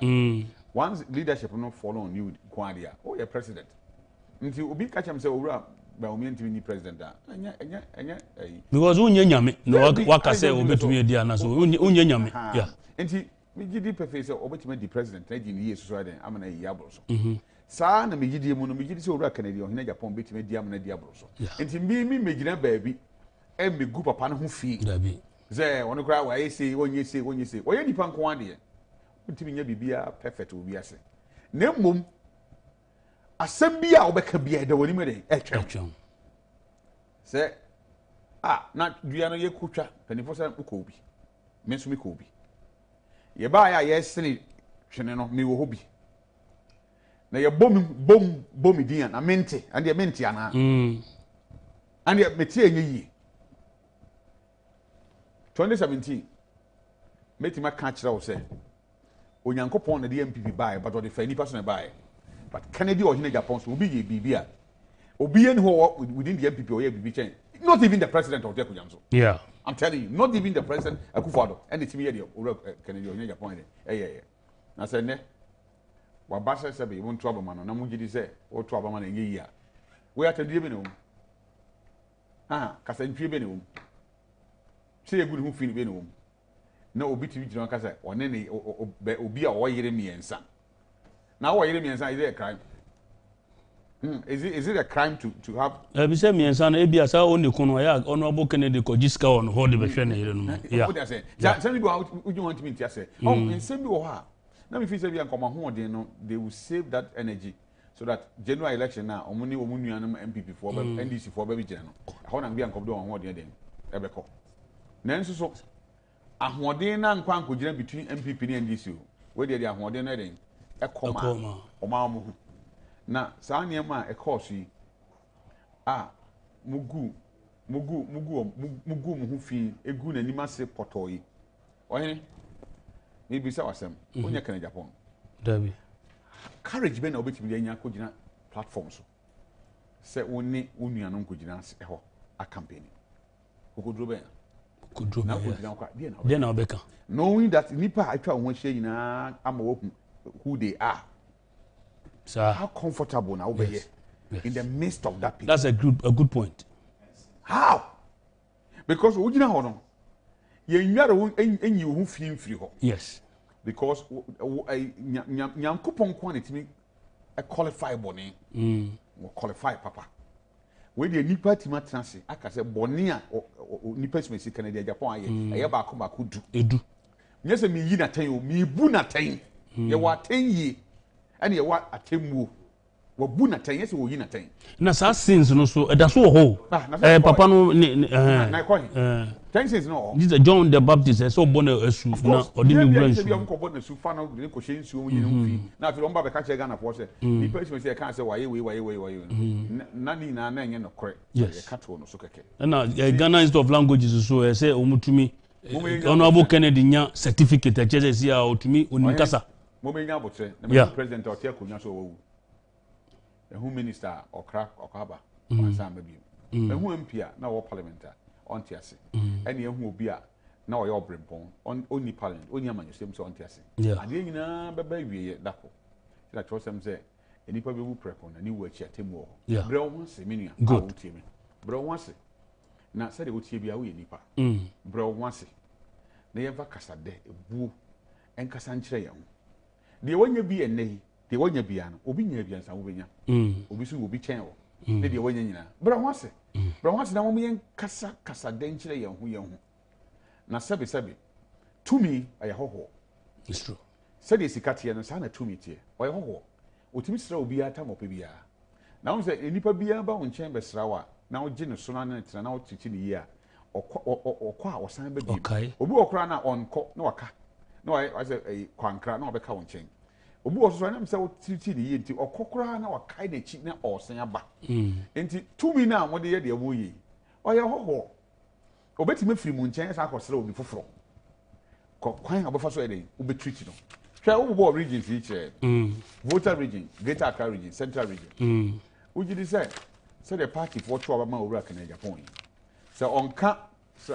Once leadership not follow on you, Quadia, or your president. Until Ubi catch himself up by mean to be president. Because Unyammy, no, what I say, obey to me, Diana, so Unyammy. Yeah. And we did the professor, obey to me the president, nineteen years, so I'm an Yabros. San and Migidi Monomigid so Canadian, he never upon bit me Diamond Diabros. And to me, Megina baby, and be group upon who feed. There, on the ground, I say, when you say, when you say, why any punk one day? Until you be a perfect will be a say. No mum, I send me out back a beer, the one minute, a champion. Say, ah, not Diana Yakucha, penny for some Kobe, Miss Mikobe. You buy, I yes, send it, Chanel, me will hobby. Now you're boom, boom, boom, Dian, a mente, and your mentiana, and your metier ye. twenty seventeen, made him a catcher. I said, when you on the M P P buy, but on the fair person buy. But Kennedy or Hina Japons will be a B B A. Obian who within the M P P or A B B chain. Not even the president of Deku Jamso. Yeah. I'm telling you, not even the president of Akufado. And it's me, Kennedy or Hina Japon. Yeah, yeah, yeah. I said, ne, what Basha said, you won't trouble man, and Namuji say, or trouble man in a year. We are to live in home. Ah, Cassan Tribune. Say a good who feel venom. No obit to drunk as on any obi a wire me and son. Now, wire me and son is a crime. Is it is it a crime to to have? I be saying me and son, maybe as I own the Konoya, Honorable Kennedy Kojiska on hold the Bashana. Yeah, what I say. Send me go out, would you want me to say? Oh, and send me over. Now, if you say we are come home, they will save that energy so that general election now, Omuni, Omuni, and M P P for N D C for Baby General. How long we are coming on what they then? Ebeco. Nancy so Ahwadena and Quan could jump between M P P and D C U, where they are Ahwadena, a coma, or Mamu. Now, Sanyama, a corsi. Ah, Mugu, Mugu, Mugu, Mugu, Mufi, a good and immense potoi. Or any? Maybe so, Sam, when you can in Japan. Derby. Courage been obeyed with the Yakujina platforms. Say only Union Uncle Jinas a campaign. Who could do better? Knowing that Nipa actually won't share in who they are. Sir, how comfortable now over here in the midst of that people. That's a good a good point. How? Because you know, you feel free. Yes. Because I coupon quantity a qualify bonnie or qualify papa. When the Nipa Tima Transi, I can say Bonia or Nippers may see Canada, Japan, I have a comma could do. Yes, me yin attain you, me boon attain. You were ten ye, and you were attain woo. Well, boon attain, yes, you yin attain. Nasa sins no so, that's all whole. Papa no, I call him. Thanks is no. This is John the Baptist, and so Bonner as soon as or didn't run to be uncle Bonner, so far no great question soon. Now, if you don't have a catcher gun of water, the person will say, I can't say, why, why, why, why, why, Nani, Nana, and correct. Yes, a cat will not so. And now, Ghana is of languages, so I say, Omutumi, Honorable Kennedy nya certificate chese ya otimi onimkasa momenya botre na president otia kunya so wo ehu minister okra okaba ansa mabim ehu empia na wo parliamentary ontiase ene ehu obi a na wo yo brempon oni parliament oni amanyosem so ontiase ade nyina beba wiye dako la chosem se enipa bebu prepon na ni wo achi atemu wo bro ho se menua awutimi bro ho se na said it would be a wee nipper. Bro, once they ever cast a day, a boo, and Cassanchea. They want you be a nay, they want you be an obedience, and Ubina. Obisu will be channel. Lady Wenina. Bro, once it. Bro, once now we and Cassa Cassadenchea, and we own. Now, Sabi Sabi, to me, I hoho. It's true. Said it's a catia and Sana to me, dear, or a hoho. Utimistra will be a time of Pibia. Now, the Nipa Bia bound chambers rawa. Now, Jenna Sonan and out to the year or qua or sign the okay. Obu or crana on cock no a car. No, I said a quancra, no a cow chain. Obu or Sanam so titty into or cockrana or kind of chitna or sang a back. Into two me now, what the idea woo ye. Or your ho. Obey me free moon chance I could slow before from. Quine above us wedding, will be treated. Shall all war regions each Volta region, Greater Accra region, Central region. Would you decide? So the party for two of my work in Japan. So on camp,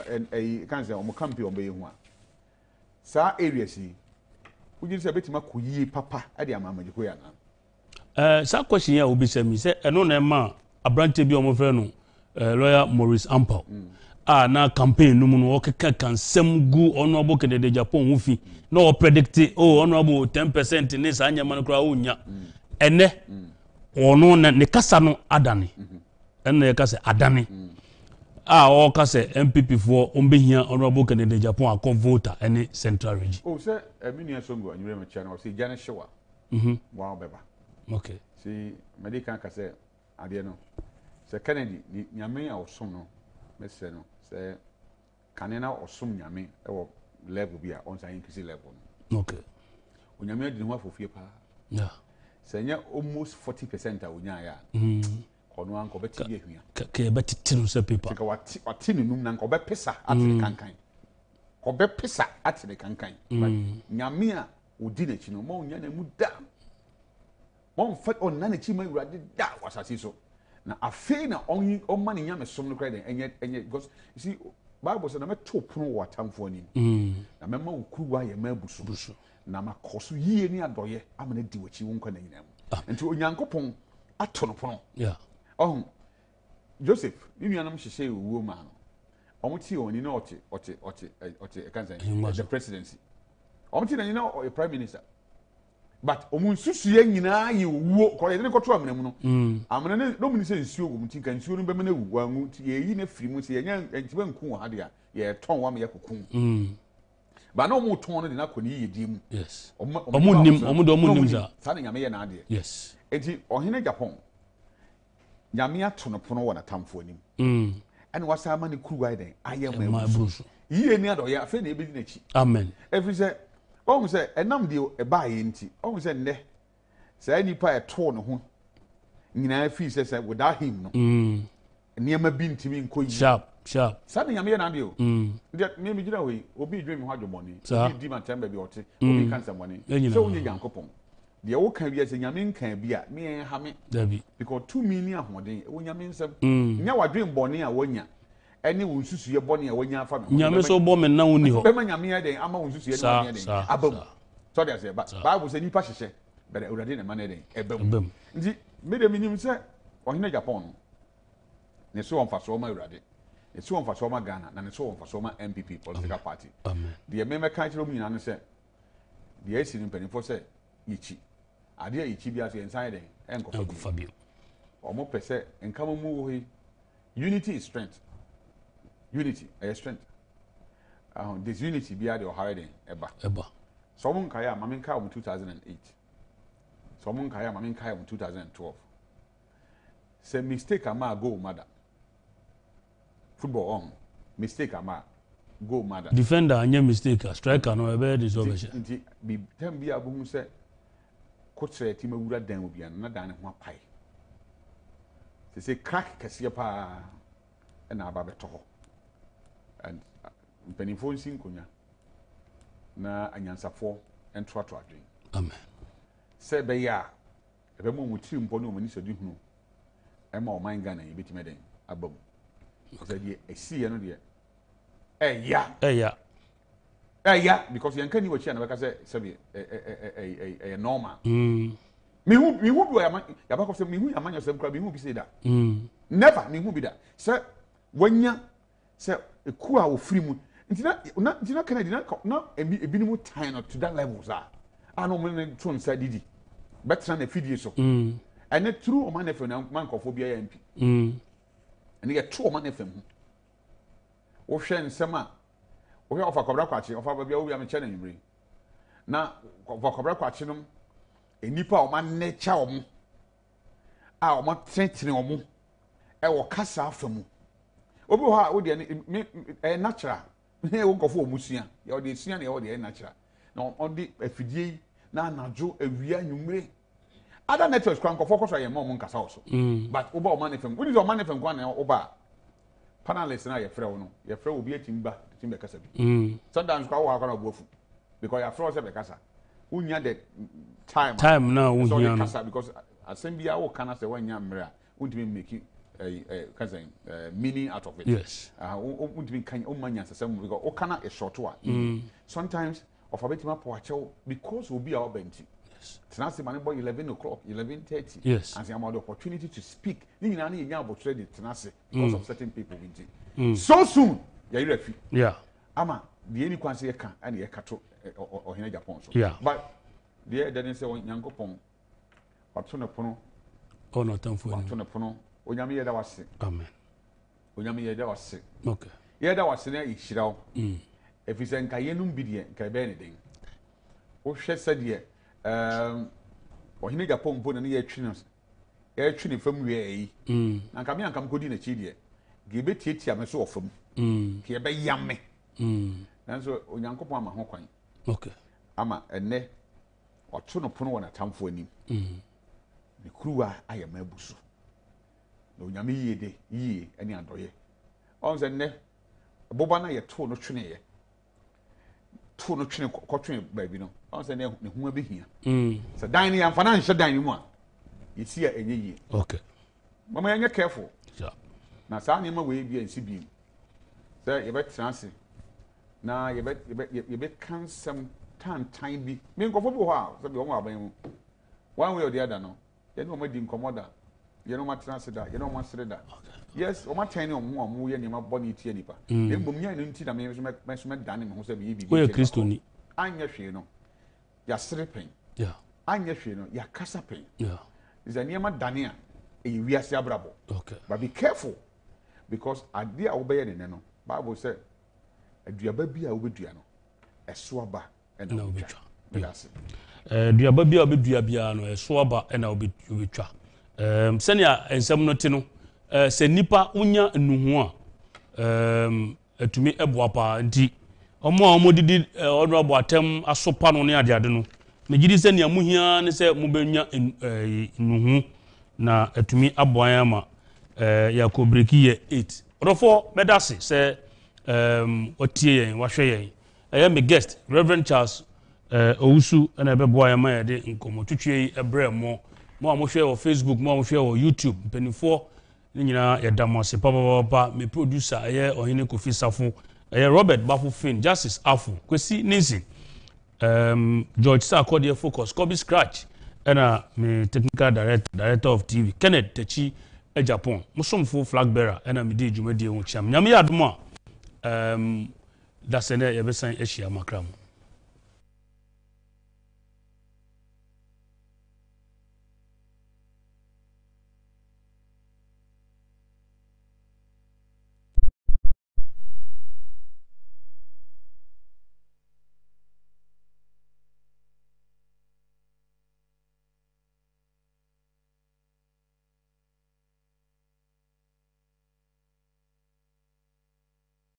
and a cancer on Mocampi on Bayuma. Sir Ariasi, would you say a bit more could papa at the Amman Juana? Eh, some question here will be said, Miss Anonema, a branch of Biomoverno, lawyer Maurice Ample. Ah, now campaign, no one can some good honorable in the Japan woofy. No predict it, oh, honorable ten percent in this Anya Manucraunia. And eh? Ono na ne kasa no adane ene kasa adane a o kasa M P P for ombehia honorable Kennedy Japan akọ voter ene Central Region o se amini asongo anyure me chia na o se jane shewa mhm wa obeba okay si medical kasa ade no se Kennedy nyame a osom no me se no se kanena osom nyame e wo level bi a on say increase level okay onyame adi no afofie pa yeah Senya almost forty percent of Unyaya. Hm. Kono anko beti yehuya. Kake beti tinu se paper. Kake wati wati nunu nanko beti pesa atile kankai. Kobe pesa atile kankai. Nyamia udine chino mo unyane muda. Mo mfet on nane chima uradi da wasasi so. Na afe na onyi omani nyame somno krede enye enye because you see Bible says na me topono watamfoni. Hm. Na me ma ukuwa ye ma busu busu. Na makosu yie ni adoye amene diwachi wonko na nyinam nti onyankopon atono pono yeah oh Joseph ninu anam hyehyee wuo ma no omoti oni na oti oti oti oti e kanza the presidency omoti na nyina o prime minister but omunsusu ye nyina ye wuo ko ye ne koto amene mu no amene ne no minister nsuo go mti kan nsuo no be me na wuo ngu ti ye yi na firi mu se ye nya ntiba nku ha de a ye ton wa me yakokun mm But no more torn in Akuni. Yes. Omunim, Omudomunza, Sanning Yamea and Adia. Yes. Eti or Hine Japon Yamia Tonopono and a tam for him. And what's our money cool riding? I am my bush. Ye and Yado, ya fed a Amen. Every say, oh, say, and num deal a buy inti. Oh, say, ne. Say any pie a torn home. Nina fees says I without him. Near my bean to me in quite sharp. Sure. Something I mean, I do. That maybe you know, we will be dreaming hard your money. So, demon time baby or tea, we can't some money. So, young couple. The old can be as a yamin can be at me and Hammy, because two million one day when you mean some. Now I dream Bonnie and Wenya. And you will see your Bonnie and Wenya family. Yamin so bomb and now only hope. I'm on to see a bomb. Sorry, I said, but I was a new passion, but I already a money. A boom. Made a minimum, sir, or in Japan. They saw on for so my ready. It's one for Soma Ghana, and it's one for Soma M P P political party. The Amendment Council Union said, the Ace in Penny for said, Ichi. I dear Ichibias inside and Fabio. Or more per se, and come on, move unity is strength. Unity, a strength. This unity be at your hiding, Eba. Eba. Someone Kaya Maminka in two thousand and eight. Someone Kaya Maminka in two thousand and twelve. Say, mistake a ma go, madam. Football on mistake ama go mad defender any mistake striker no e be disobedience nti bi tem bi abu se ko tre team awura dan obi an na dan ne ho apai se se crack kase pa na aba beto ho and Penifon Sinkunya na anyansa four and Tratra Jane. Amen. Say Baya, a woman with two important minister Duhno, Emma or Mangana, a bit meddling, a bomb. I see another year. Eh, yeah, eh, yeah, eh, yeah, because you can't even change like I said, a normal. Me who me who do I am? Yabako said me who am I yourself? Me who be say that? Never me who be that. Sir, when you say a coup or free moon, it's not not it's not Canadian. Not a minimum time to that level, sir. I know when I'm trying to say Didi, but trying to feed you so. And a true man if you now man cophobia M P. And you get true man if you. O shen sema, o ya ofa kobra kwachi, ofa babia o bia me channel nyimre. Na ofa kobra kwachi nom enipa o ma nature o mu a o ma trentene o mu e wo kasa afa mu obi ho a wo de e natural e wo kofo o musua ya o de sua na ya o de e natural na on de afidie na anajo awia nyumre ada networks kwan kofo koso ye ma o mu nkasa o so but oba o ma na fem wo de o ma na fem kwan na oba panelists na ye frɛ wo no ye frɛ obi atimba timbe kasa bi sometimes kwa wo akara obuafu because ya frɛ o se be kasa unya the time time now unya kasa because asembia wo kana se wanya mra untimi make eh kasa meaning out of it. Yes, ah untimi kan o manya sasam because o kana e short wa sometimes of abetima power chew because obi a obenti. Yes, tonight man boy eleven o'clock eleven thirty. Yes, and I had the opportunity to speak ni na na enya abotrade tonight because of certain people with so soon ya you refi. Yeah, ama the any kwanse e kan and e kato or Hina Japan. Yeah, but the then say Yankopon, but soon upon oh, not Tonfono, Oyamia that was sick. Amen. Oyamia that was sick. Okay. Yeah, that was in a shidao. If it's an Cayenum Bidian, Caberneting. Oh, she said, yeah, um, or Hina Japan put an air chinos, air chin from Way, and come and come good in a chidia. Give it tea, I'm so often. Here by Yammy. And so Yankopon, my Hong Kong. Okay. Ama ene otu no pono wona tamfo anim. Mhm. Ne kruwa ayema buso. Na onyame yie de yie ani adoye. Onse ne boba na ye to no twene ye. To no twene kotwen ba bi no. Onse ne ne hu abehia. Mhm. So dan ne amfa na nhye dan ne mu a. Ye tia enye yie. Okay. Mama yenye careful. Yeah. Na sa ne ma we bi ansi bi. Sir ye betra ase. Na you bet you bet can some time time be me go for how so be one way or the other no you know me din commoda you know matran seda you know masreda yes o matani o mu amu ye ni ma boni tie nipa dem bom nya ni nti na me me me dan me ho so be bi we kristoni anya hwe no ya srepen yeah anya hwe no ya kasapen yeah is anya ma dania e wi ase abrabo. Okay, but be careful because adia obeye ne no Bible said aduaba bia obedua no eso aba na obetwa eh aduaba bia obedua bia no eso aba na obetwa em senia ensem no te no se nipa unya nuhu a em atumi eboapa nti omo omo didi odobo atem asopa no ne adeade no megidi senia muhia ne se mobenya nuhu na atumi aboan ama yakobrikiye eight odofo medase se Um, Otie, Washay, I am a guest, Reverend Charles Ousu, and I be boy, a man, in Comotuche, a bread more, more share of Facebook, more share of YouTube, penny four, Nina, a damas, papa, papa, me producer, a year or Hineko Fisafu, a year Robert Baffle Finn, Justice Afu, Kwesi Nancy, um, George Sarkodia Focus, Kobe Scratch, and a technical director, director of T V, Kenneth Techi, a Japan, Musum full flag bearer, and a midi Jumedi Ucham, Yami Adma. Um, that's an air, every sign, Asia Macram.